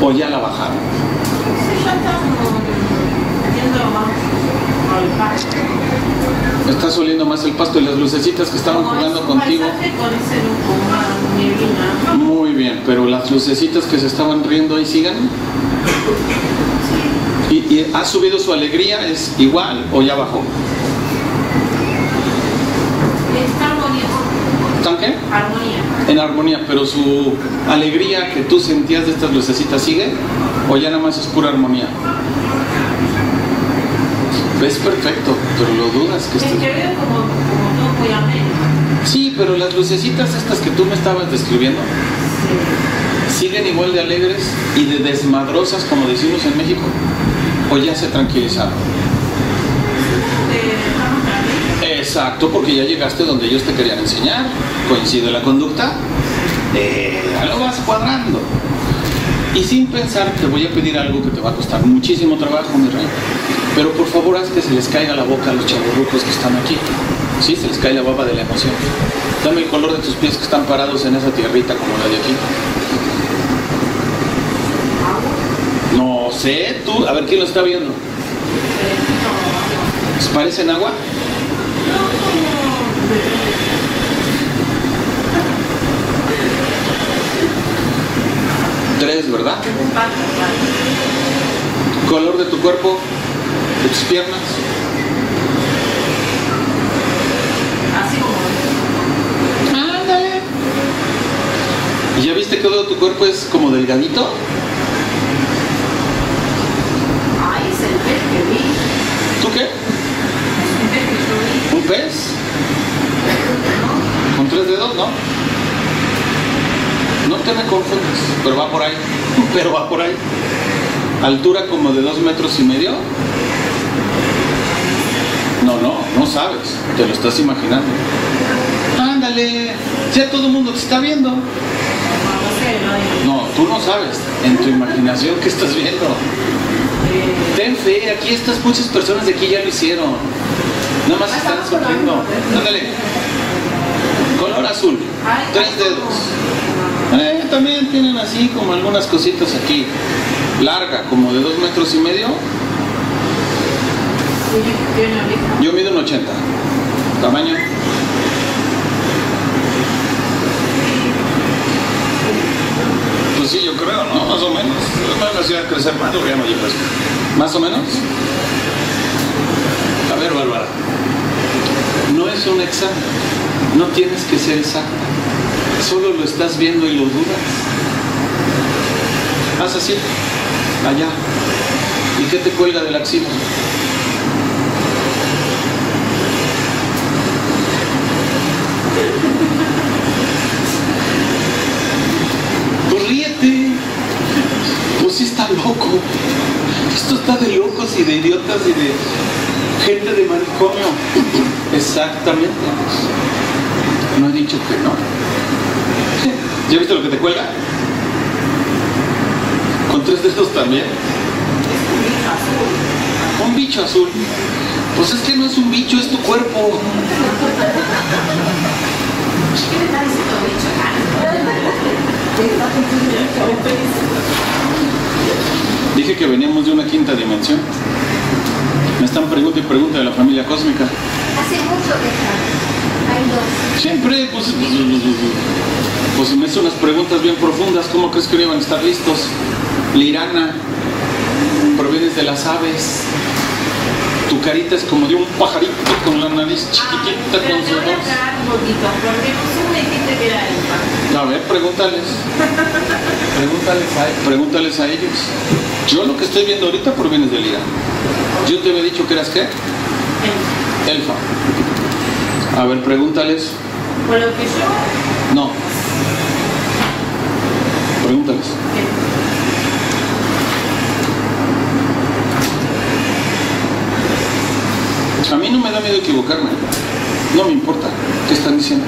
¿O ya la bajaron? Sí, ya está oliendo más el pasto. Estás oliendo más el pasto y las lucecitas que estaban como jugando contigo. Con muy bien, pero las lucecitas que se estaban riendo ahí siguen. Sí. ¿Y, y ha subido su alegría? ¿Es igual o ya bajó? ¿Están qué? Armonía. En armonía, pero su alegría que tú sentías de estas lucecitas sigue, o ya nada más es pura armonía. Ves perfecto, pero lo dudas que es estoy... que veo como, como todo muy ameno. Sí, pero las lucecitas estas que tú me estabas describiendo, sí, siguen igual de alegres y de desmadrosas como decimos en México, o ya se tranquilizaron. Exacto, porque ya llegaste donde ellos te querían enseñar. Coincide la conducta. eh, Ya lo vas cuadrando. Y sin pensar te voy a pedir algo que te va a costar muchísimo trabajo, mi rey. Pero por favor haz que se les caiga la boca a los chavorrucos que están aquí. Sí, se les cae la baba de la emoción. Dame el color de tus pies que están parados en esa tierrita como la de aquí. No sé, tú, a ver quién lo está viendo. ¿Les parecen agua? Tres, ¿verdad? Color de tu cuerpo, de tus piernas. Así como. Ándale. solo tu cuerpo es como delgadito. Ay, es el pez que vi. ¿Tú qué? Es un pez que yo vi. ¿Un pez? Con tres dedos, ¿no? No te me confundas, pero va por ahí. Pero va por ahí. Altura como de dos metros y medio. No, no, no sabes. Te lo estás imaginando. Ándale, ya todo el mundo te está viendo. No, tú no sabes. En tu imaginación, ¿qué estás viendo? Ten fe, aquí estas muchas personas de aquí ya lo hicieron. Nada más están sonriendo. Ándale. Color azul. Tres dedos. Eh, también tienen así como algunas cositas aquí. Larga, como de dos metros y medio. Yo mido un ochenta. Tamaño. Pues sí, yo creo, ¿no? Más o menos. No me hacía crecer más, lo llamo yo. Más o menos. A ver, Bárbara. No es un examen. No tienes que ser exacto. Solo lo estás viendo y lo dudas. Haz así. Allá. ¿Y qué te cuelga del axila? Pues sí está loco. Esto está de locos y de idiotas y de gente de manicomio. Exactamente. No he dicho que no. ¿Ya viste lo que te cuelga? Con tres dedos también. Un bicho azul. Pues es que no es un bicho, es tu cuerpo. ¿Qué le está diciendo bicho? Dije que veníamos de una quinta dimensión. Me están preguntando y preguntando de la familia cósmica. Hace mucho que está. Hay dos. Siempre, pues, pues, pues, pues me hizo unas preguntas bien profundas. ¿Cómo crees que no iban a estar listos? Lyrana, provienes de las aves. Tu carita es como de un pajarito con la nariz chiquitita. Ay, con sus dos. No, a ver, pregúntales. Pregúntales a, pregúntales a ellos. Yo lo que estoy viendo ahorita proviene de Lira. Yo te había dicho que eras ¿qué? Elfa. Elfa. A ver, pregúntales. ¿Por lo que yo? No. Pregúntales. ¿Qué? A mí no me da miedo equivocarme. No me importa. ¿Qué están diciendo?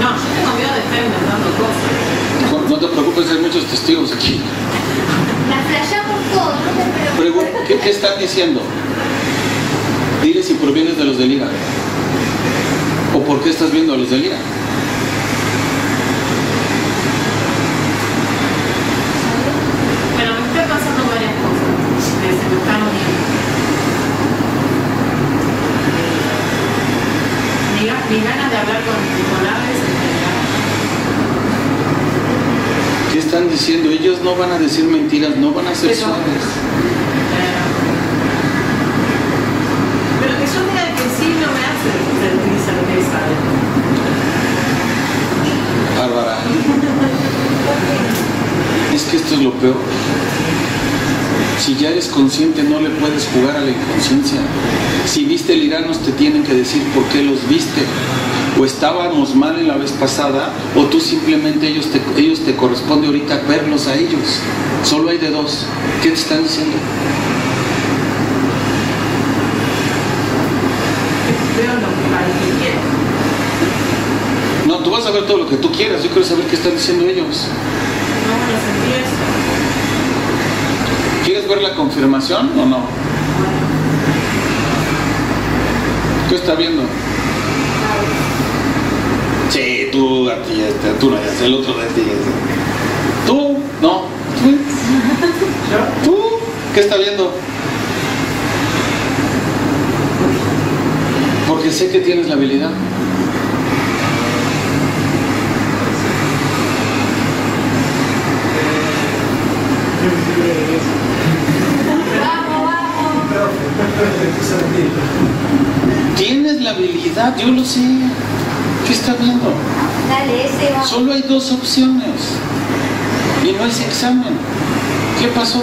No, yo tengo miedo de estar inventando cosas. No te preocupes, hay muchos testigos aquí. La playa por todo, no te preocupes. ¿Qué, ¿Qué están diciendo? Dile si provienes de los de Lira. ¿O por qué estás viendo a los de Lira? Bueno, me estoy pasando varias cosas. Que se me están uniendo. Mi ganas de hablar con mis. ¿Qué están diciendo? Ellos no van a decir mentiras, no van a ser suaves. Pero que yo diga que sí no me hace sentir certeza. Bárbara. Es que esto es lo peor. Si ya eres consciente, no le puedes jugar a la inconsciencia. Si viste Lyranos, te tienen que decir por qué los viste. O estábamos mal en la vez pasada, o tú simplemente ellos te, ellos te corresponde ahorita verlos a ellos. Solo hay de dos. ¿Qué te están diciendo? No, tú vas a ver todo lo que tú quieras. Yo quiero saber qué están diciendo ellos. ¿Quieres ver la confirmación o no? ¿Qué está viendo? Sí, tú a ti, tú no, el otro de ti. Tú, no. ¿Tú? ¿Qué está viendo? Porque sé que tienes la habilidad. Tienes la habilidad, yo lo sé. ¿Qué está viendo? Dale, ese va. Solo hay dos opciones. Y no es examen. ¿Qué pasó?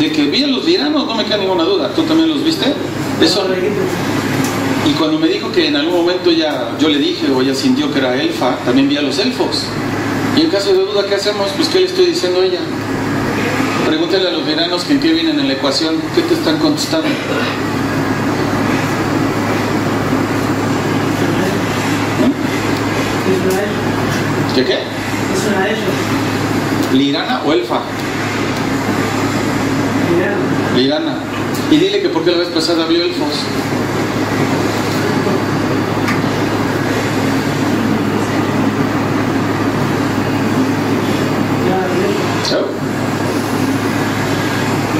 De que vi a los liranos, no me queda ninguna duda. ¿Tú también los viste? Eso. Y cuando me dijo que en algún momento ya yo le dije o ella sintió que era elfa, también vi a los elfos. Y en caso de duda, ¿qué hacemos? Pues, ¿qué le estoy diciendo a ella? Pregúntale a los veranos que intervienen en la ecuación, ¿qué te están contestando? ¿Eh? ¿Qué qué? Es una elfa. ¿Lyrana o elfa? Lyrana. Lyrana. Y dile que porque la vez pasada vio elfos.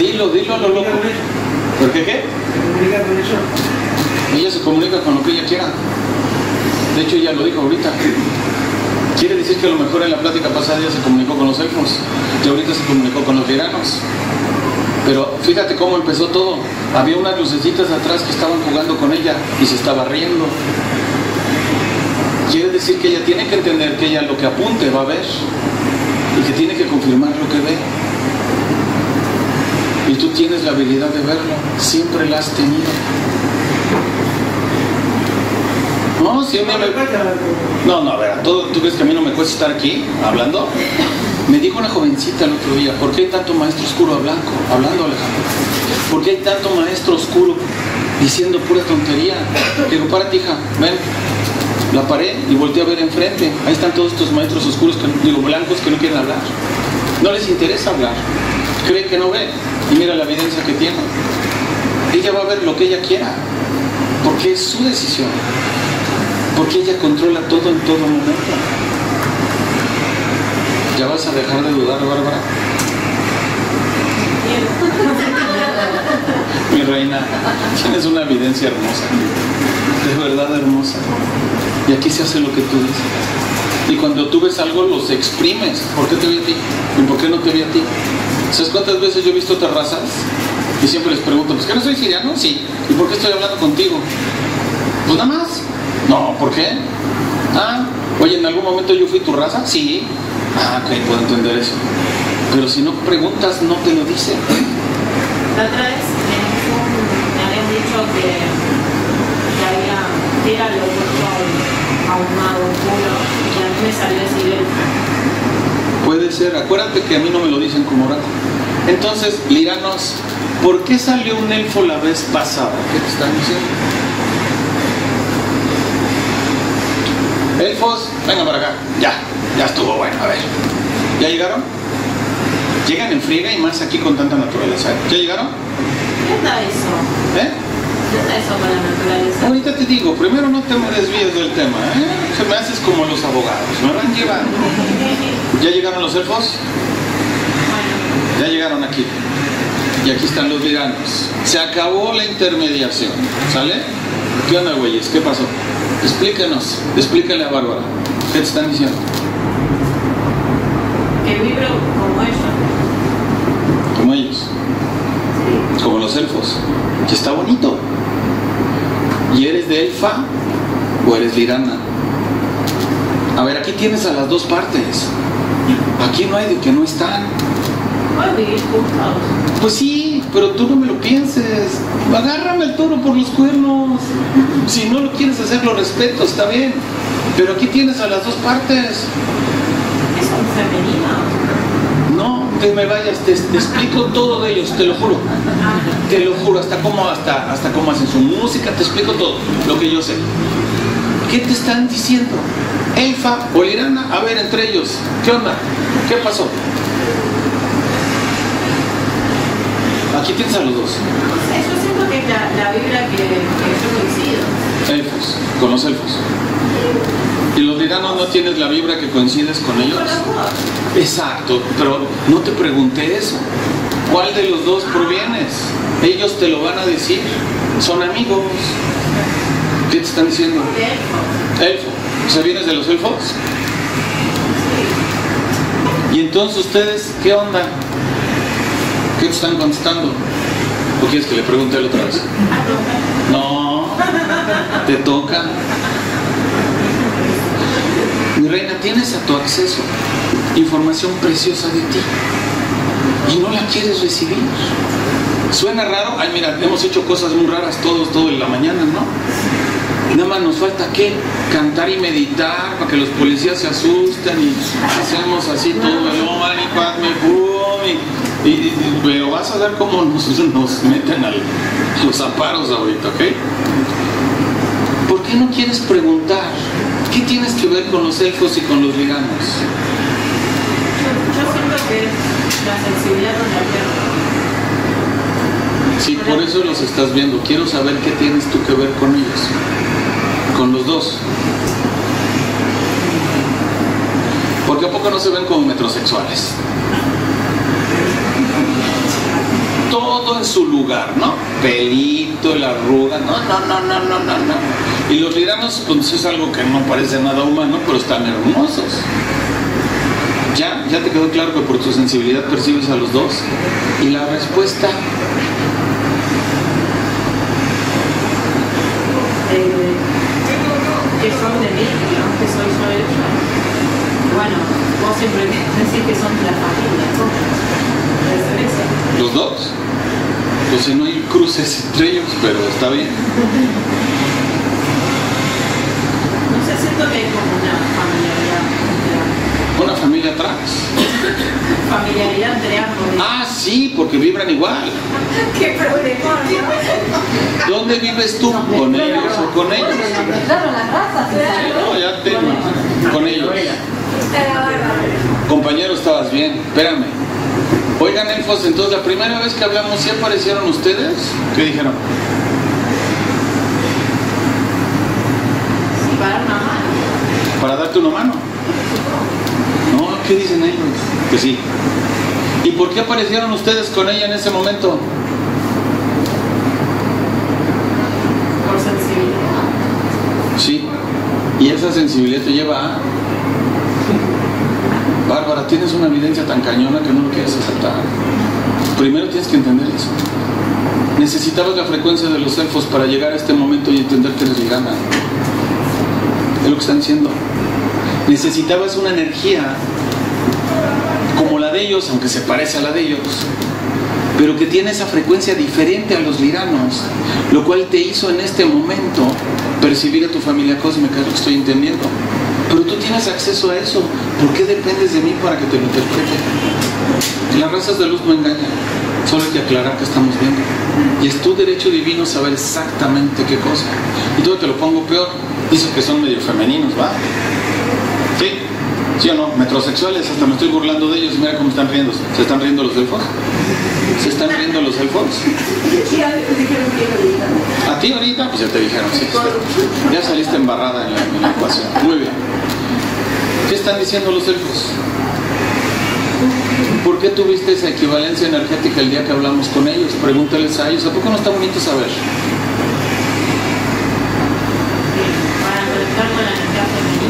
Dilo, dilo a lo loco. ¿Por qué qué? Ella se comunica con lo que ella quiera. De hecho, ella lo dijo ahorita. Quiere decir que a lo mejor en la plática pasada ella se comunicó con los elfos y ahorita se comunicó con los liranos. Pero fíjate cómo empezó todo. Había unas lucecitas atrás que estaban jugando con ella y se estaba riendo. Quiere decir que ella tiene que entender que ella lo que apunte va a ver y que tiene que confirmar lo que ve. Y tú tienes la habilidad de verlo, siempre la has tenido. No, si me... No, no, a ver, ¿tú, ¿tú crees que a mí no me cuesta estar aquí hablando? Me dijo una jovencita el otro día, ¿por qué hay tanto maestro oscuro a blanco? Hablando, Alejandro. ¿Por qué hay tanto maestro oscuro diciendo pura tontería? Digo, párate, hija, ven. La paré y volteé a ver enfrente. Ahí están todos estos maestros oscuros, que, digo, blancos, que no quieren hablar. No les interesa hablar. Cree que no ve y mira la evidencia que tiene. Ella va a ver lo que ella quiera, porque es su decisión, porque ella controla todo en todo momento. ¿Ya vas a dejar de dudar, Bárbara? Mi reina, tienes una evidencia hermosa, de verdad hermosa, y aquí se hace lo que tú dices. Y cuando tú ves algo, los exprimes. ¿Por qué te vi a ti? ¿Y por qué no te vi a ti? ¿Sabes cuántas veces yo he visto otras razas? Y siempre les pregunto, ¿pues que no soy siriano? Sí. ¿Y por qué estoy hablando contigo? Pues nada más. No, ¿por qué? Ah, oye, ¿en algún momento yo fui tu raza? Sí. Ah, ok, puedo entender eso. Pero si no preguntas, no te lo dicen. La otra vez me habían dicho que, que había tirado a un mago puro y a mí me salió así bien. Puede ser, acuérdate que a mí no me lo dicen como oráculo. Entonces, Lyranos, ¿por qué salió un elfo la vez pasada? ¿Qué te están diciendo? Elfos, vengan para acá. Ya, ya estuvo bueno, a ver. ¿Ya llegaron? Llegan en friega y más aquí con tanta naturaleza. ¿Ya llegaron? ¿Qué está eso? ¿Eh? ¿Qué está eso para la naturaleza? Ahorita te digo, primero no te me desvíes del tema, ¿eh? Que me haces como los abogados, me van llevando. ¿Ya llegaron los elfos? Ya llegaron aquí. Y aquí están los liranos. Se acabó la intermediación. ¿Sale? ¿Qué onda, güeyes? ¿Qué pasó? Explíquenos. Explícale a Bárbara. ¿Qué te están diciendo? Que vibro como ellos. ¿Como ellos? Sí. Como los elfos. Que está bonito. ¿Y eres de elfa o eres lirana? A ver, aquí tienes a las dos partes. Aquí no hay de que no están. Pues sí, pero tú no me lo pienses. Agárrame el toro por los cuernos. Si no lo quieres hacer, lo respeto, está bien. Pero aquí tienes a las dos partes. ¿Es femenino? No, te me vayas, te, te explico todo de ellos, te lo juro. Te lo juro, hasta cómo, hasta, hasta cómo hacen su música, te explico todo, lo que yo sé. ¿Qué te están diciendo? Elfa o Lyrana, a ver entre ellos, ¿qué onda? ¿Qué pasó? Aquí tienes a los dos. No sé, yo siento que es la, la vibra que, que yo coincido. Elfos, con los elfos. ¿Y los liranos no tienes la vibra que coincides con ellos? Exacto, pero no te pregunté eso. ¿Cuál de los dos provienes? Ellos te lo van a decir. Son amigos. ¿Qué te están diciendo? Elfo. Elfo. O sea, ¿vienes de los elfos? Sí. ¿Y entonces ustedes qué onda? ¿Qué están contestando? ¿O quieres que le pregunte él otra vez? No. te toca. Mi reina, tienes a tu acceso información preciosa de ti y no la quieres recibir. Suena raro. Ay, mira, hemos hecho cosas muy raras todos, todo en la mañana, ¿no? Nada más nos falta que cantar y meditar para que los policías se asustan y hacemos así todo el omani, y, y, pero vas a ver cómo nos, nos meten al, los amparos ahorita, ¿ok? ¿Por qué no quieres preguntar? ¿Qué tienes que ver con los elfos y con los liganos? Yo, yo siento que la sensibilidad no la pierdo. Sí, por eso los estás viendo. Quiero saber qué tienes tú que ver con ellos. Con los dos. Porque a poco no se ven como metrosexuales. Todo en su lugar, ¿no? Pelito, la arruga, no, no, no, no, no, no, no. Y los liranos, pues es algo que no parece nada humano, pero están hermosos. ¿Ya? ¿Ya te quedó claro que por tu sensibilidad percibes a los dos? Y la respuesta... que son de mí, aunque soy yo elfa. Bueno, vos siempre decís que son de la familia, ¿no? ¿Es los dos? Pues si no hay cruces entre ellos, pero está bien. No sé, siento que hay como una familiaridad entre ambos. ¿Una familia trans? Familiaridad entre ambos. Ah, sí, porque vibran igual. ¡Qué problema! ¿Dónde vives tú? ¿Con ellos o con ellos? No, ya te... Con ellos. Compañero, estabas bien. Espérame. Oigan, elfos, entonces, la primera vez que hablamos, ¿sí aparecieron ustedes? ¿Qué dijeron? Para dar una mano. ¿Para darte una mano? No, ¿qué dicen ellos? Que sí. ¿Y por qué aparecieron ustedes con ella en ese momento? Por sensibilidad. Sí. Y esa sensibilidad te lleva a... Bárbara, tienes una evidencia tan cañona que no lo quieres aceptar. Primero tienes que entender eso. Necesitabas la frecuencia de los elfos para llegar a este momento y entender que eres Lyrana. Es lo que están diciendo. Necesitabas una energía... como la de ellos, aunque se parece a la de ellos, pero que tiene esa frecuencia diferente a los liranos, lo cual te hizo en este momento percibir a tu familia cósmica, es lo que estoy entendiendo. Pero tú tienes acceso a eso. ¿Por qué dependes de mí para que te lo interprete? Las razas de luz no engañan, solo hay que aclarar que estamos viendo, y es tu derecho divino saber exactamente qué cosa. Y todo te lo pongo peor, dices que son medio femeninos, ¿va? ¿Sí? ¿Sí o no? Metrosexuales, hasta me estoy burlando de ellos. Mira cómo están riendo. ¿Se están riendo los elfos? ¿Se están riendo los elfos? ¿A ti ahorita? Pues ya te dijeron, sí. Ya saliste embarrada en la, en la ecuación. Muy bien. ¿Qué están diciendo los elfos? ¿Por qué tuviste esa equivalencia energética el día que hablamos con ellos? Pregúntales a ellos. ¿A poco no está bonito saber? Para conectar con la energía femenina.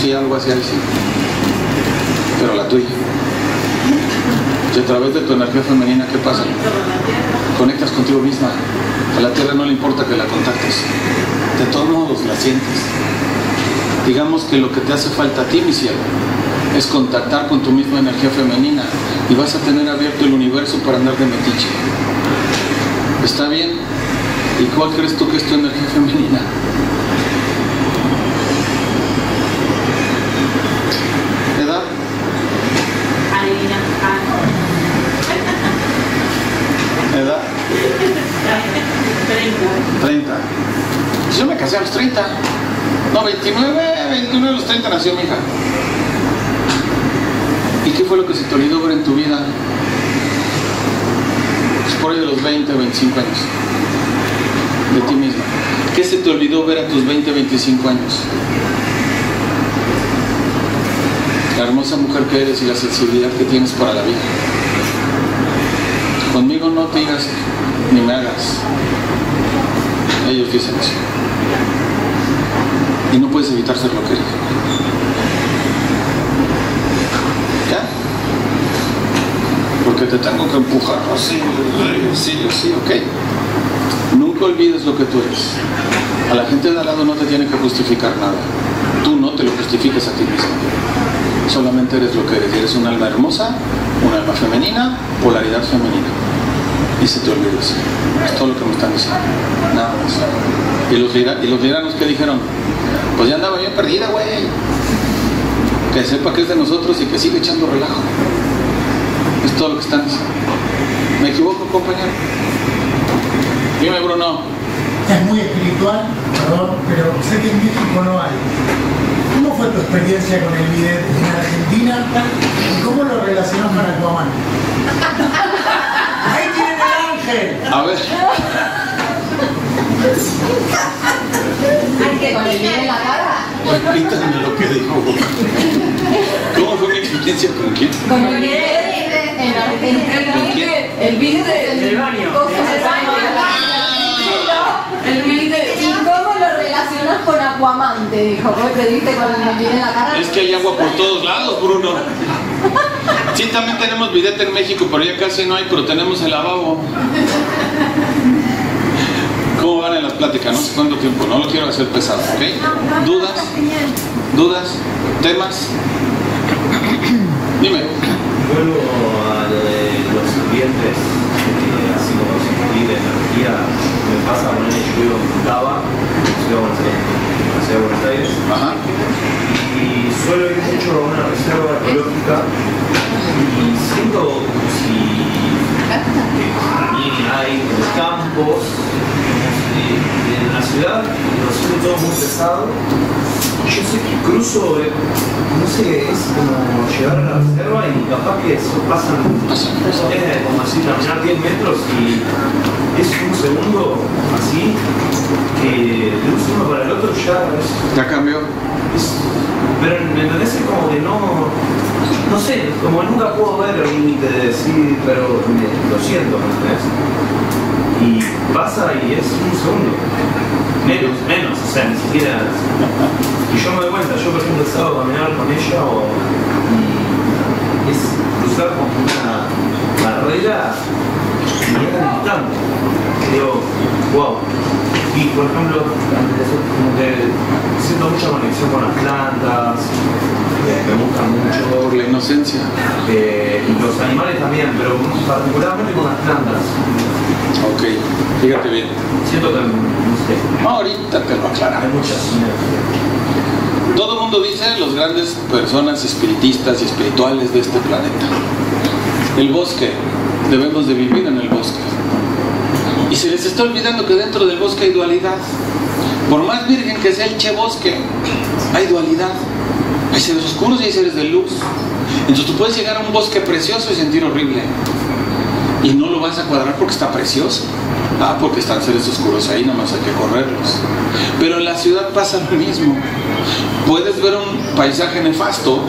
Sí, algo así, así. Pero la tuya. Y a través de tu energía femenina, ¿qué pasa? Conectas contigo misma. A la tierra no le importa que la contactes. De todos modos la sientes. Digamos que lo que te hace falta a ti, mi cielo, es contactar con tu misma energía femenina. Y vas a tener abierto el universo para andar de metiche. ¿Está bien? ¿Y cuál crees tú que es tu energía femenina? ¿Edad? treinta. Yo me casé a los treinta. No, veintinueve, veintinueve a los treinta nació mi hija. ¿Y qué fue lo que se te olvidó ver en tu vida? Pues por ahí de los veinte, veinticinco años. De ti misma. ¿Qué se te olvidó ver a tus veinte, veinticinco años? La hermosa mujer que eres y la sensibilidad que tienes para la vida. Conmigo no te digas ni me hagas. Ellos dicen eso. Y no puedes evitar ser lo que eres. ¿Ya? Porque te tengo que empujar. Así, así, así, ok. Nunca olvides lo que tú eres. A la gente de al lado no te tiene que justificar nada. Tú no te lo justifiques a ti mismo. Solamente eres lo que eres. Eres un alma hermosa, un alma femenina, polaridad femenina. Y se te olvida eso. Es todo lo que me están diciendo. Nada más. ¿Y los, y los liranos qué dijeron? Pues ya andaba yo perdida, güey. Que sepa que es de nosotros y que sigue echando relajo. Es todo lo que están diciendo. ¿Me equivoco, compañero? Dime, Bruno. Es muy espiritual, perdón, pero sé que en México no hay. ¿Cómo fue tu experiencia con el bidet en Argentina? ¿Y cómo lo relacionas con Aquaman? ¡Ahí tiene el ángel! A ver. ¿Ángel con el bidet en la cara? Repítame lo que dijo. ¿Cómo fue mi experiencia con quién? Con el bidet en Argentina. ¿Con quién? El bidet del baño. El bidet. ¿Y cómo lo relacionas con Aquaman? Te dijo, ¿vos te diste con el bidet en la cara? Es que hay agua por todos lados, Bruno. Sí, también tenemos bidet en México, pero ya casi no hay, pero tenemos el lavabo. ¿Cómo van en las pláticas? No sé cuánto tiempo, no lo quiero hacer pesado, ¿ok? ¿Dudas? ¿Dudas? ¿Temas? Dime. Vuelvo a lo de los ambientes, así como sentir energía. Me pasa con el yo en Cava, en la ciudad de Buenos Aires. Ajá. Y suelo ir mucho a una reserva ecológica y siento si para mí hay campos en la ciudad, lo siento todo muy pesado. Yo sé que cruzo, no sé, es como llegar a la reserva y capaz que eso pasan eh, como así, caminar diez metros y es un segundo así, que de un segundo para el otro ya es... Ya cambió. Es, pero me parece como que no, no sé, como nunca puedo ver el límite de decir, pero me, lo siento, ¿me entendés? Y pasa y es un segundo. Menos, menos, o sea, ni siquiera... Y yo me doy cuenta, yo por ejemplo el sábado caminar con ella o... Y es cruzar como una barrera y es tan distante. Digo, wow. Y por ejemplo, como que siento mucha conexión con las plantas, me gustan mucho... Por la inocencia. Eh, y los animales también, pero particularmente con las plantas. Ok, fíjate bien. Siento que... No, ahorita te lo aclararé. Todo el mundo dice los grandes personas espiritistas y espirituales de este planeta. El bosque, debemos de vivir en el bosque. Y se les está olvidando que dentro del bosque hay dualidad. Por más virgen que sea el che bosque, hay dualidad. Hay seres oscuros y hay seres de luz. Entonces tú puedes llegar a un bosque precioso y sentir horrible. Y no lo vas a cuadrar porque está precioso. Ah, porque están seres oscuros ahí, nada más hay que correrlos. Pero en la ciudad pasa lo mismo. Puedes ver un paisaje nefasto,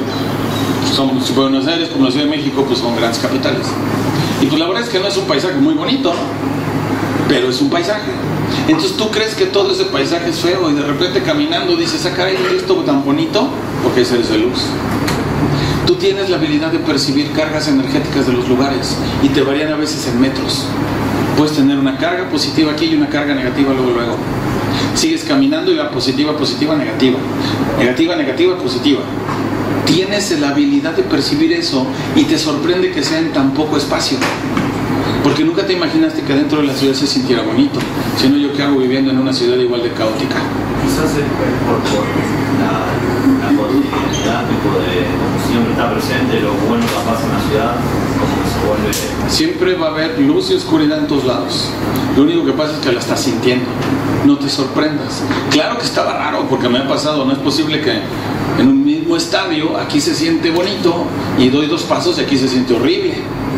son Buenos Aires como la Ciudad de México, pues son grandes capitales. Y pues la verdad es que no es un paisaje muy bonito, pero es un paisaje. Entonces tú crees que todo ese paisaje es feo y de repente caminando dices, ah, caray, esto tan bonito, porque hay seres de luz. Tú tienes la habilidad de percibir cargas energéticas de los lugares y te varían a veces en metros. Puedes tener una carga positiva aquí y una carga negativa luego, luego. Sigues caminando y la positiva, positiva, negativa. Negativa, negativa, positiva. Tienes la habilidad de percibir eso y te sorprende que sea en tan poco espacio. Porque nunca te imaginaste que dentro de la ciudad se sintiera bonito. Si no, ¿yo qué hago viviendo en una ciudad igual de caótica? Quizás es por, por la, la cotidianidad, tipo de como siempre está presente, lo bueno que pasa en la ciudad. Siempre va a haber luz y oscuridad en tus lados. Lo único que pasa es que la estás sintiendo. No te sorprendas. Claro que estaba raro porque me ha pasado. No es posible que en un mismo estadio aquí se siente bonito y doy dos pasos y aquí se siente horrible.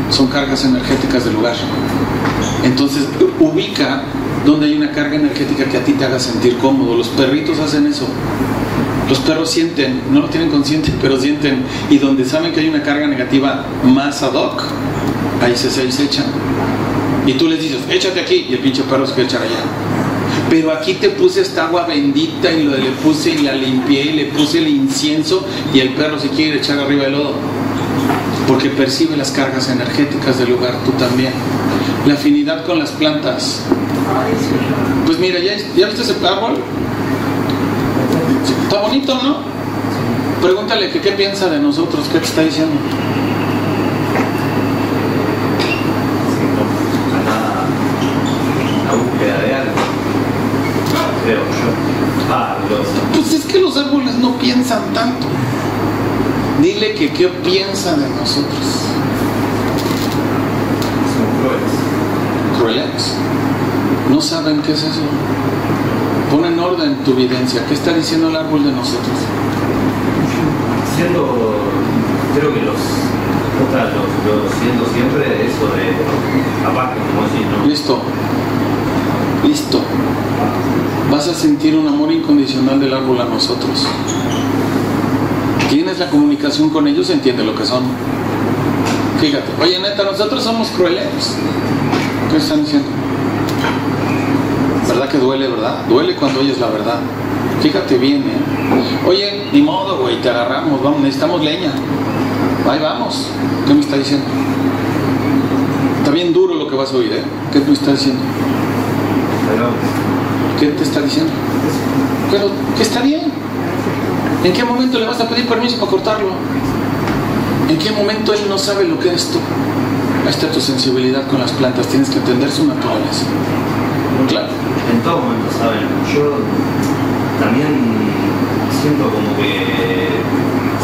Son cargas energéticas del lugar. Entonces ubica donde hay una carga energética que a ti te haga sentir cómodo. Los perritos hacen eso. Los perros sienten, no lo tienen consciente, pero sienten. Y donde saben que hay una carga negativa más ad hoc, ahí se, se echan. Y tú les dices, échate aquí, y el pinche perro se quiere echar allá. Pero aquí te puse esta agua bendita, y lo, le puse y la limpié, y le puse el incienso, y el perro se quiere echar arriba del lodo. Porque percibe las cargas energéticas del lugar, tú también. La afinidad con las plantas. Pues mira, ¿ya, ya viste ese árbol? Está bonito, ¿no? Pregúntale que qué piensa de nosotros, qué te está diciendo. La búsqueda de algo, creo yo. Ah, los... Pues es que los árboles no piensan tanto. Dile que qué piensa de nosotros. Son crueles. ¿Crueles? No saben qué es eso. Pon en orden tu evidencia. ¿Qué está diciendo el árbol de nosotros? Siendo, creo que los... Yo siento siempre eso de abajo, como así, ¿no? Listo. Listo. Vas a sentir un amor incondicional del árbol a nosotros. Tienes la comunicación con ellos, entiende lo que son. Fíjate. Oye, neta, nosotros somos crueles. ¿Qué están diciendo? ¿Verdad que duele, verdad? Duele cuando oyes la verdad. Fíjate bien, ¿eh? Oye, ni modo, güey, te agarramos, vamos, necesitamos leña. Ahí vamos. ¿Qué me está diciendo? Está bien duro lo que vas a oír, ¿eh? ¿Qué me está diciendo? ¿Qué te está diciendo? Pero que está bien. ¿En qué momento le vas a pedir permiso para cortarlo? ¿En qué momento él no sabe lo que eres tú? Ahí está tu sensibilidad con las plantas. Tienes que entender su naturaleza. Claro. En todo momento, ¿saben? Yo también siento como que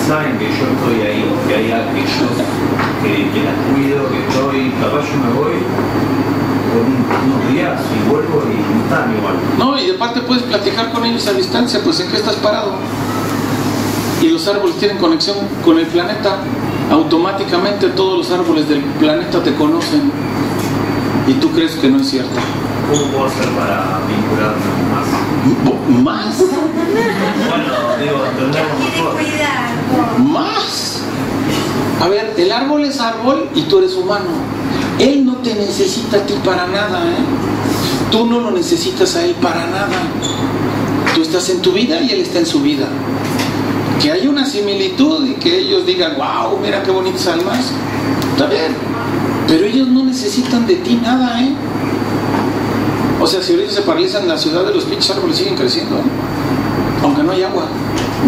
saben que yo estoy ahí, o que hay algo que yo, que, que las cuido, que estoy, capaz yo me voy por unos días y vuelvo y no están igual. No, y aparte puedes platicar con ellos a distancia, pues ¿en qué estás parado? Y los árboles tienen conexión con el planeta, automáticamente todos los árboles del planeta te conocen y tú crees que no es cierto. ¿Cómo puedo hacer para vincularme más? ¿Más? Bueno, digo, tendremos mejor. ¿Más? A ver, el árbol es árbol y tú eres humano. Él no te necesita a ti para nada, ¿eh? Tú no lo necesitas a él para nada. Tú estás en tu vida y él está en su vida. Que haya una similitud y que ellos digan, wow, mira qué bonitas almas. Está bien. Pero ellos no necesitan de ti nada, ¿eh? O sea, si ahorita se paralizan la ciudad de los pinches árboles, siguen creciendo, ¿eh? Aunque no hay agua.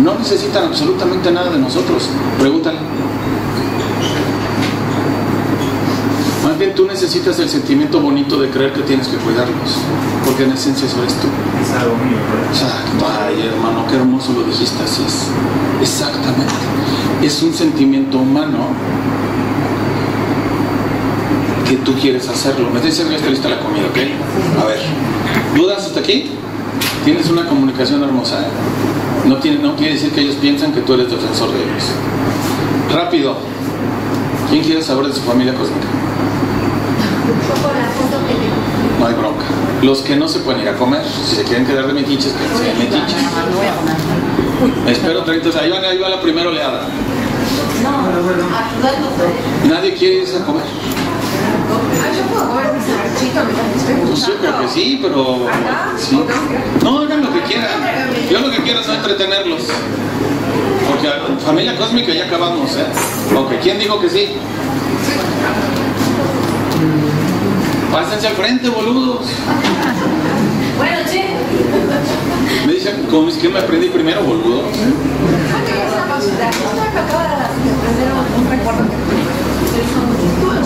No necesitan absolutamente nada de nosotros. Pregúntale. Más bien tú necesitas el sentimiento bonito de creer que tienes que cuidarlos. Porque en esencia eso es tú. Es algo mío, ¿verdad? Exacto. Ay, hermano, qué hermoso lo dijiste, así es. Exactamente. Es un sentimiento humano que tú quieres hacerlo. Me estoy diciendo que está lista la comida, ¿ok? A ver, ¿dudas hasta aquí? Tienes una comunicación hermosa, ¿eh? No, tiene, no quiere decir que ellos piensan que tú eres defensor de ellos. Rápido. ¿Quién quiere saber de su familia cósmica? No hay bronca. Los que no se pueden ir a comer, si se quieren quedar de metiches, que se queden metiches. Espero treinta. Ahí va, ahí va la primera oleada. Nadie quiere irse a comer. Pues yo creo que sí, pero... Sí. No, hagan lo que quieran. Yo lo que quiero es no entretenerlos. Porque familia cósmica ya acabamos, ¿eh? Ok, ¿quién dijo que sí? Pásense al frente, boludos. Bueno, che. Me dicen, ¿cómo es que me aprendí primero, boludo?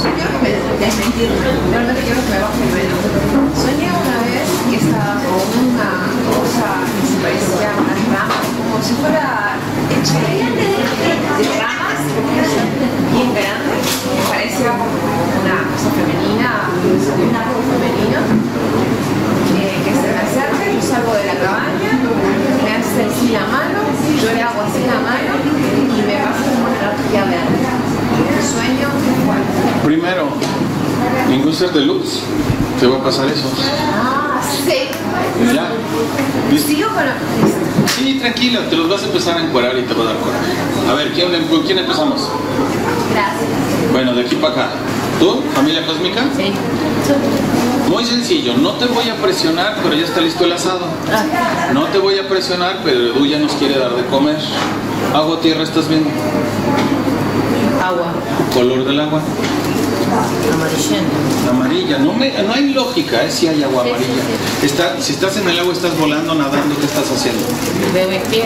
Quiero que me desmentir, realmente quiero que me baje el velo. Soñé una vez que estaba con una cosa que se parecía a unas ramas, como si fuera hecha de ramas bien grandes, que parecía como una cosa femenina, un árbol femenino, eh, que se me acerca, yo salgo de la cabaña, me hace así la mano, yo le hago así la mano y me pasa como una energía verde. Sueño. Primero, ningún ser de luz te va a pasar eso. Ah, sí. ¿Ya? ¿Listo? ¿Sigo con la pista? Sí, tranquila, te los vas a empezar a encuadrar y te va a dar coraje. A ver, ¿quién, ¿con quién empezamos? Gracias. Bueno, de aquí para acá. ¿Tú, familia cósmica? Sí. Muy sencillo, no te voy a presionar, pero ya está listo el asado. No te voy a presionar, pero Edu ya nos quiere dar de comer. Agua, tierra, ¿estás viendo? Agua. Color del agua. Amarillenta. Amarilla, no, me, no hay lógica, ¿eh? Si hay agua amarilla. Sí, sí, sí. Está, si estás en el agua, estás volando, nadando, ¿qué estás haciendo? Veo mis pies.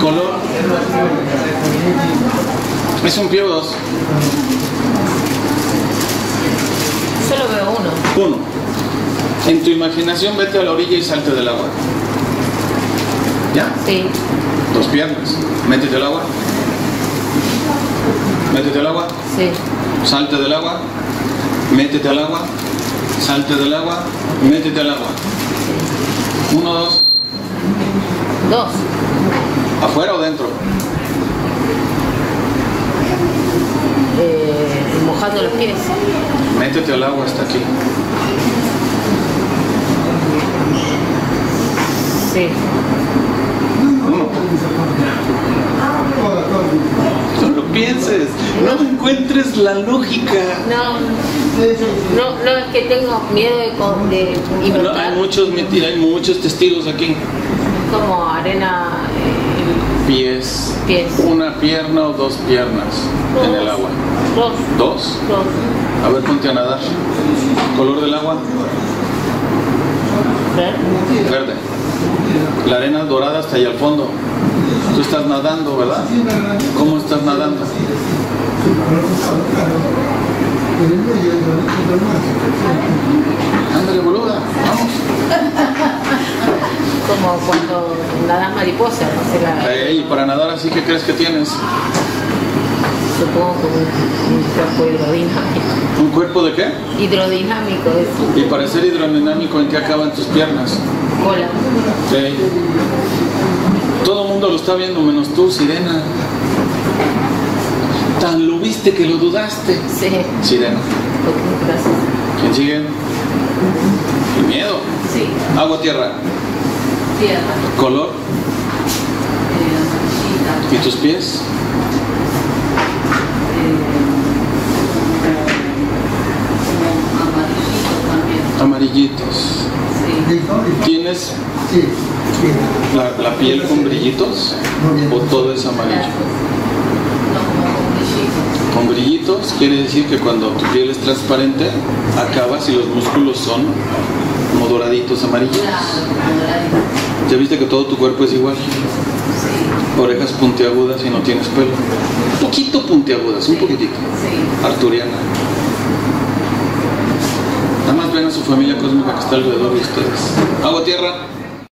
Color. Es un pie o dos. Solo veo uno. Uno. En tu imaginación, vete a la orilla y salte del agua. ¿Ya? Sí. Dos piernas. Métete al agua. Métete al agua. Sí. Salte del agua. Métete al agua. Salte del agua. Métete al agua. Uno, dos. Dos. ¿Afuera o dentro? Eh, mojando los pies. Métete al agua hasta aquí. Sí. Solo pienses, no encuentres la lógica. No, no, no es que tengo miedo de, de inventar. No, hay muchos, hay muchos testigos aquí. Como arena. Eh, pies. Pies. Una pierna o dos piernas dos. En el agua. Dos. Dos. Dos. A ver, ponte a nadar. Color del agua. Verde. Verde. La arena dorada está ahí al fondo. Tú estás nadando, ¿verdad? ¿Cómo estás nadando? Ándale, boluda, vamos. Como cuando nadas mariposa, ¿no? La... Ey, para nadar así, ¿qué crees que tienes? Supongo que un, un cuerpo hidrodinámico. ¿Un cuerpo de qué? Hidrodinámico. Eso. Y para ser hidrodinámico, ¿en qué acaban tus piernas? Hola. Sí. Todo el mundo lo está viendo menos tú, sirena. Tan lo viste que lo dudaste. Sí. Sirena. Gracias. ¿Quién sigue? Uh-huh. ¿El miedo? Sí. ¿Agua, tierra? Tierra. ¿Color? Eh, ¿Y tus pies? Eh, amarillitos. ¿Tienes la, la piel con brillitos o todo es amarillo? Con brillitos quiere decir que cuando tu piel es transparente, acabas y los músculos son como doraditos amarillos. ¿Ya viste que todo tu cuerpo es igual? Orejas puntiagudas y no tienes pelo. Un poquito puntiagudas, un poquitito. Arturiana. Nada más ven a su familia cósmica que está alrededor de ustedes. Agua, tierra.